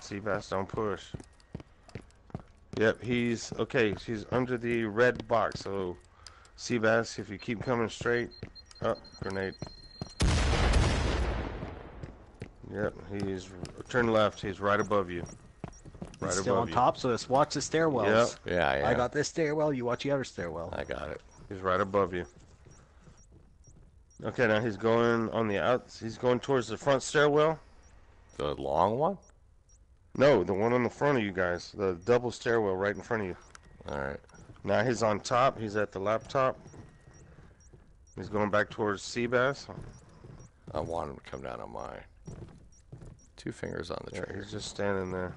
Seabass, don't push. Yep, he's okay. He's under the red box. So, Seabass, if you keep coming straight, up grenade. Yep, he's turn left. He's right above you. Right above you. Still on top, so just watch the stairwells. Yep. Yeah, yeah. I got this stairwell. You watch the other stairwell. I got it. He's right above you. Okay, now he's going on the outs. He's going towards the front stairwell. The long one? No, the one on the front of you guys. The double stairwell right in front of you. All right. Now he's on top. He's at the laptop. He's going back towards Seabass. I want him to come down on mine. Two fingers on the trigger. He's just standing there.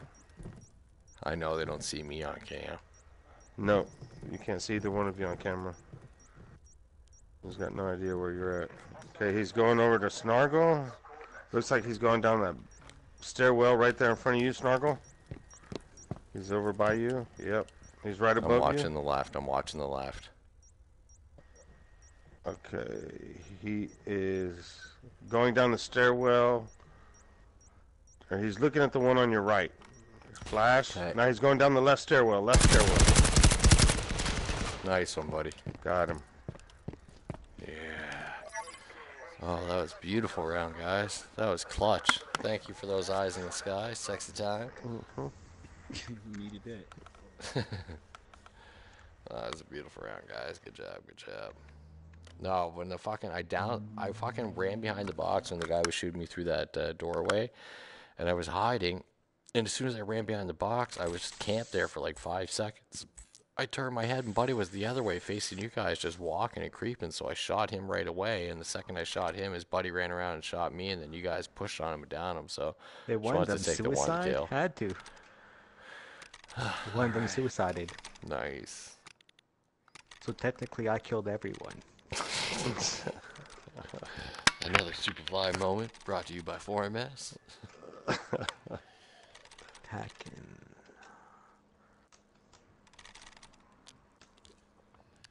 I know they don't see me on cam. No, you can't see either one of you on camera. He's got no idea where you're at. Okay, he's going over to Snargle. Looks like he's going down that stairwell right there in front of you, Snargle. He's over by you. Yep. He's right above you. I'm watching the left. I'm watching the left. Okay. He is going down the stairwell. He's looking at the one on your right. Flash. Okay. Now he's going down the left stairwell. Left stairwell. Nice one, buddy. Got him. Oh, that was a beautiful round, guys. That was clutch. Thank you for those eyes in the sky. Sexy time. Needed it. That was a beautiful round, guys. Good job. Good job. No, when the fucking I fucking ran behind the box when the guy was shooting me through that doorway, and I was hiding. And as soon as I ran behind the box, I was camped there for like 5 seconds. I turned my head and Buddy was the other way facing you guys, just walking and creeping, so I shot him right away, and the second I shot him, his buddy ran around and shot me, and then you guys pushed on him and down him, so they wanted them to take suicide? The one kill. Had to. One of them suicided. Nice. So technically I killed everyone. Another Superfly moment brought to you by 4MS. Hacking.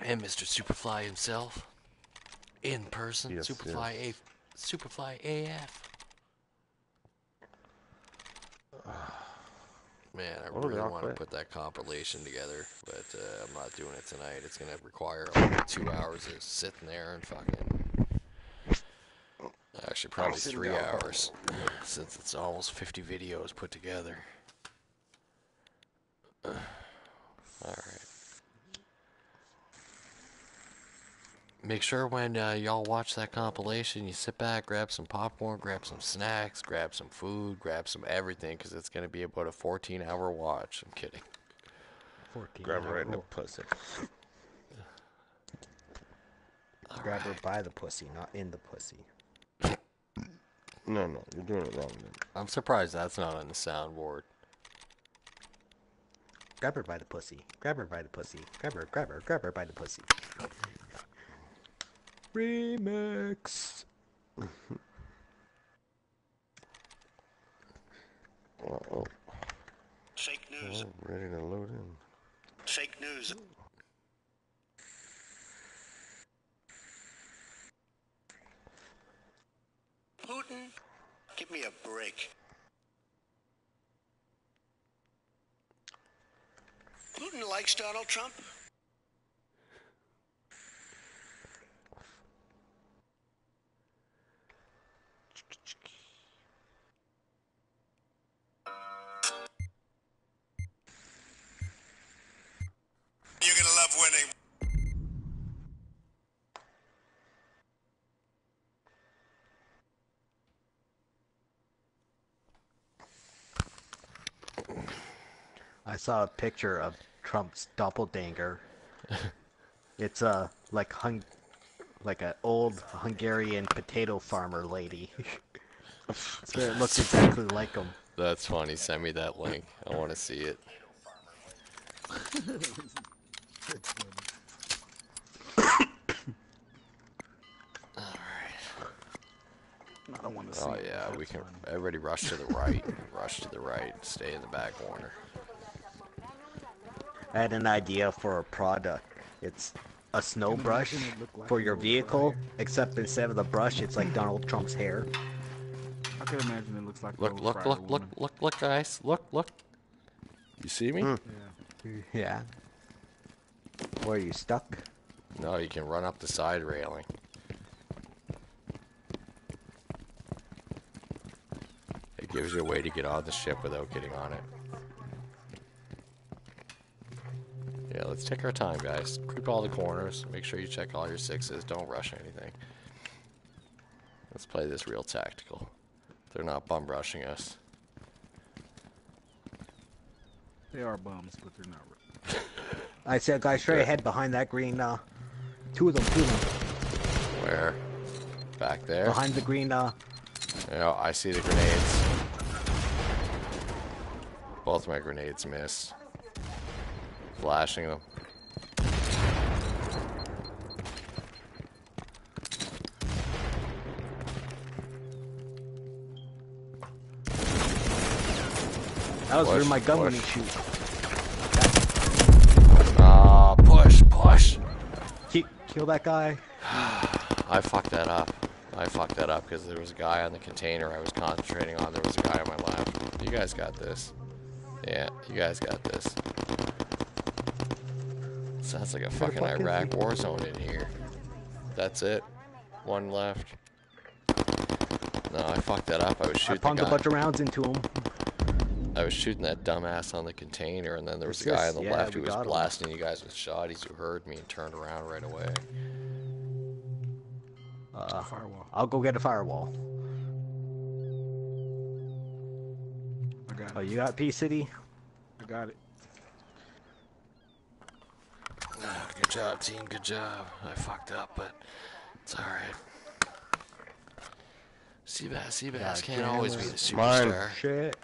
And Mr. Superfly himself, in person, yes, Superfly, Superfly AF. Man, I really want to put that compilation together, but I'm not doing it tonight. It's going to require over 2 hours of sitting there and fucking... Actually, probably 3 hours, since it's almost 50 videos put together. All right. Make sure when y'all watch that compilation, you sit back, grab some popcorn, grab some snacks, grab some food, grab some everything, because it's going to be about a 14-hour watch. I'm kidding. 14 grab her right in the pussy. Grab her by the pussy, not in the pussy. No, you're doing it wrong, man. I'm surprised that's not on the soundboard. Grab her by the pussy. Grab her by the pussy. Grab her by the pussy. Remix. Uh-oh. Fake news. Oh, ready to load in. Fake news. Putin, give me a break. Putin likes Donald Trump. I saw a picture of Trump's doppelganger. It's like an old Hungarian potato farmer lady. So it looks exactly like him. That's funny. Send me that link. I want to see it. All right. I don't want to see. Oh yeah, we can. Funny. Everybody, rush to the right. Rush to the right. Stay in the back corner. I had an idea for a product. It's a snow brush for your vehicle, except instead of the brush, it's like Donald Trump's hair. I could imagine it looks like. Look, guys, look. You see me? Yeah. Where are you stuck? No, you can run up the side railing. It gives you a way to get on the ship without getting on it. Yeah, let's take our time, guys. Creep all the corners. Make sure you check all your sixes. Don't rush anything. Let's play this real tactical. They're not bum rushing us. They are bums, but they're not real. I said, guys, straight ahead behind that green. Two of them. Where? Back there? Behind the green. Yeah, I see the grenades. Both my grenades miss. Flashing them. That was where my gun wouldn't shoot. Ah, push. Kill that guy. I fucked that up because there was a guy on the container I was concentrating on. There was a guy on my left. You guys got this. Yeah, you guys got this. Sounds like a fucking Iraq war zone in here. That's it. One left. No, I fucked that up. I was shooting. I pumped a bunch of rounds into him. I was shooting that dumbass on the container, and then there was a guy on the left who was blasting you guys with shotties who heard me and turned around right away. Firewall. I'll go get a firewall. I got it. Oh, you got P-City? I got it. Oh, good job, team. Good job. I fucked up, but it's alright. Seabass can't always be the superstar. Mine. Shit.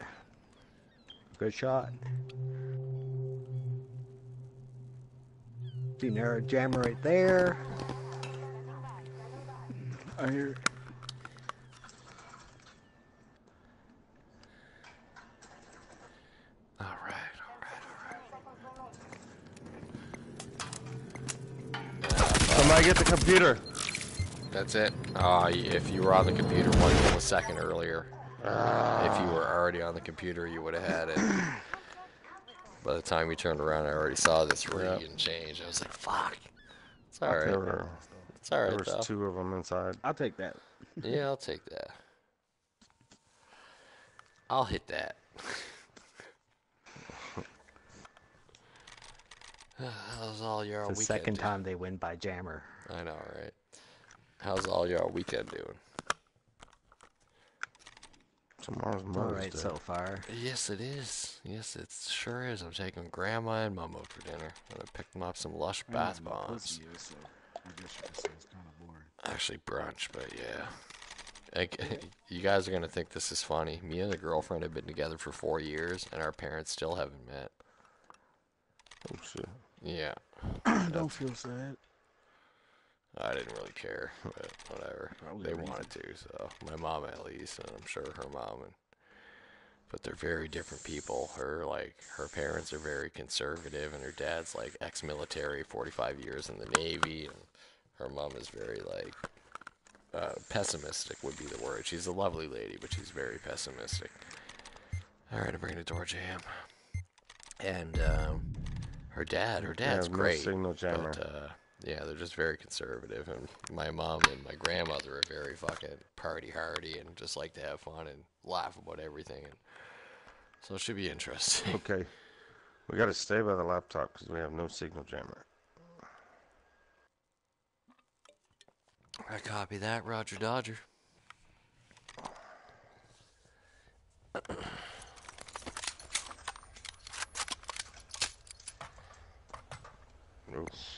Good shot. See an arrow jammer right there. I hear it. Alright. Somebody get the computer. That's it. If you were on the computer 1 millisecond earlier. If you were already on the computer, you would have had it. By the time we turned around, I already saw this rig and change. I was like, fuck. It's alright. It's alright, though. There was 2 of them inside. I'll take that. Yeah, I'll take that. I'll hit that. How's all your weekend? It's the second time they win by jammer. I know, right? How's all your weekend doing? Tomorrow's Mother's Day. So far. Yes, it is. Yes, it sure is. I'm taking Grandma and Mum out for dinner. I'm gonna pick them up some Lush bath bombs. So I guess you could say it's kind of boring. Actually, brunch, but yeah. You guys are gonna think this is funny. Me and the girlfriend have been together for 4 years, and our parents still haven't met. Oh shit. Yeah. Don't feel sad. I didn't really care, but whatever. Probably they wanted to, so my mom at least, and I'm sure her mom. But they're very different people. Her parents are very conservative, and her dad's like ex-military, 45 years in the Navy, and her mom is very pessimistic would be the word. She's a lovely lady, but she's very pessimistic. All right, I'm bringing the door jam, and her dad's great. Signal jammer. But, yeah, they're just very conservative, and my mom and my grandmother are very fucking party-hardy and just like to have fun and laugh about everything, and so it should be interesting. Okay, we gotta stay by the laptop because we have no signal jammer. I copy that, Roger Dodger.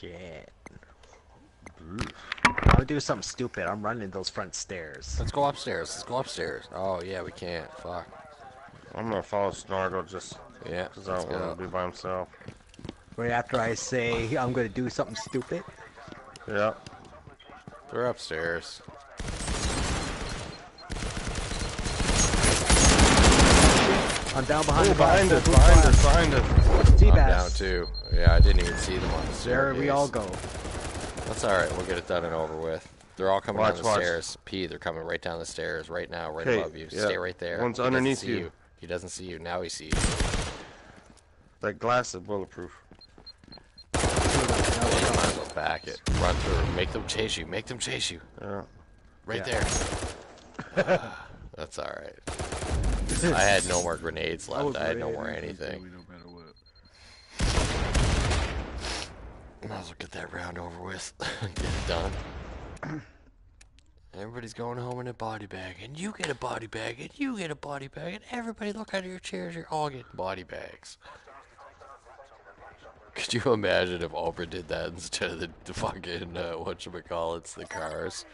Shit. I'm gonna do something stupid. I'm running those front stairs. Let's go upstairs. Oh, yeah, we can't. Fuck. I'm gonna follow Snargle just because I don't want to be by himself. Right after I say I'm gonna do something stupid? Yeah. They're upstairs. I'm down behind us. Behind us. I'm down too. Yeah, I didn't even see them on the stairs. Where we all go. That's alright, we'll get it done and over with. They're all coming down the stairs. P, they're coming right down the stairs right now, right above you. Stay right there. One's underneath you. He doesn't see you, now he sees you. That glass is bulletproof. You might as well back it. Run through. Make them chase you. Make them chase you. Right there. That's alright. I had no more grenades left. I had no more anything. Might as well get that round over with. Get it done. Everybody's going home in a body bag. And you get a body bag. And you get a body bag. And everybody look out of your chairs. You're all getting body bags. Could you imagine if Oprah did that instead of the fucking, whatchamacallits, the cars?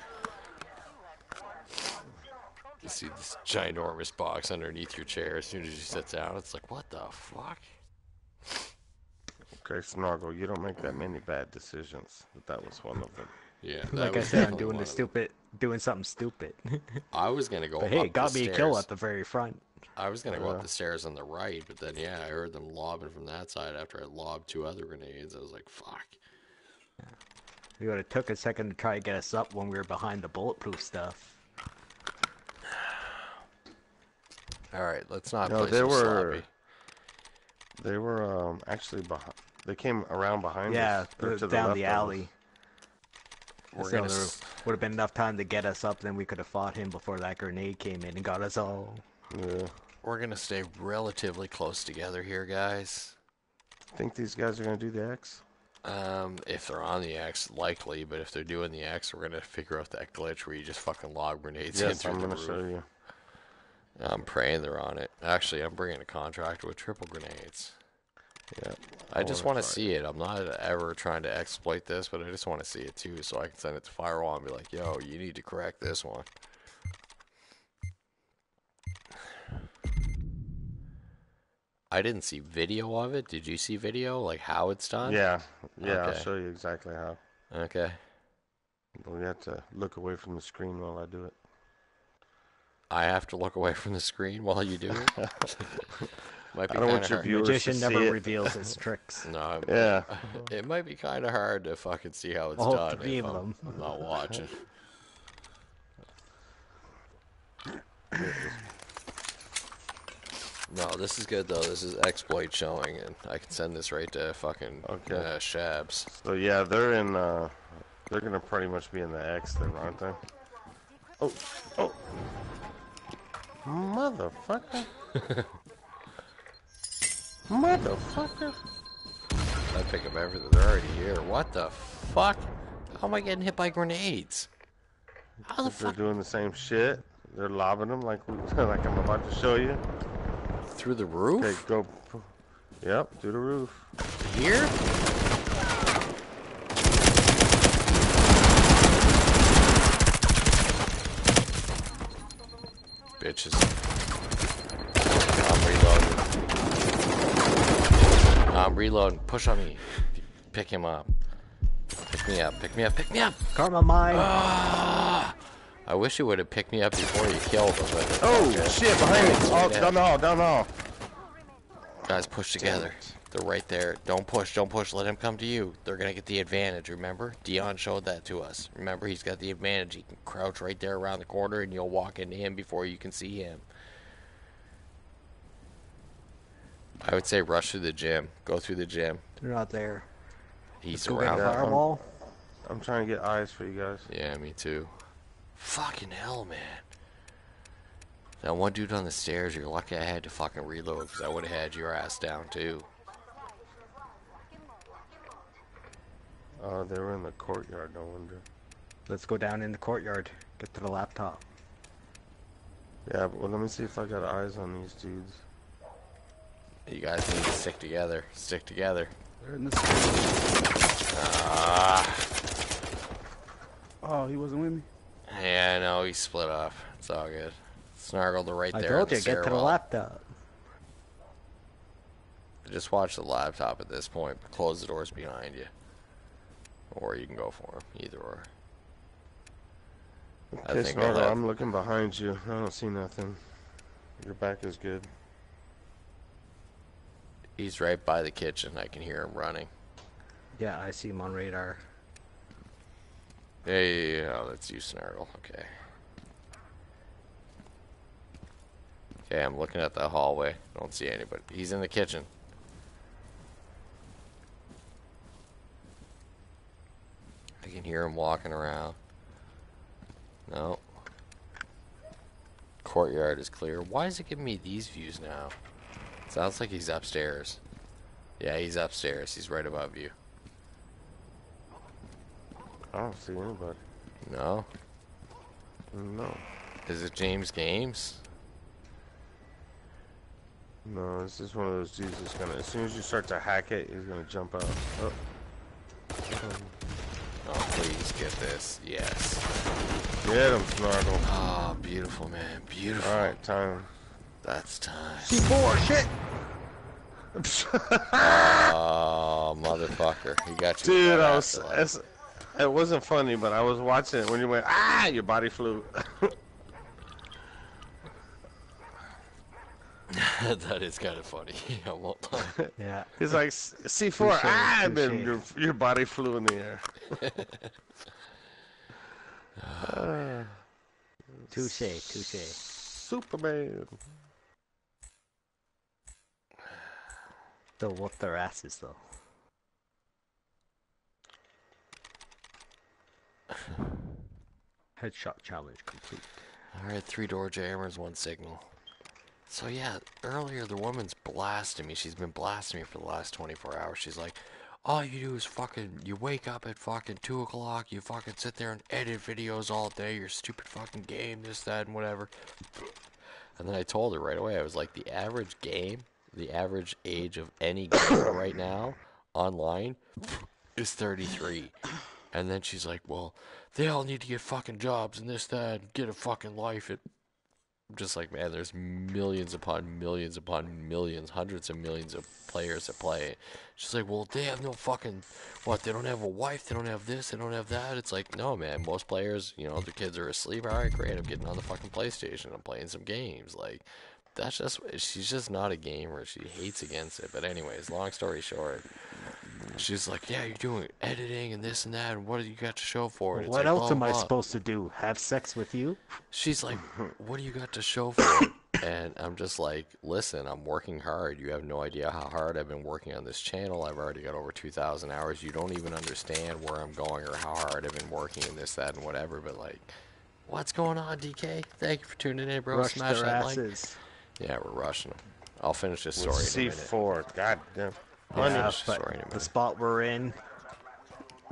You see this ginormous box underneath your chair as soon as you sit down. It's like, what the fuck? Okay, Snoggle, you don't make that many bad decisions, but that was one of them. Yeah, like I said, I'm doing something stupid. I was gonna go. But hey, got me a kill at the very front. I was gonna go up the stairs on the right, but then I heard them lobbing from that side after I lobbed two other grenades. I was like, fuck. We would have took a second to try to get us up when we were behind the bulletproof stuff. All right, let's not. No, they were. Sloppy. They were actually behind. They came around behind us. Yeah, down the alley. So there would have been enough time to get us up, then we could have fought him before that grenade came in and got us all. Yeah. We're going to stay relatively close together here, guys. Think these guys are going to do the X? If they're on the X, likely, but if they're doing the X, we're going to figure out that glitch where you just fucking lob grenades in through the roof. Show you. I'm praying they're on it. Actually, I'm bringing a contractor with triple grenades. Yeah, I just want to see it. I'm not ever trying to exploit this, but I just want to see it too, so I can send it to Firewall and be like, yo, you need to correct this one. I didn't see video of it. Did you see video? Like how it's done? Yeah, I'll show you exactly how. Okay. But we have to look away from the screen while I do it. I have to look away from the screen while you do it? Might be I don't want your viewers to see it. Magician never reveals his tricks. No, it might be kind of hard to fucking see how it's done if I'm not watching. No, this is good though. This is exploit showing, and I can send this right to fucking Shabs. So yeah, they're in. They're gonna pretty much be in the X then, aren't they? Oh, motherfucker. Motherfucker! I pick up everything. They're already here. What the fuck? How am I getting hit by grenades? How the fuck? They're doing the same shit. They're lobbing them like I'm about to show you. Through the roof? Okay, go. Yep, through the roof. Here? Bitches. Reload and push on me. Pick him up. Pick me up. Pick me up. Pick me up. Karma mine. I wish you would have picked me up before you killed him. But shit! Behind me. Oh, down the hall. Down the hall. Guys, push together. They're right there. Don't push. Don't push. Let him come to you. They're gonna get the advantage. Remember, Dion showed that to us. Remember, he's got the advantage. He can crouch right there around the corner, and you'll walk into him before you can see him. I would say rush through the gym. Go through the gym. They're not there. He's around. I'm trying to get eyes for you guys. Yeah, me too. Fucking hell, man. That one dude on the stairs, you're lucky I had to fucking reload because I would have had your ass down too. Oh, they were in the courtyard, no wonder. Let's go down in the courtyard. Get to the laptop. Yeah, but let me see if I got eyes on these dudes. You guys need to stick together. Stick together. They're in the street. Oh, he wasn't with me? Yeah, no, he split off. It's all good. Snargled the right there. I told you, get to the laptop. Just watch the laptop at this point, but close the doors behind you. Or you can go for him. Either or. Okay, Snargle, I'm looking behind you. I don't see nothing. Your back is good. He's right by the kitchen. I can hear him running. Yeah, I see him on radar. Yeah, that's you, Snarl. Okay. Okay, I'm looking at the hallway. Don't see anybody. He's in the kitchen. I can hear him walking around. No. Courtyard is clear. Why is it giving me these views now? Sounds like he's upstairs. Yeah, he's upstairs. He's right above you. I don't see anybody. No? No. Is it James Games? No, it's just one of those dudes that's gonna, as soon as you start to hack it, he's gonna jump out. Oh. Oh, please get this. Yes. Get him, Snargle. Oh, beautiful, man. Beautiful. Alright, time. That's time. C4, shit! Oh, motherfucker. He got you. Dude, I was... It wasn't funny, but I was watching it when you went, ah, your body flew. That is kind of funny. I won't lie. Yeah. He's like, C4, ah, then your body flew in the air. Touche, touche. Superman. They'll whoop their asses, though. Headshot challenge complete. Alright, 3 door jammers, 1 signal. So yeah, earlier the woman's blasting me. She's been blasting me for the last 24 hours. She's like, all you do is fucking, you wake up at fucking 2 o'clock, you fucking sit there and edit videos all day, your stupid fucking game, this, that, and whatever. And then I told her right away, I was like, the average game, the average age of any gamer right now, online, is 33. And then she's like, well, they all need to get fucking jobs and this, that, and get a fucking life. It, I'm just like, man, there's millions upon millions upon millions, hundreds of millions of players that play. She's like, well, they have no fucking, what, they don't have a wife, they don't have this, they don't have that. It's like, no, man, most players, you know, their kids are asleep. All right, great, I'm getting on the fucking PlayStation. I'm playing some games. Like, that's just, she's just not a gamer. She hates against it. But anyways, long story short. She's like, yeah, you're doing editing and this and that, and what do you got to show for it? It's what like, else am I supposed to do? Have sex with you? She's like, what do you got to show for it? And I'm just like, listen, I'm working hard. You have no idea how hard I've been working on this channel. I've already got over 2,000 hours. You don't even understand where I'm going or how hard I've been working and this, that, and whatever. But like, what's going on, DK? Thank you for tuning in, bro. Rush smash their asses. Like. Yeah, we're rushing them. I'll finish this story in a minute. C4, goddamn. Yeah, but the spot we're in,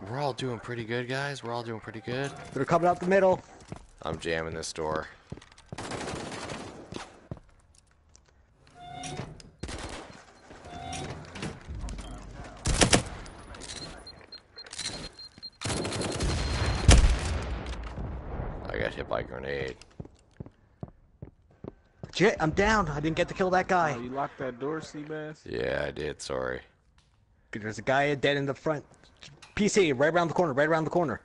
we're all doing pretty good, guys. We're all doing pretty good. They're coming up the middle. I'm jamming this door. I got hit by a grenade. Shit, I'm down. I didn't get to kill that guy. Oh, you locked that door, Seabass? Yeah, I did. Sorry. There's a guy dead in the front. PC, right around the corner, right around the corner.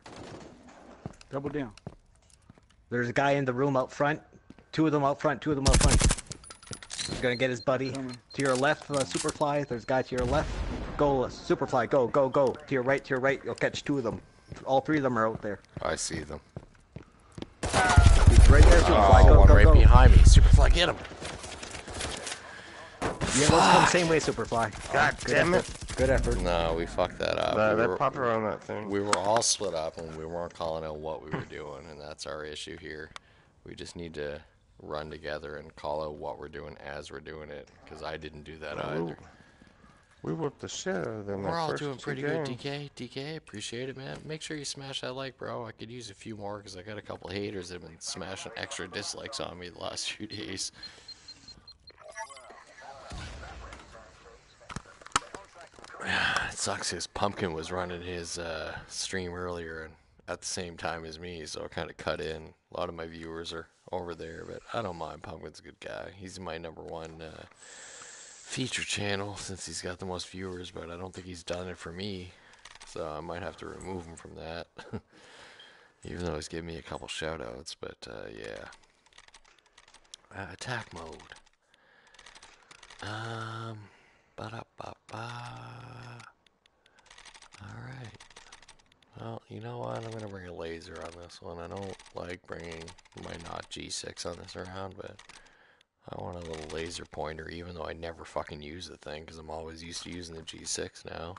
Double down. There's a guy in the room out front. Two of them out front, two of them out front. He's gonna get his buddy. To your left, Superfly. There's a guy to your left. Go, Superfly, go, go, go. To your right, you'll catch two of them. All three of them are out there. I see them. He's right there, Superfly, go, go, go. Right behind me. Superfly, get him. Yeah, let's come the same way, Superfly. God damn it. Good effort. No, we fucked that up. That popper on that thing. We were all split up and we weren't calling out what we were doing, and that's our issue here. We just need to run together and call out what we're doing as we're doing it, because I didn't do that either. We whooped the shit out of them. We're all doing pretty good, DK. DK, appreciate it, man. Make sure you smash that like, bro. I could use a few more because I got a couple of haters that have been smashing extra dislikes on me the last few days. It sucks. His pumpkin was running his stream earlier and at the same time as me, so I kind of cut in. A lot of my viewers are over there, but I don't mind. Pumpkin's a good guy. He's my #1. Feature channel since he's got the most viewers, but I don't think he's done it for me, so I might have to remove him from that. Even though he's giving me a couple shout outs, but yeah. Attack mode. Ba-da-ba-ba. Alright. Well, you You know what? I'm going to bring a laser on this one. I don't like bringing my Nott G6 on this around, but I want a little laser pointer, even though I never fucking use the thing, because I'm always used to using the G6 now.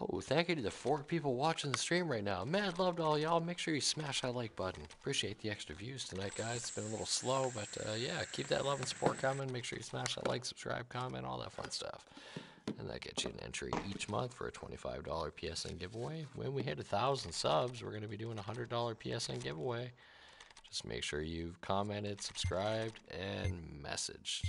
Oh, thank you to the 4 people watching the stream right now. Mad love to all y'all. Make sure you smash that like button. Appreciate the extra views tonight, guys. It's been a little slow, but yeah, keep that love and support coming. Make sure you smash that like, subscribe, comment, all that fun stuff. And that gets you an entry each month for a $25 PSN giveaway. When we hit 1,000 subs, we're going to be doing a $100 PSN giveaway. Just make sure you've commented, subscribed, and messaged.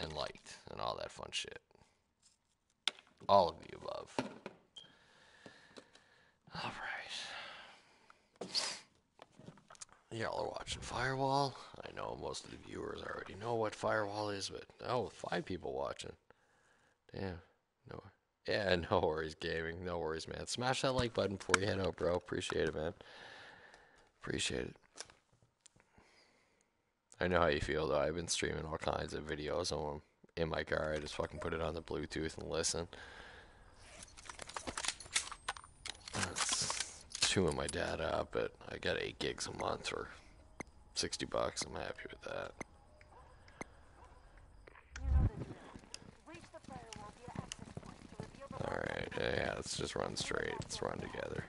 And liked, and all that fun shit. All of the above. Alright. Y'all are watching Firewall. I know most of the viewers already know what Firewall is, but oh, 5 people watching. Damn. No. Yeah, no worries, gaming. No worries, man. Smash that like button before you head out, bro. Appreciate it, man. Appreciate it. I know how you feel, though. I've been streaming all kinds of videos on in my car. I just fucking put it on the Bluetooth and listen. Chewing my data up, but I got 8 gigs a month for $60. I'm happy with that. Alright, yeah, let's just run straight. Let's run together.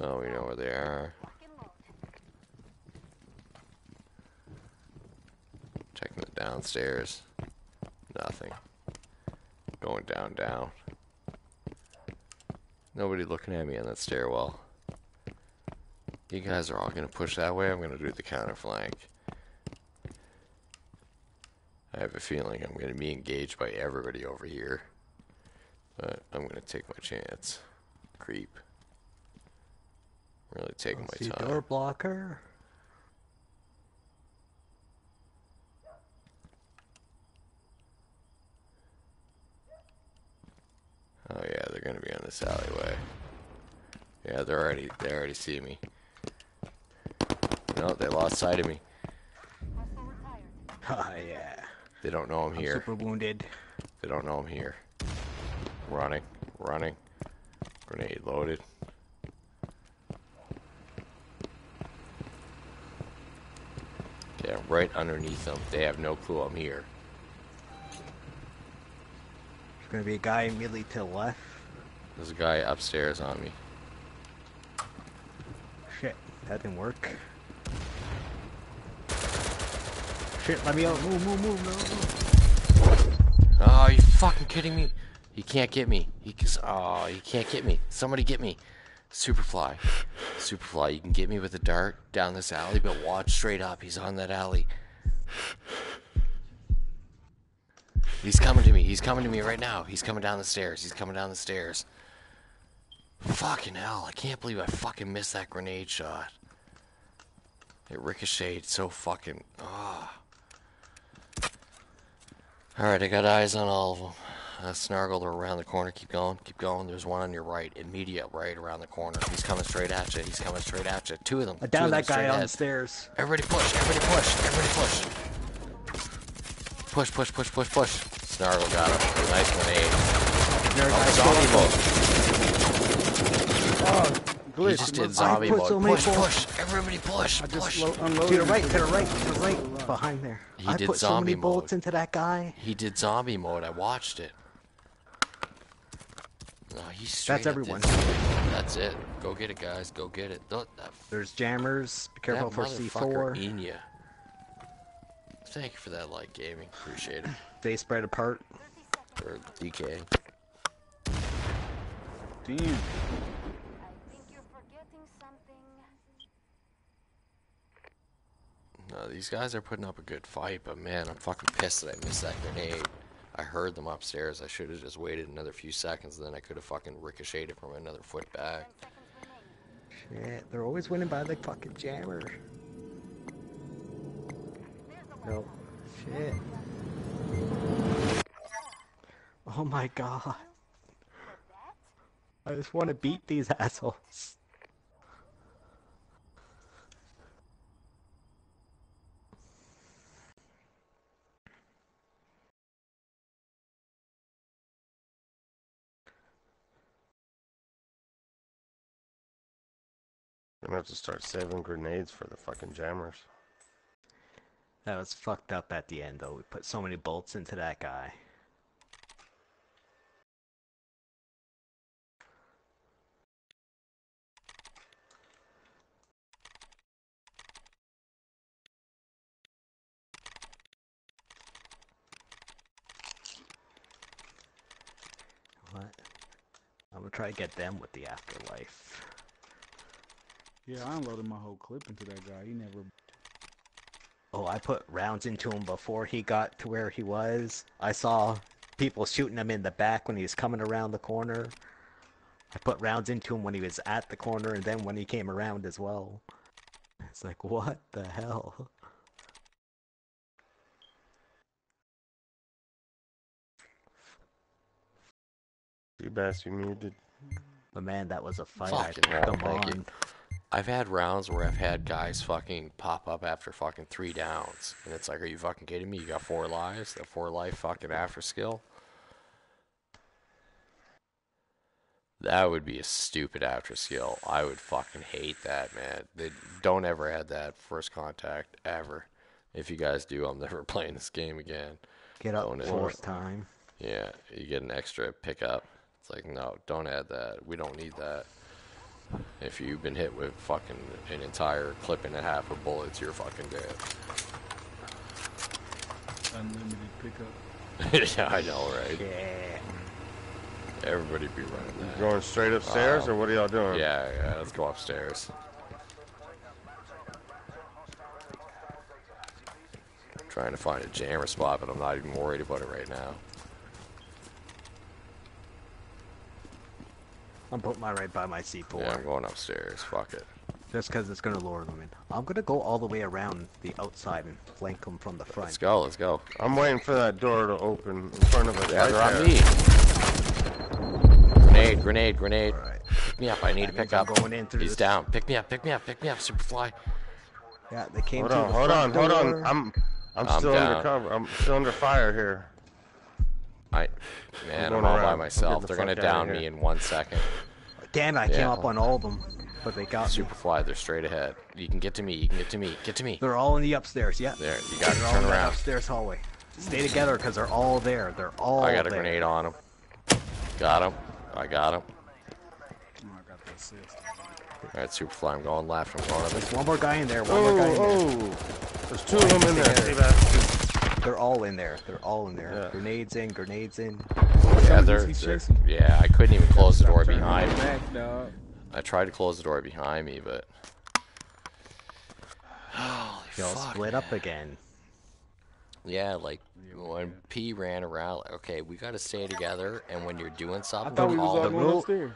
Oh, we know where they are. Checking the downstairs. Nothing. Going down, down. Nobody looking at me on that stairwell. You guys are all going to push that way. I'm going to do the counter flank. I have a feeling I'm going to be engaged by everybody over here. But I'm going to take my chance. Creep. Really taking my time. Door blocker. Oh yeah, they're gonna be on this alleyway. Yeah, they already see me. No, they lost sight of me. Oh yeah. They don't know I'm here. Super wounded. They don't know I'm here. Running, running. Grenade loaded. Yeah, right underneath them. They have no clue I'm here. Gonna be a guy immediately to the left. There's a guy upstairs on me. Shit, that didn't work. Shit, let me out. Move, move, move, move. Oh, are you fucking kidding me? He can't get me. He can't get me. Somebody get me. Superfly. Superfly, you can get me with a dart down this alley, but watch straight up. He's on that alley. He's coming to me. He's coming to me right now. He's coming down the stairs. He's coming down the stairs. Fucking hell. I can't believe I fucking missed that grenade shot. It ricocheted so fucking... Oh. Alright, I got eyes on all of them. I snargled around the corner. Keep going. Keep going. There's one on your right. Immediate right around the corner. He's coming straight at you. He's coming straight at you. 2 of them. I downed that guy on the stairs. Everybody push. Everybody push. Everybody push. Push, push, push, push, push. Snargle got him. Nice grenade. Oh, zombie mode. Oh, glitch. He just did zombie mode. So push, push. Everybody push, push. To the right, to the right, to the right. Behind there. He did zombie mode. I put so many bullets into that guy. He did zombie mode. I watched it. No, he's straight. That's everyone. That's it. Go get it, guys. Go get it. There's jammers. Be careful for C4. Enya. Thank you for that like gaming. Appreciate it. They spread apart. Or DK. Damn. I think you're forgetting something. No, these guys are putting up a good fight, but man, I'm fucking pissed that I missed that grenade. I heard them upstairs. I should have just waited another few seconds, and then I could have fucking ricocheted from another foot back. Shit, they're always winning by the fucking jammer. No. Shit. Oh my god. I just want to beat these assholes. I'm gonna have to start saving grenades for the fucking jammers. That was fucked up at the end, though. We put so many bolts into that guy. What? I'm gonna try to get them with the afterlife. Yeah, I unloaded my whole clip into that guy. He never... Oh, I put rounds into him before he got to where he was. I saw people shooting him in the back when he was coming around the corner. I put rounds into him when he was at the corner and then when he came around as well. It's like, what the hell? You bastard, you muted. But man, that was a fight. Come on. I've had rounds where I've had guys fucking pop up after fucking 3 downs. And it's like, are you fucking kidding me? You got 4 lives? That 4 life fucking after skill? That would be a stupid after skill. I would fucking hate that, man. They don't ever add that first contact, ever. If you guys do, I'm never playing this game again. Get up fourth time. Yeah, you get an extra pickup. It's like, no, don't add that. We don't need that. If you've been hit with fucking an entire clip and a half of bullets, you're fucking dead. Unlimited pickup. Yeah, I know, right? Yeah. Everybody be running that. Going straight upstairs, or what are y'all doing? Yeah, let's go upstairs. I'm trying to find a jammer spot, but I'm not even worried about it right now. I'm putting mine right by my C4. Yeah, I'm going upstairs. Fuck it. Just because it's going to lure them in. I'm going to go all the way around the outside and flank them from the front. Let's go, let's go. I'm waiting for that door to open in front of us. Yeah, they're on me. Grenade, grenade, grenade. Right. Pick me up, I need to pick up. He's down. Pick me up, pick me up, pick me up, Superfly. Yeah, they came through the front door. Hold on, hold on. I'm still under cover. I'm still under fire here. Man, I'm all by myself. They're gonna down me in 1 second. Damn, I came up on all of them, but they got me. Superfly, they're straight ahead. You can get to me. You can get to me. Get to me. They're all in the upstairs. Yeah. There, you got to turn around. Upstairs hallway. Stay together, because they're all there. They're all. I got a grenade on them. Got him. I got him. All right, Superfly, I'm going left. I'm going. There's one more guy in there. One more guy in there. There's 2 of them in there. They're all in there. They're all in there. Yeah. Grenades in, grenades in. Yeah, yeah, I couldn't even close the door behind me. I tried to close the door behind me, but... Holy fuck. Split up again. Yeah, like, when P ran around, okay, we gotta stay together, and when you're doing something... I thought we was all going upstairs.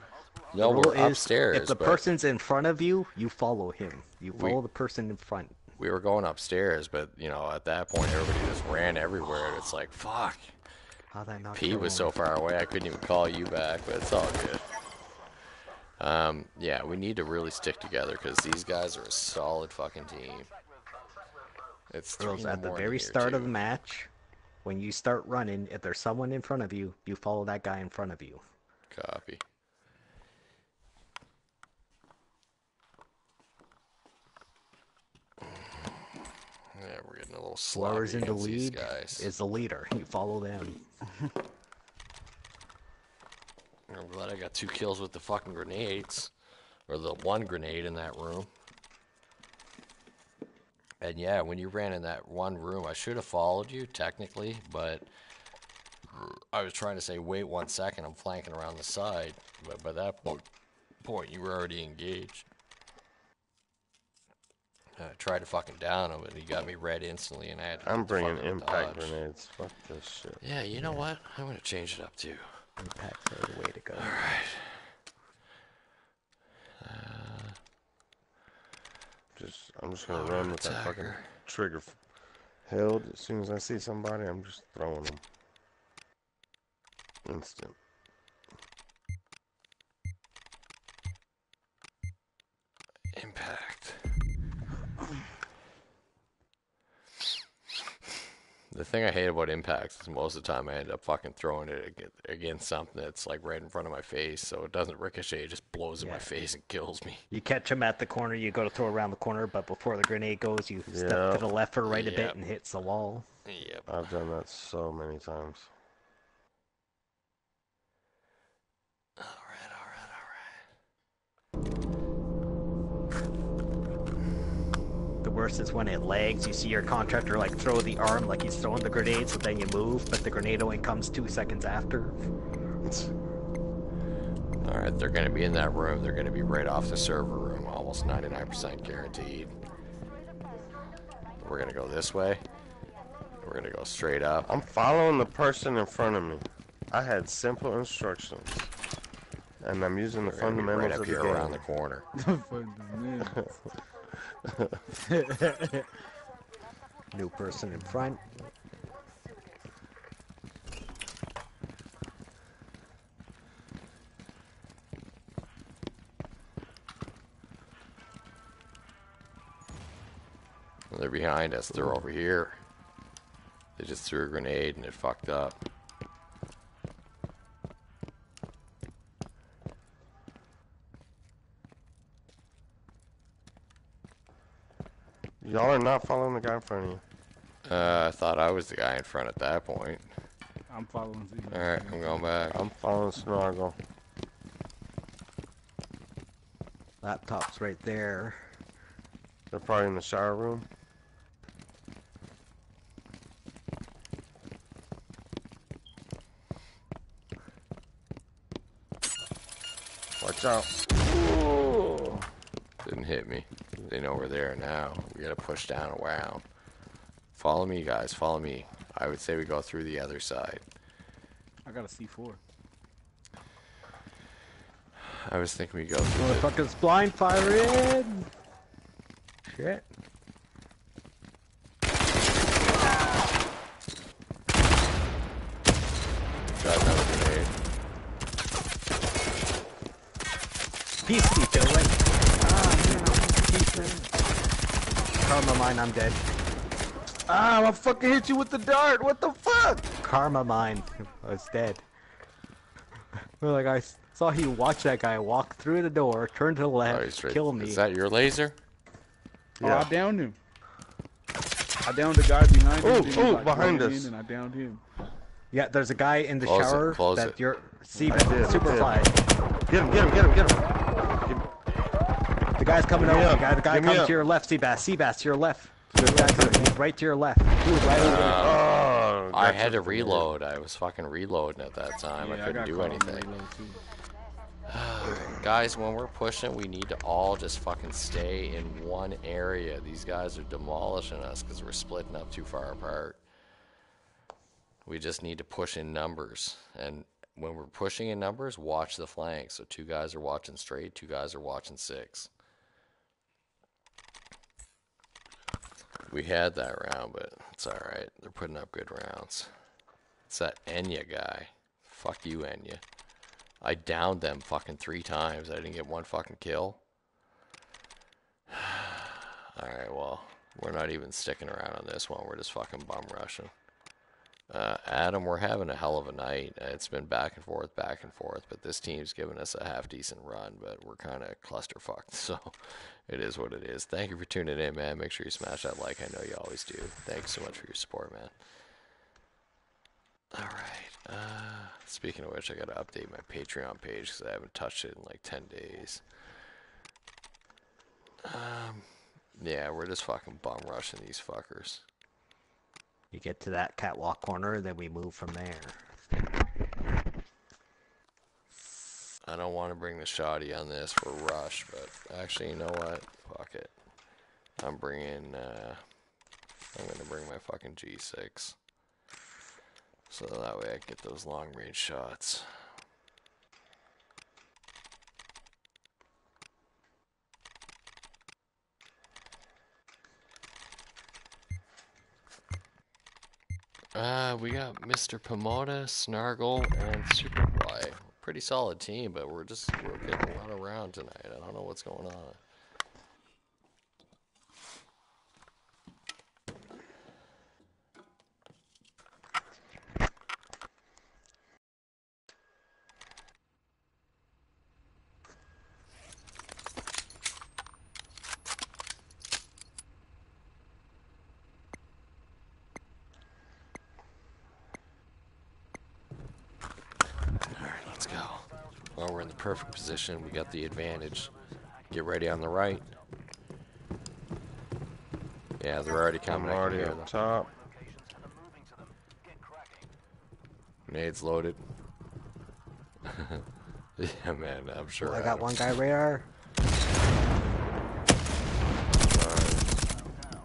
No, we're upstairs. If the person's in front of you, you follow him. You follow the person in front. We were going upstairs, but, you know, at that point, everybody just ran everywhere, and it's like, fuck. P was so far away, I couldn't even call you back, but it's all good. Yeah, we need to really stick together, because these guys are a solid fucking team. It's at the very start of the match, when you start running, if there's someone in front of you, you follow that guy in front of you. Copy. Yeah, we're getting a little sloppy. Whoever's in the lead is the leader. You follow them. I'm glad I got 2 kills with the fucking grenades. Or the 1 grenade in that room. And yeah, when you ran in that one room, I should have followed you, technically. But I was trying to say, wait 1 second, I'm flanking around the side. But by that point, you were already engaged. I tried to fucking down him, and he got me red instantly, and I had to... I'm bringing impact grenades. Fuck this shit. Yeah, you know what? I'm gonna change it up, too. Impact's the way to go. Alright. I'm just gonna run with that fucking trigger held. As soon as I see somebody, I'm just throwing them. Instant. Impact. The thing I hate about impacts is most of the time I end up fucking throwing it against something that's like right in front of my face, so it doesn't ricochet, it just blows in my face and kills me. You catch him at the corner, you go to throw around the corner, but before the grenade goes, you step to the left or right a bit and hits the wall. Yep. I've done that so many times. Worse is when it lags. You see your contractor like throw the arm like he's throwing the grenade, so then you move, but the grenade only comes 2 seconds after. Alright, they're gonna be in that room. They're gonna be right off the server room, almost 99% guaranteed. We're gonna go this way. We're gonna go straight up. I'm following the person in front of me. I had simple instructions. And I'm using the fundamentals right up here around the corner. New person in front. They're behind us. They're over here. They just threw a grenade and it fucked up. Y'all are not following the guy in front of you. I thought I was the guy in front at that point. I'm following Z. Alright, I'm going back. I'm following Snargle. Laptop's right there. They're probably in the shower room. Watch out. Ooh. Didn't hit me. They know we're there now. We gotta push down around. Follow me, guys. Follow me. I would say we go through the other side. I got a C4. I was thinking we go through. Motherfuckers blind firing! Shit. Got another grenade. Peace, Dylan. Karma mine, I'm dead. Ah, I fucking hit you with the dart. What the fuck? Karma mine. I was dead. Like, I saw you watch that guy walk through the door, turn to the left, kill me. Is that your laser? Yeah. Oh, I downed him. I downed the guy behind us. Oh, behind us. And I downed him. Yeah, there's a guy in the shower that you're... See, Superfly. Get him, get him, get him, get him. The guy's coming over. The guy comes to your left, Seabass. Seabass, to your left. He's right to your left. Dude, right over there. Oh, I had to reload. I was fucking reloading at that time. Yeah, I couldn't do anything. Guys, when we're pushing, we need to all just fucking stay in one area. These guys are demolishing us because we're splitting up too far apart. We just need to push in numbers. And when we're pushing in numbers, watch the flanks. So two guys are watching straight, two guys are watching six. We had that round, but it's alright. They're putting up good rounds. It's that Enya guy. Fuck you, Enya. I downed them fucking 3 times. I didn't get one fucking kill. Alright, well, we're not even sticking around on this one. We're just fucking bum rushing. Adam, we're having a hell of a night. It's been back and forth, but this team's given us a half-decent run, but we're kind of clusterfucked, so it is what it is. Thank you for tuning in, man. Make sure you smash that like. I know you always do. Thanks so much for your support, man. All right. Speaking of which, I got to update my Patreon page because I haven't touched it in like 10 days. Yeah, we're just fucking bum-rushing these fuckers. You get to that catwalk corner, and then we move from there. I don't want to bring the shoddy on this for rush, but actually, you know what? Fuck it. I'm bringing. I'm gonna bring my fucking G6, so that way I can get those long-range shots. We got Mr. Pomona, Snargle, and Superfly. Pretty solid team, but we're getting a lot around tonight. I don't know what's going on. Let's go. Well, we're in the perfect position. We got the advantage. Get ready on the right. Yeah, they're already coming. I'm already up top. Nades loaded. Yeah, man, I'm sure. Well, I got one guy radar.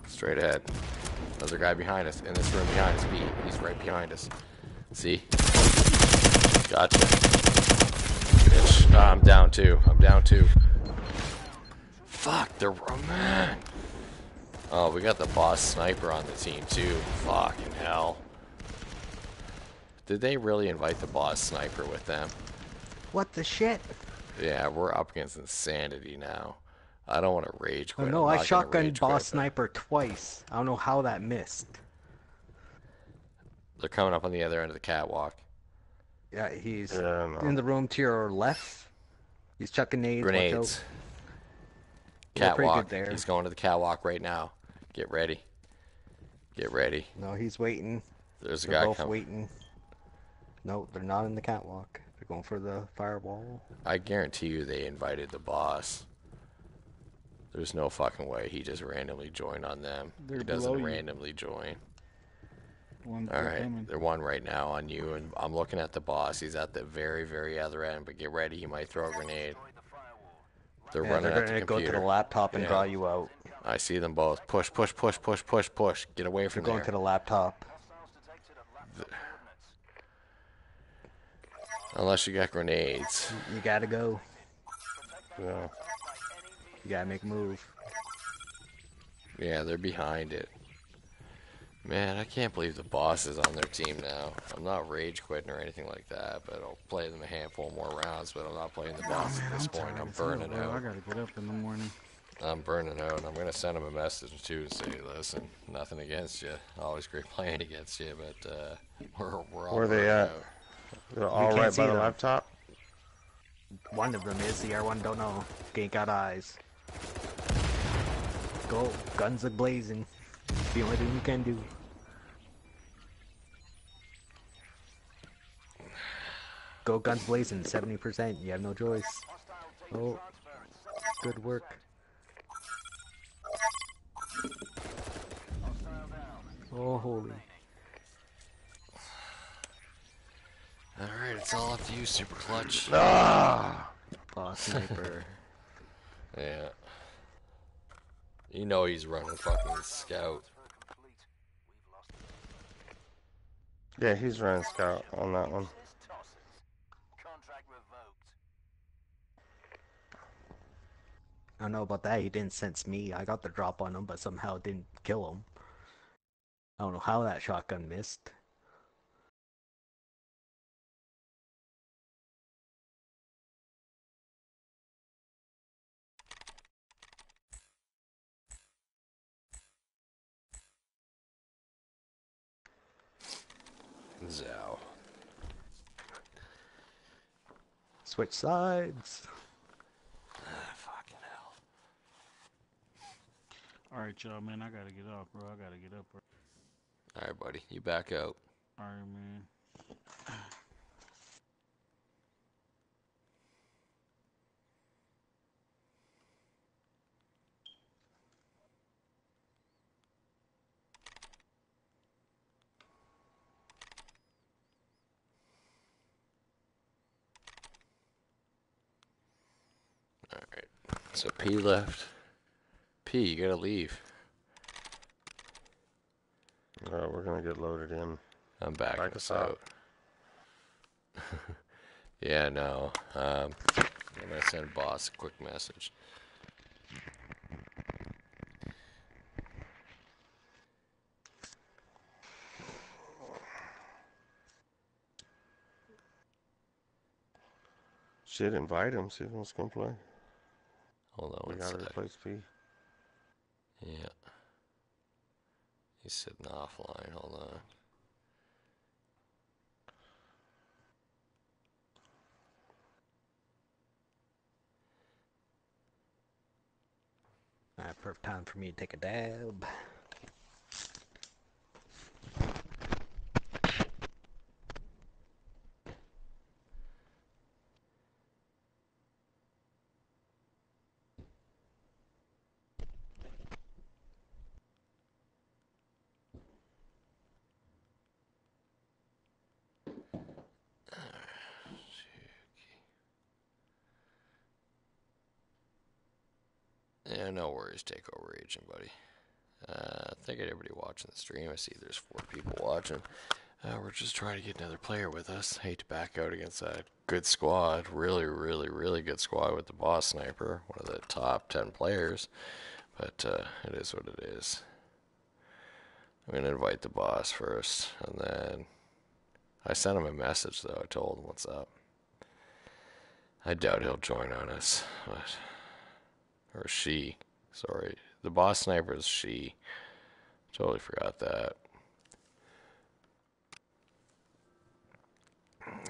Straight ahead. Another guy behind us. In this room behind us. He's right behind us. See? Gotcha. Bitch. Oh, I'm down too. I'm down too. Fuck the wrong man. Oh, we got the boss sniper on the team too. Fucking hell. Did they really invite the boss sniper with them? What the shit? Yeah, we're up against insanity now. I don't want to rage quit. Oh, no, I shotgunned boss sniper twice. I don't know how that missed. They're coming up on the other end of the catwalk. Yeah, he's in the room to your left. He's chucking nades. Grenades. Catwalk. There. He's going to the catwalk right now. Get ready. Get ready. No, he's waiting. There's a guy coming. They're both waiting. No, they're not in the catwalk. They're going for the firewall. I guarantee you they invited the boss. There's no fucking way he just randomly joined on them. He doesn't randomly join. Alright, they're one right now on you, and I'm looking at the boss. He's at the very, very other end, but get ready, he might throw a grenade. They're running at the computer. They're going to go to the laptop and draw you out. I see them both. Push, push, push, push, push, push. Get away from there. They're going to the laptop. Unless you got grenades. You gotta go. Yeah. You gotta make a move. Yeah, they're behind it. Man, I can't believe the boss is on their team now. I'm not rage quitting or anything like that, but I'll play them a handful more rounds, but I'm not playing the boss at this point. I'm burning out. I gotta get up in the morning. I'm burning out. I'm gonna send him a message too and say, listen, nothing against you. Always great playing against you, but we're all where are they at? They're all right by the laptop? One of them is, the other one don't know. Ain't got eyes. Go, guns are blazing. It's the only thing you can do. Go, guns blazing, 70%. You have no choice. Oh, good work. Oh, holy. Alright, it's all up to you, Super Clutch. Ah! Boss sniper. Yeah. You know he's running fucking scout. Yeah, he's running scout on that one. I don't know about that. He didn't sense me. I got the drop on him, but somehow it didn't kill him. I don't know how that shotgun missed. Zow. Switch sides. Fucking hell. Alright, y'all, man. I gotta get up, bro. I gotta get up, bro. Alright, buddy. You back out. Alright, man. Alright, so P left. P, you gotta leave. Alright, we're gonna get loaded in. I'm back. Back us out. Yeah, no. I'm gonna send boss a quick message. Shit, invite him, see if he wants to come play. Hold on, we gotta replace P. Yeah. He's sitting offline, hold on. Alright, perfect time for me to take a dab. No worries, Takeover Agent, buddy. Thank you to everybody watching the stream. I see there's 4 people watching. We're just trying to get another player with us. Hate to back out against that good squad. Really, really, really good squad with the Boss Sniper. One of the top 10 players. But it is what it is. I'm going to invite the boss first. And then I sent him a message, though. I told him what's up. I doubt he'll join on us. But, or she. Sorry. The Boss Sniper is she. Totally forgot that.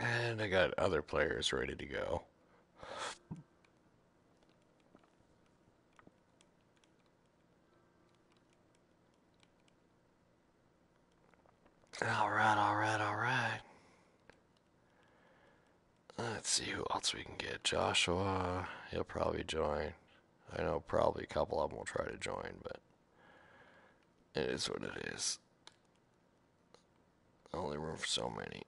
And I got other players ready to go. Alright, alright, alright. Let's see who else we can get. Joshua, he'll probably join. I know probably a couple of them will try to join, but it is what it is. Only room for so many.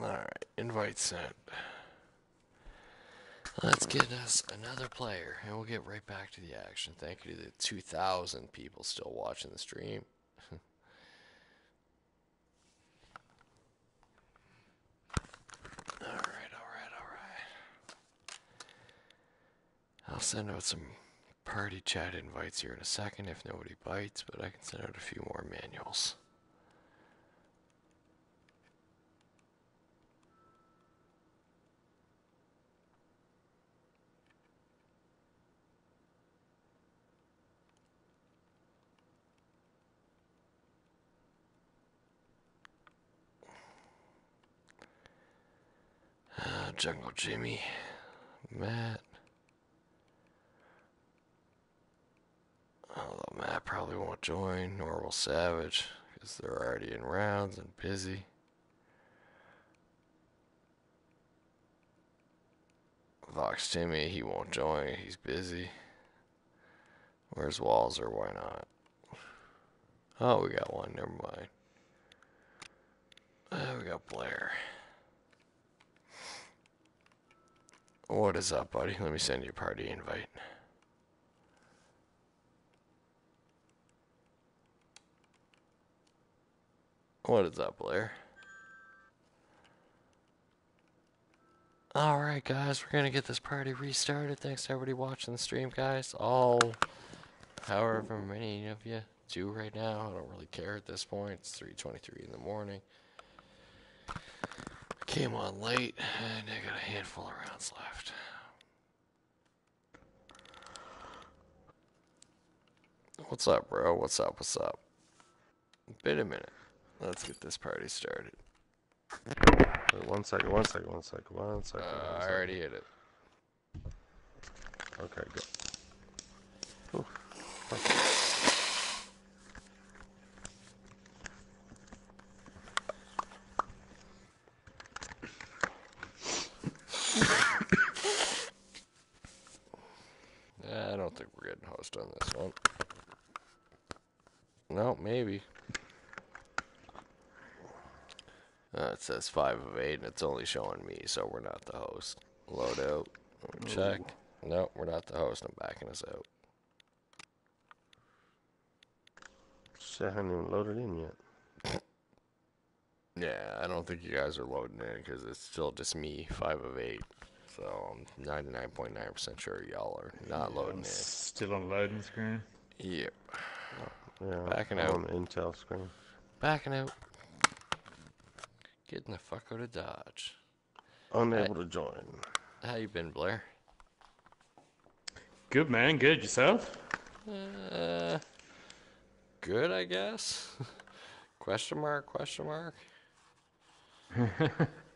Alright, invite sent. Let's get us another player, and we'll get right back to the action. Thank you to the 2,000 people still watching the stream. Alright, alright, alright. I'll send out some party chat invites here in a second if nobody bites, but I can send out a few more manuals. Jungle Jimmy, Matt, although Matt probably won't join, nor will Savage, because they're already in rounds and busy. Vox Jimmy, he won't join, he's busy. Where's Walzer, why not? Oh, we got one, never mind. We got Blair. What is up, buddy? Let me send you a party invite. What is up, Blair? Alright, guys. We're going to get this party restarted. Thanks to everybody watching the stream, guys. All however many of you do right now. I don't really care at this point. It's 3:23 in the morning. Came on late, and I got a handful of rounds left. What's up, bro? What's up? What's up? Been a minute. Let's get this party started. One second. I already hit it. Okay, good. I think we're getting host on this one. No, maybe. It says 5 of 8, and it's only showing me, so we're not the host. Load out. Check. Ooh. No, we're not the host. I'm backing us out. Shit, I haven't even loaded in yet. Yeah, I don't think you guys are loading in because it's still just me, 5 of 8. So I'm 99.9% sure y'all are not loading in. Still on loading screen? Yep. Yeah, backing out. On Intel screen. Backing out. Getting the fuck out of Dodge. Unable to join. How you been, Blair? Good, man. Good. Yourself? Good, I guess. Question mark, question mark.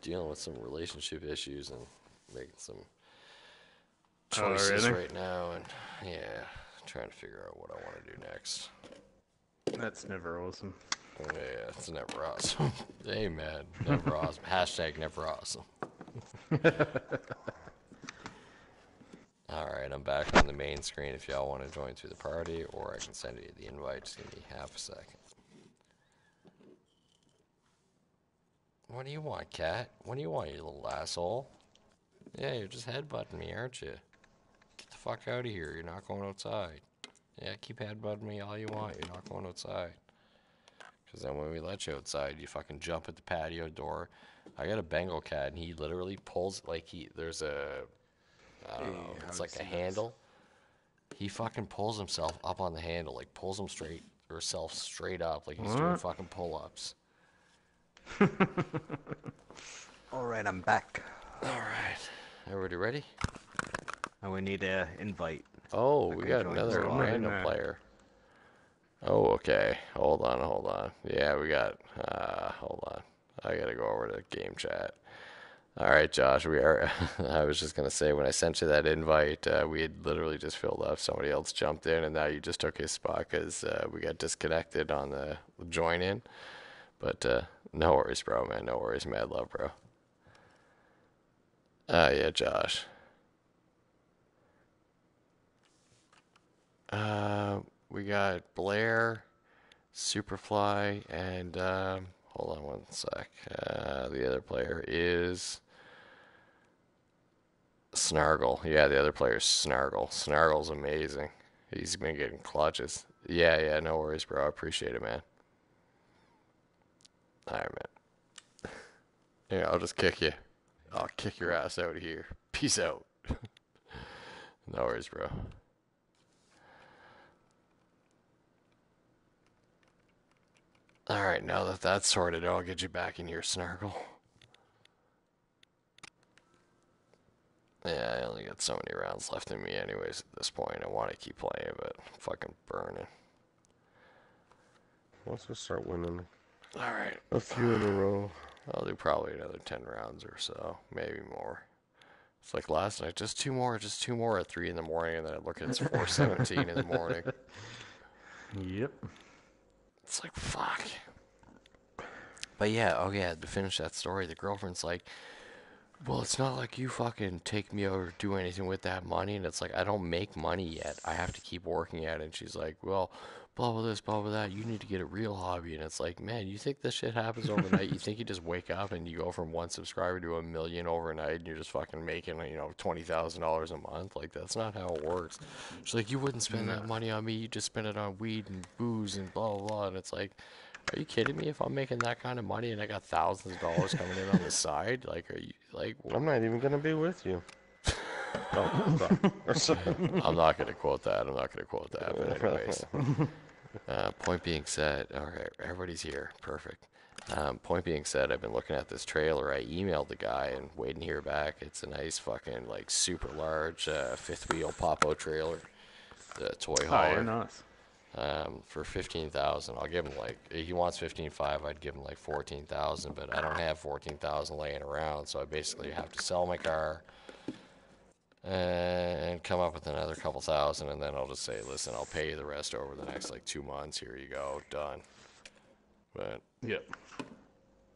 Dealing with some relationship issues and making some choices right now, and yeah, trying to figure out what I want to do next. That's never awesome. Yeah, it's never awesome. Hey, man, never awesome. Hashtag never awesome. All right, I'm back on the main screen if y'all want to join through the party, or I can send you the invite. Just give me half a second. What do you want, cat? What do you want, you little asshole? Yeah, you're just headbutting me, aren't you? Get the fuck out of here. You're not going outside. Yeah, keep headbutting me all you want. You're not going outside. Because then when we let you outside, you fucking jump at the patio door. I got a Bengal cat, and he literally pulls, like, I don't know, it's like a handle. He fucking pulls himself up on the handle, like, pulls him straight, herself straight up, like he's doing fucking pull-ups. Alright, I'm back. Alright. Everybody ready? And we need an invite. Oh, we got another random player. Oh, okay. Hold on. Yeah, we got... hold on. I gotta go over to game chat. Alright, Josh, we are... I was just gonna say, when I sent you that invite, we had literally just filled up. Somebody else jumped in, and now you just took his spot because we got disconnected on the join-in. But no worries, bro, man. No worries. Mad love, bro. Yeah, Josh. We got Blair, Superfly, and hold on one sec. The other player is Snargle. Yeah, the other player is Snargle. Snargle's amazing. He's been getting clutches. Yeah, no worries, bro. I appreciate it, man. Alright, man. Yeah, I'll just kick you. I'll kick your ass out of here. Peace out. No worries, bro. Alright, now that that's sorted, I'll get you back in here, Snargle. Yeah, I only got so many rounds left in me anyways at this point. I want to keep playing, but I'm fucking burning. Once we start winning... Alright. A few in a row. I'll do probably another 10 rounds or so. Maybe more. It's like last night. Just two more at 3 in the morning. And then I look at it's 4:17 in the morning. Yep. It's like, fuck. But yeah, to finish that story, the girlfriend's like, well, it's not like you fucking take me out or do anything with that money. And it's like, I don't make money yet. I have to keep working at it. And she's like, well... blah, blah, this, blah, blah, that. You need to get a real hobby. And it's like, man, you think this shit happens overnight? You think you just wake up and you go from 1 subscriber to 1 million overnight and you're just fucking making, $20,000 a month? Like, that's not how it works. She's like, you wouldn't spend that money on me. You just spend it on weed and booze and blah, blah, blah. And it's like, are you kidding me? If I'm making that kind of money and I got thousands of dollars coming in on the side, like, are you, like... what? I'm not even going to be with you. I'm not going to quote that. But anyways. Point being said, all right, everybody's here. Perfect. Point being said, I've been looking at this trailer. I emailed the guy and waiting to hear back. It's a nice fucking, like, super large fifth wheel Popo trailer. The toy hauler. Oh, nice. For $15,000. I'll give him, like, he wants $15,500. I'd give him, like, $14,000. But I don't have $14,000 laying around, so I basically have to sell my car and come up with another couple thousand, and then I'll just say, listen, I'll pay you the rest over the next, 2 months. Here you go. Done. But yep.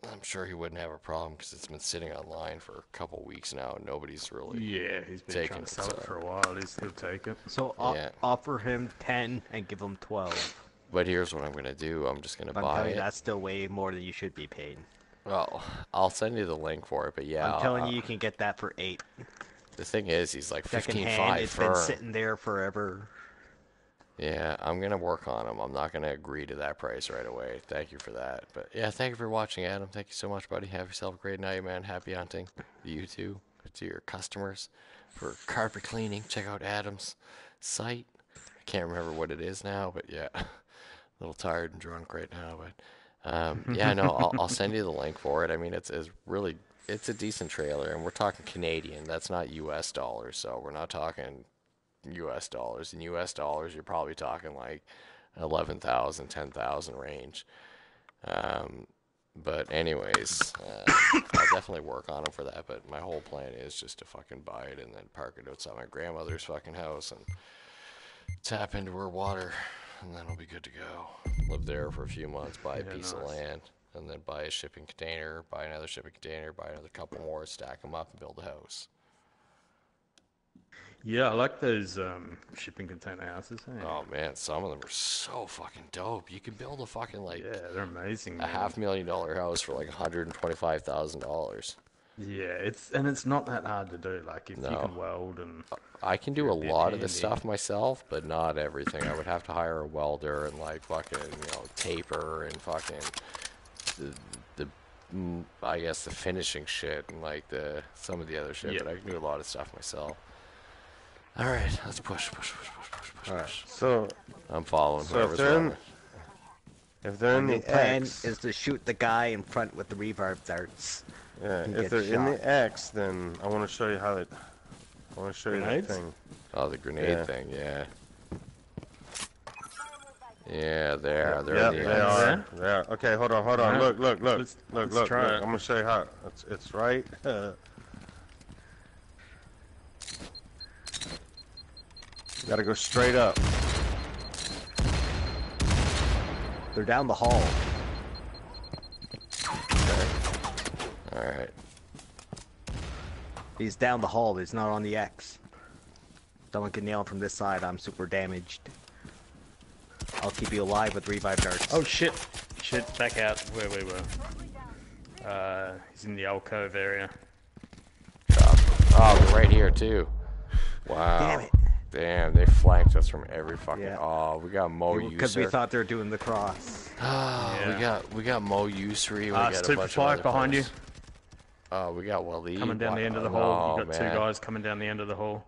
I'm sure he wouldn't have a problem because it's been sitting online for a couple weeks now, and nobody's really he's been taking trying to sell it for a while. He's still taking it. So offer him 10 and give him 12. But here's what I'm going to do. I'm just going to buy it. That's still way more than you should be paid. Well, I'll send you the link for it, but yeah. I'm telling you can get that for 8. The thing is, he's like 15.5. It's been sitting there forever. Yeah, I'm going to work on him. I'm not going to agree to that price right away. Thank you for that. But yeah, thank you for watching, Adam. Thank you so much, buddy. Have yourself a great night, man. Happy hunting. You too. To your customers for carpet cleaning. Check out Adam's site. I can't remember what it is now, but yeah. A little tired and drunk right now. But I'll send you the link for it. I mean, it's really... it's a decent trailer, and we're talking Canadian. That's not U.S. dollars, so we're not talking U.S. dollars. In U.S. dollars, you're probably talking like 11,000, 10,000 range. But anyways, I'll definitely work on them for that, but my whole plan is just to fucking buy it and then park it outside my grandmother's fucking house and tap into her water, and then I'll be good to go. Live there for a few months, buy a piece of land. And then buy a shipping container, buy another shipping container, buy another couple more, stack them up, and build a house. Yeah, I like those shipping container houses. Hey? Oh man, some of them are so fucking dope. You can build a fucking they're amazing. A man. $500,000 house for like $125,000. Yeah, it's not that hard to do. Like you can weld and I can do a lot of the stuff myself, but not everything. I would have to hire a welder and like fucking taper and fucking the I guess the finishing shit and like some of the other shit. Yeah. But I can do a lot of stuff myself. All right, let's push. All right, so I'm following. So if they're in the plan X, is to shoot the guy in front with the reverb darts. Yeah, if they're in the X, then I want to show you how that. I want to show you that thing. Oh, the grenade thing. Yeah. Yeah, they are. Okay, hold on. Right. Look. Let's look. I'm gonna show you how. It's right. Gotta go straight up. They're down the hall. Okay. Alright. He's down the hall, but he's not on the X. Someone can nail him from this side. I'm super damaged. I'll keep you alive with revive darts. Oh shit. Shit, back out where we were. He's in the alcove area. Oh, we're right here too. Wow. Damn it. Damn, they flanked us from every fucking. Yeah. Oh, we got Mo Usury. Because we thought they were doing the cross. Oh, yeah. we got Mo Usury. It's 2 for 5 behind you. Oh, we got Waleed. Coming down the end of the hall. You got two guys coming down the end of the hall.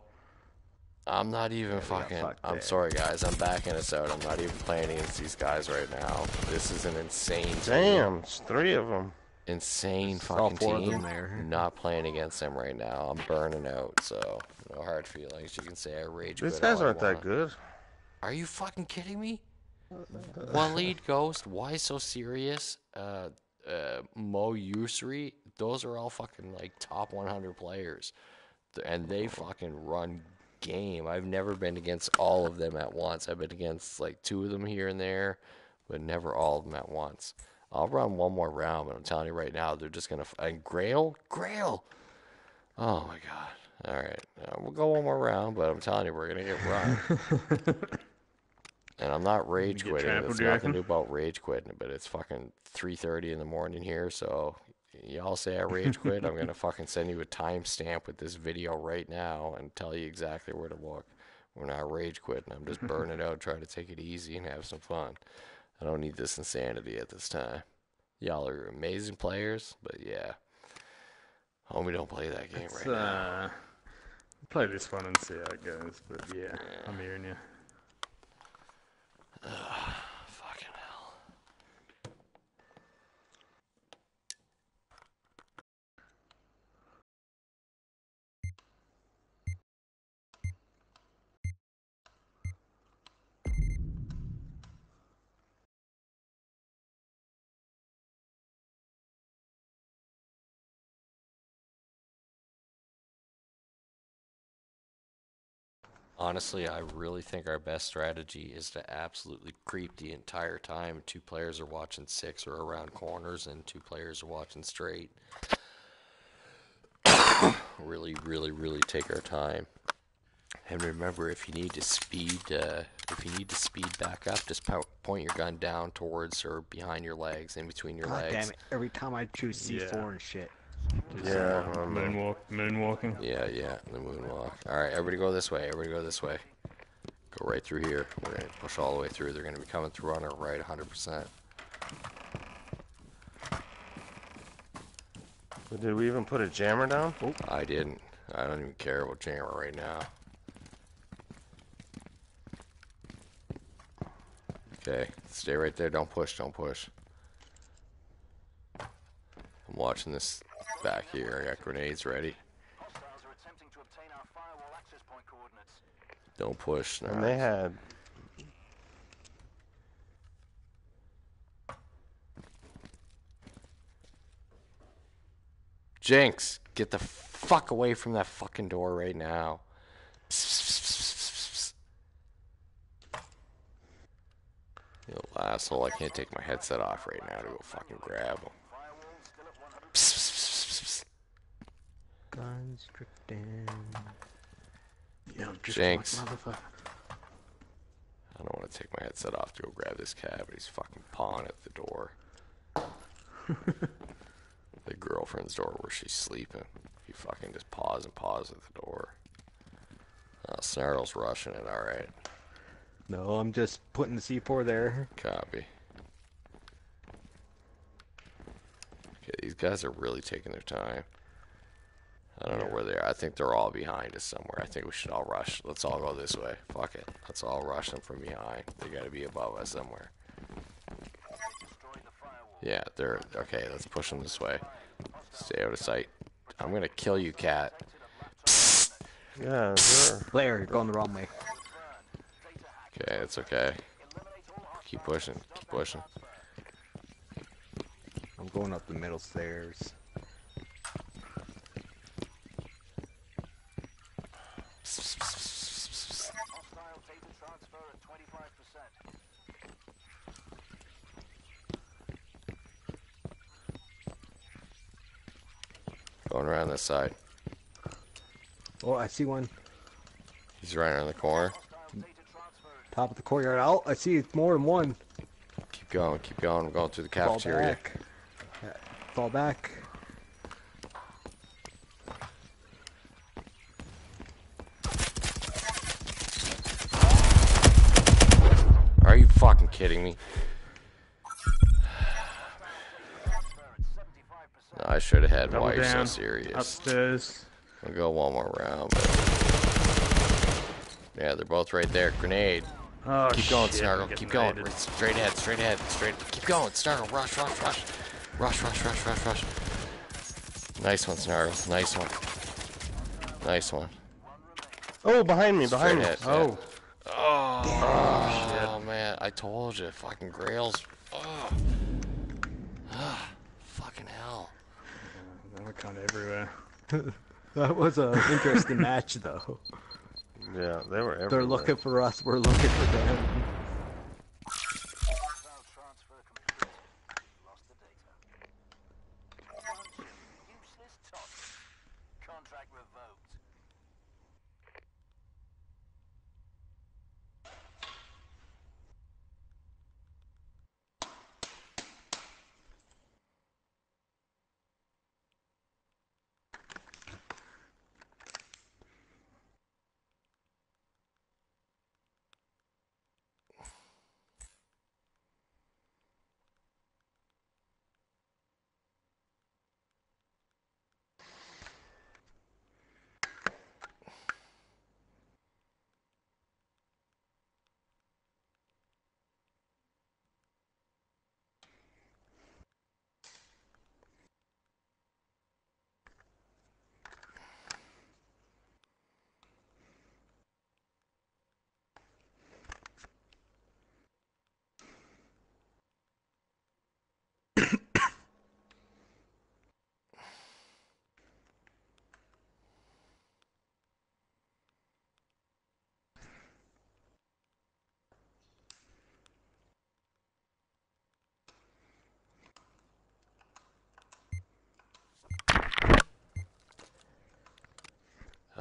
I'm not even fucking. I'm sorry, guys. I'm backing us out. I'm not even playing against these guys right now. This is an insane. Damn, team. It's 3 of them. Insane it's fucking team. Not playing against them right now. I'm burning out, so no hard feelings. You can say I rage. These guys aren't that good. Are you fucking kidding me? Waleed Ghost, why so serious? Mo Usury, those are all fucking like top 100 players, and they fucking run game. I've never been against all of them at once. I've been against like 2 of them here and there, but never all of them at once. I'll run one more round, but I'm telling you right now, they're just going to... And Grail! Oh, my God. All right. We'll go one more round, but I'm telling you, we're going to get run. And I'm not rage quitting. There's nothing new about rage quitting, but it's fucking 3:30 in the morning here, so y'all say I rage quit, I'm going to fucking send you a timestamp with this video right now and tell you exactly where to look. We're not rage quitting. I'm just burning out, trying to take it easy and have some fun. I don't need this insanity at this time. Y'all are amazing players, but yeah. Homie, don't play that game right now. Play this one and see how it goes, but yeah. I'm hearing you. Ugh, fucking hell. Honestly, I really think our best strategy is to absolutely creep the entire time. 2 players are watching 6 or around corners, and 2 players are watching straight. Really, really, really take our time. And remember, if you need to speed, back up, just point your gun down towards or behind your legs, in between your legs. God damn it! Every time I choose C4 and shit. Yeah, moonwalking. Yeah, the moonwalk. Alright, everybody go this way. Go right through here. We're going to push all the way through. They're going to be coming through on our right 100%. Did we even put a jammer down? Oh. I didn't. I don't even care about jammer right now. Okay, stay right there. Don't push. I'm watching this back here. I got grenades ready. Don't push. No. And they had... Jinx, get the fuck away from that fucking door right now. You little asshole, I can't take my headset off right now to go fucking grab him. Guns stripped down. Yo, Jinx. I don't want to take my headset off to go grab this cat, but he's fucking pawing at the door. The girlfriend's door where she's sleeping. He fucking just paws and paws at the door. Snarl's rushing it, alright. No, I'm just putting the C4 there. Copy. Okay, these guys are really taking their time. I don't know where they are. I think they're all behind us somewhere. I think we should all rush. Let's all go this way. Fuck it. Let's all rush them from behind. They gotta be above us somewhere. Yeah, they're... Okay, let's push them this way. Stay out of sight. I'm gonna kill you, cat. Psst. Yeah, sure. Blair, you're going the wrong way. Okay, it's okay. Keep pushing. Keep pushing. I'm going up the middle stairs. Going around this side. Oh, I see one. He's right around the corner. Top of the courtyard. Oh, I see it's more than one. Keep going, keep going. We're going through the cafeteria. Fall back. Are you fucking kidding me? I should have had. Why you're so serious? Upstairs. We'll go one more round. But... Yeah, they're both right there. Grenade. Oh, keep going, Snarl. Keep going. Raided. Straight ahead. Straight ahead. Straight. Keep going, Snarl. Rush, rush, rush. Rush, rush, rush, rush, rush. Nice one, Snarl. Nice one. Nice one. Oh, behind me. Behind me. Oh. Yeah. Oh. Oh, shit. Oh, man. I told you. Fucking Grails. Oh. Fucking hell. They're kind of everywhere. That was an interesting match, though. Yeah, they were everywhere. They're looking for us, we're looking for them.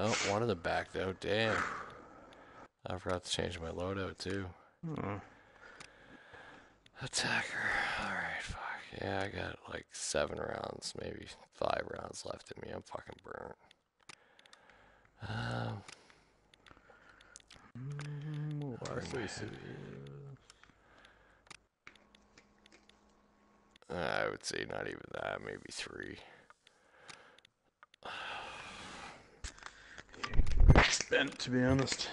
Oh, one in the back though, damn. I forgot to change my loadout too. Attacker. Alright, fuck. Yeah, I got like 7 rounds, maybe 5 rounds left in me. I'm fucking burnt. I would say not even that, maybe 3. Spent, to be honest.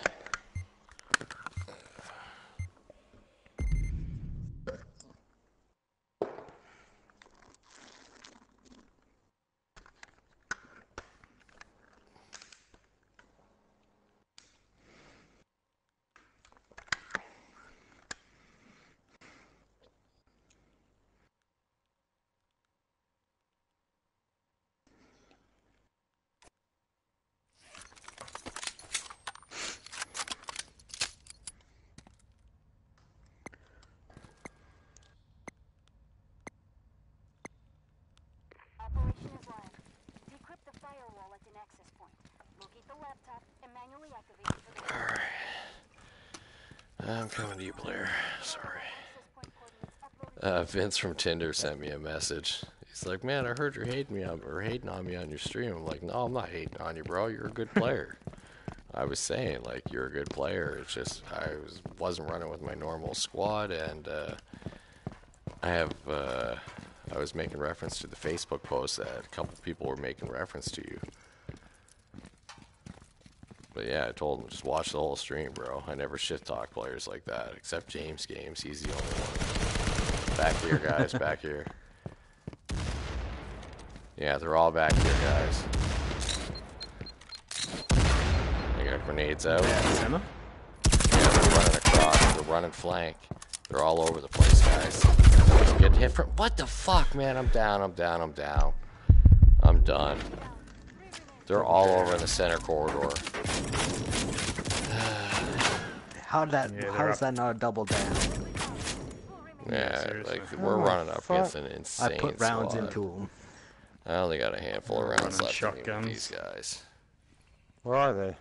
Decrypt the firewall at an access point. Locate the laptop and Alright. I'm coming to you, Blair. Sorry. Vince from Tinder sent me a message. He's like, man, I heard you're hating on me on your stream. I'm like, no, I'm not hating on you, bro. You're a good player. I was saying, like, you're a good player. It's just I wasn't running with my normal squad, and I was making reference to the Facebook post that a couple people were making reference to you. But yeah, I told him, just watch the whole stream, bro. I never shit-talk players like that, except James Games. He's the only one. Back here, guys. Back here. Yeah, they're all back here, guys. They got grenades out. Yeah, they're running across. They're running flank. They're all over the place, guys. Getting hit from... What the fuck, man? I'm down, I'm down, I'm down. I'm done. They're all over in the center corridor. How is that not a double down? Yeah, seriously. Like we're running up against an insane squad. I put rounds into them. I only got a handful of rounds left with these guys. Where are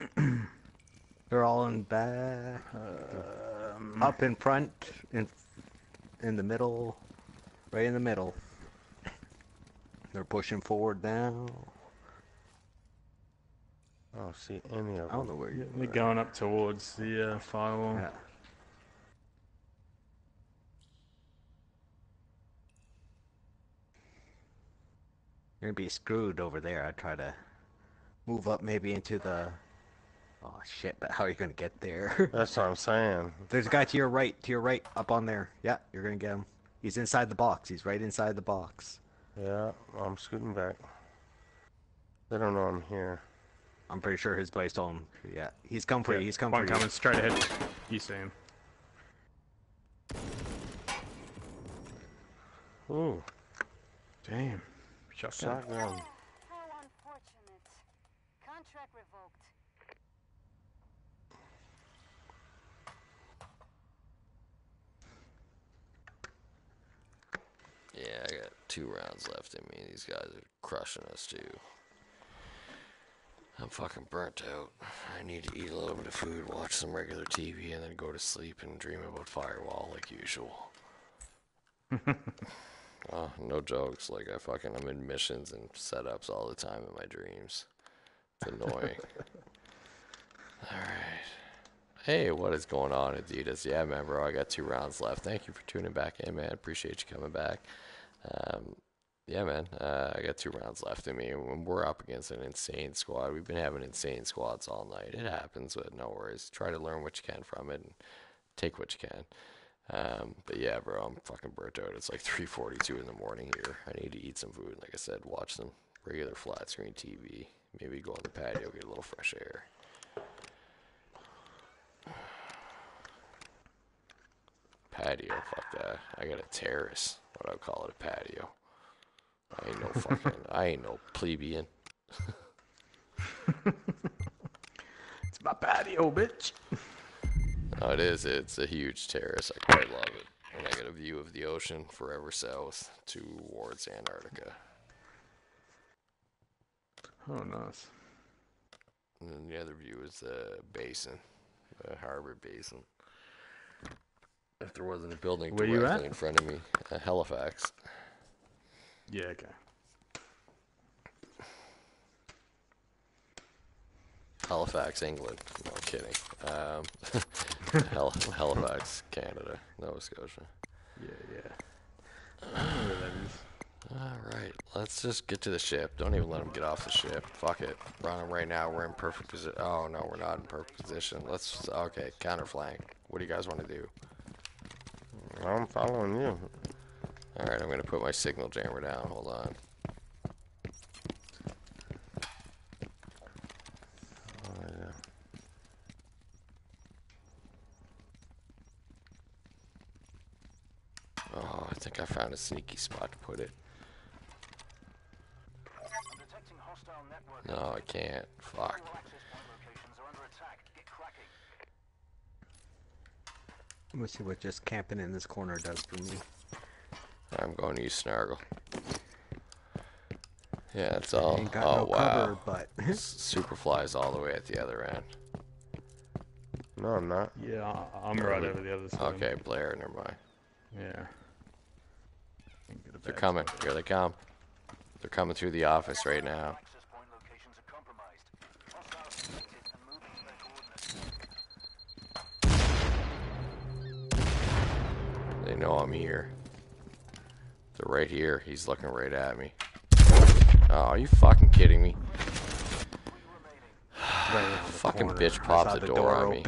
they? They're all in back, up in front, in the middle, right in the middle. They're pushing forward now. I don't see any of them. I don't know where you're They're going up towards the firewall. Yeah. You're going to be screwed over there. I try to move up maybe into the... Oh, shit, but how are you going to get there? That's what I'm saying. There's a guy to your right, up on there. Yeah, you're going to get him. He's inside the box. He's right inside the box. Yeah, I'm scooting back. They don't know I'm here. I'm pretty sure his place told him. Yeah, he's come for you. He's come for you. Coming straight ahead. You see him. Ooh. Damn. Shotgun. How unfortunate. Contract revoked. Yeah, I got 2 rounds left in me. These guys are crushing us, too. I'm fucking burnt out. I need to eat a little bit of food, watch some regular TV, and then go to sleep and dream about Firewall like usual. Oh, no jokes. Like, I'm in missions and setups all the time in my dreams. It's annoying. Alright. Hey, what is going on, Adidas? Yeah, man, bro, I got 2 rounds left. Thank you for tuning back in, man. Appreciate you coming back. Yeah, man, I got 2 rounds left in me. We're up against an insane squad. We've been having insane squads all night. It happens, but no worries. Try to learn what you can from it and take what you can. But yeah, bro, I'm fucking burnt out. It's like 3:42 in the morning here. I need to eat some food. Like I said, watch some regular flat-screen TV. Maybe go on the patio, get a little fresh air. Patio, fuck that. I got a terrace. What I call it, a patio. I ain't no fucking, I ain't no plebeian. It's my patio, bitch. No, it is. It's a huge terrace. I quite love it. And I got a view of the ocean forever south towards Antarctica. Oh, nice. And then the other view is the basin, the harbor basin. If there wasn't a building directly in front of me, Halifax. Yeah, okay. Halifax, England. No, I'm kidding. Halifax, Canada, Nova Scotia. Yeah, yeah. Alright, let's just get to the ship. Don't even let them get off the ship. Fuck it. Run them right now. We're in perfect position. Oh, no, we're not in perfect position. Let's, okay, counterflank. What do you guys want to do? I'm following you. Alright, I'm going to put my signal jammer down. Hold on. Oh, yeah. Oh, I think I found a sneaky spot to put it. No, I can't. Fuck. Let's see what just camping in this corner does for me. I'm going to use Snargle. Yeah, it's all. Ain't got no cover, but Superfly's all the way at the other end. No, I'm not. Yeah, I'm right over the other side. Okay, Blair, never mind. Yeah. They're coming. Here they come. They're coming through the office right now. They know I'm here. They're right here. He's looking right at me. Oh, are you fucking kidding me? Fucking bitch popped the door on me.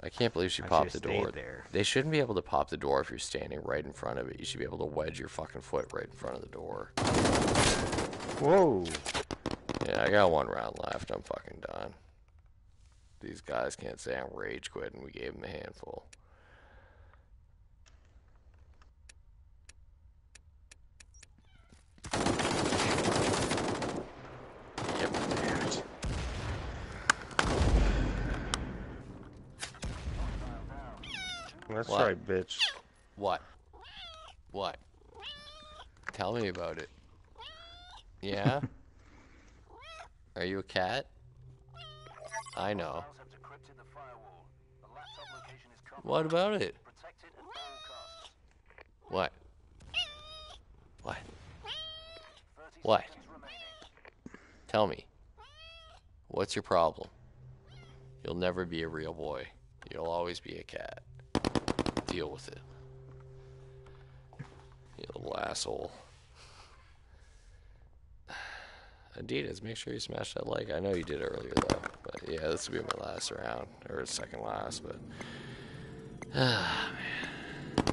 I can't believe she popped the door. They shouldn't be able to pop the door if you're standing right in front of it. You should be able to wedge your fucking foot right in front of the door. Whoa. Yeah, I got one round left. I'm fucking done. These guys can't say I'm rage quitting. We gave them a handful. That's what? Right, bitch. What? What? Tell me about it. Yeah? Are you a cat? I know. What about it? What? What? What? Tell me. What's your problem? You'll never be a real boy. You'll always be a cat. Deal with it, you little asshole. Adidas, make sure you smash that like. I know you did earlier though, but yeah, this will be my last round, or second last, but ah, man.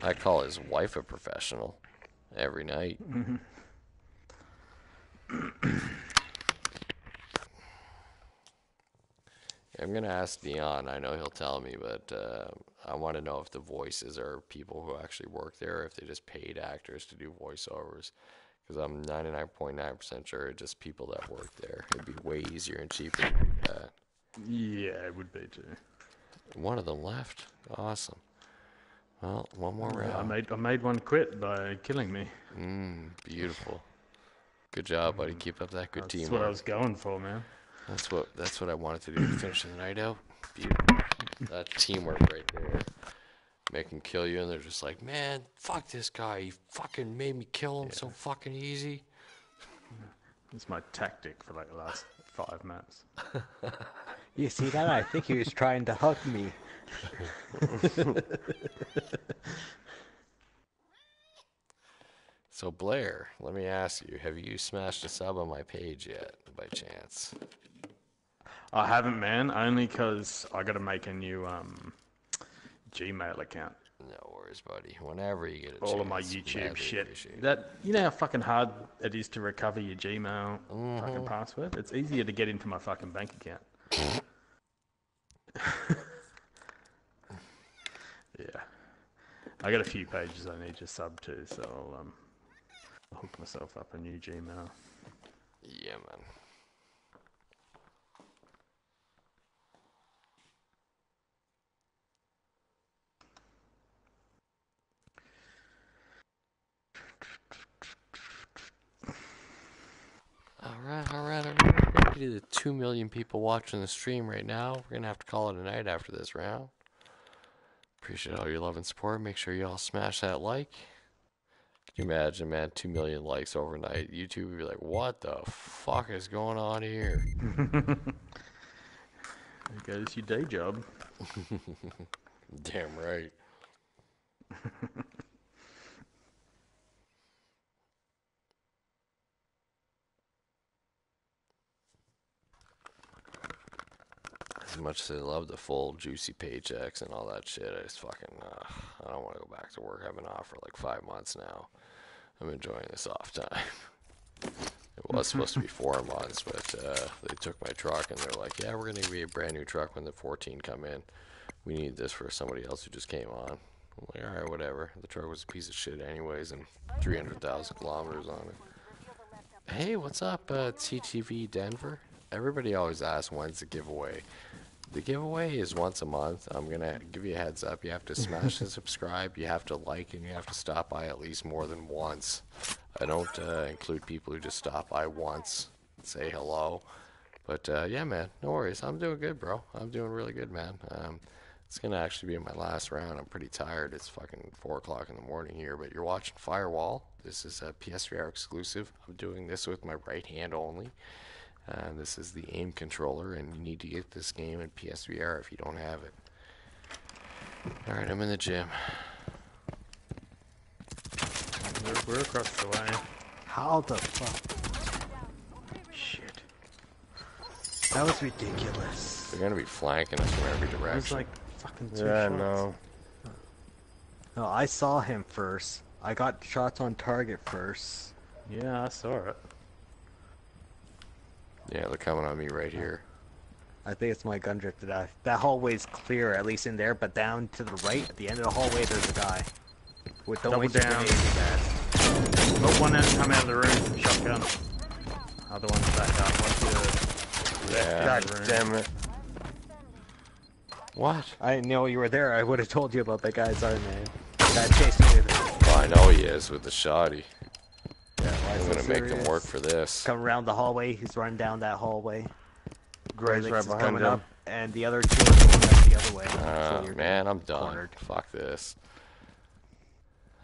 I call his wife a professional every night. I'm going to ask Dion, I know he'll tell me, but I want to know if the voices are people who actually work there or if they just paid actors to do voiceovers, because I'm 99.9% sure it's just people that work there. It'd be way easier and cheaper to do that. Yeah, it would be too. One of them left. Awesome. Well, one more round. I made one quit by killing me. Beautiful. Good job, buddy. Keep up that good team. That's what I was going for, man. That's what I wanted to do to finish the night out. Beautiful. That teamwork right there. Make them kill you, and they're just like, man, fuck this guy. He fucking made me kill him so fucking easy. That's my tactic for like the last 5 minutes. You see that? I think he was trying to hug me. So Blair, let me ask you, have you smashed a sub on my page yet, by chance? I haven't, man, only because I got to make a new Gmail account. No worries, buddy. Whenever you get a chance. All of my YouTube shit. That, you know how fucking hard it is to recover your Gmail fucking password? It's easier to get into my fucking bank account. Yeah. I got a few pages I need to sub to, so I'll hook myself up a new Gmail. Yeah, man. Alright. To the 2 million people watching the stream right now, we're going to have to call it a night after this round. Appreciate all your love and support. Make sure you all smash that like. Can you imagine, man, 2 million likes overnight? YouTube would be like, what the fuck is going on here? There goes your day job. Damn right. As much as they love the full juicy paychecks and all that shit, I just fucking, I don't want to go back to work. I've been off for like 5 months now. I'm enjoying this off time. It was supposed to be 4 months, but they took my truck and they're like, yeah, we're going to be a brand new truck when the 14 come in. We need this for somebody else who just came on. I'm like, all right, whatever. The truck was a piece of shit anyways, and 300,000 kilometers on it. Hey, what's up, TTV Denver? Everybody always asks when's the giveaway. The giveaway is once a month. I'm going to give you a heads up. You have to smash and subscribe. You have to like, and you have to stop by at least more than once. I don't include people who just stop by once and say hello. But, yeah, man, no worries. I'm doing good, bro. I'm doing really good, man. It's going to actually be my last round. I'm pretty tired. It's fucking 4 o'clock in the morning here. But you're watching Firewall. This is a PSVR exclusive. I'm doing this with my right hand only. This is the aim controller, and you need to get this game in PSVR if you don't have it. Alright, I'm in the gym. We're across the line. How the fuck? Shit. That was ridiculous. They're gonna be flanking us from every direction. There's like fucking 2 shots. I know. No, I saw him first. I got shots on target first. Yeah, I saw it. Yeah, they're coming on me right here. I think it's my gun drifted out. That hallway's clear, at least in there, but down to the right, at the end of the hallway, there's a guy. With double down. Put one end come out of the room, shotgun. Other one's back up. God damn it. What? I didn't know you were there. I would have told you about that guy's arm, man. The guy chased me to the... Well, I know he is with the shoddy. I'm gonna make them work for this. Come around the hallway. He's running down that hallway. Gray's right behind him. Up, and the other two are going back the other way. So man, I'm done. Cornered. Fuck this.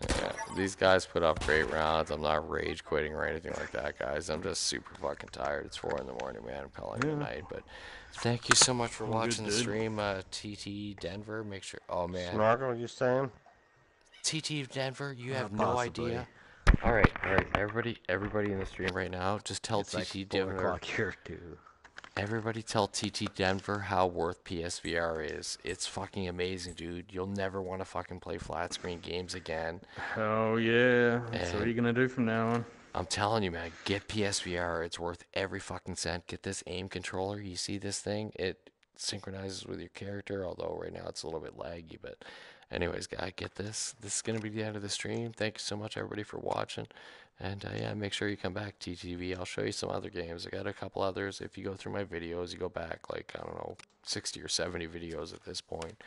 Yeah, these guys put up great rounds. I'm not rage quitting or anything like that, guys. I'm just super fucking tired. It's 4 in the morning, man. I'm calling it a night. But thank you so much for watching the stream, TT Denver. Make sure. Oh man. Snargle, you saying? TT Denver, you have no idea. All right, everybody in the stream right now, just tell TT Denver. Everybody tell TT Denver how worth PSVR is. It's fucking amazing, dude. You'll never want to fucking play flat screen games again. Oh yeah, that's what you're gonna do from now on. I'm telling you, man, get PSVR. It's worth every fucking cent. Get this aim controller. You see this thing? It synchronizes with your character, although right now it's a little bit laggy, but. Anyways, guys, get this. This is going to be the end of the stream. Thank you so much, everybody, for watching. And, yeah, make sure you come back, TTV. I'll show you some other games. I got a couple others. If you go through my videos, you go back, like, I don't know, 60 or 70 videos at this point.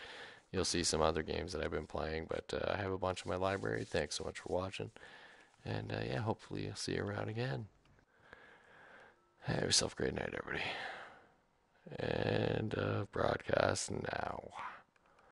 You'll see some other games that I've been playing. But I have a bunch in my library. Thanks so much for watching. And, yeah, hopefully I'll see you around again. Have yourself a great night, everybody. And broadcast now.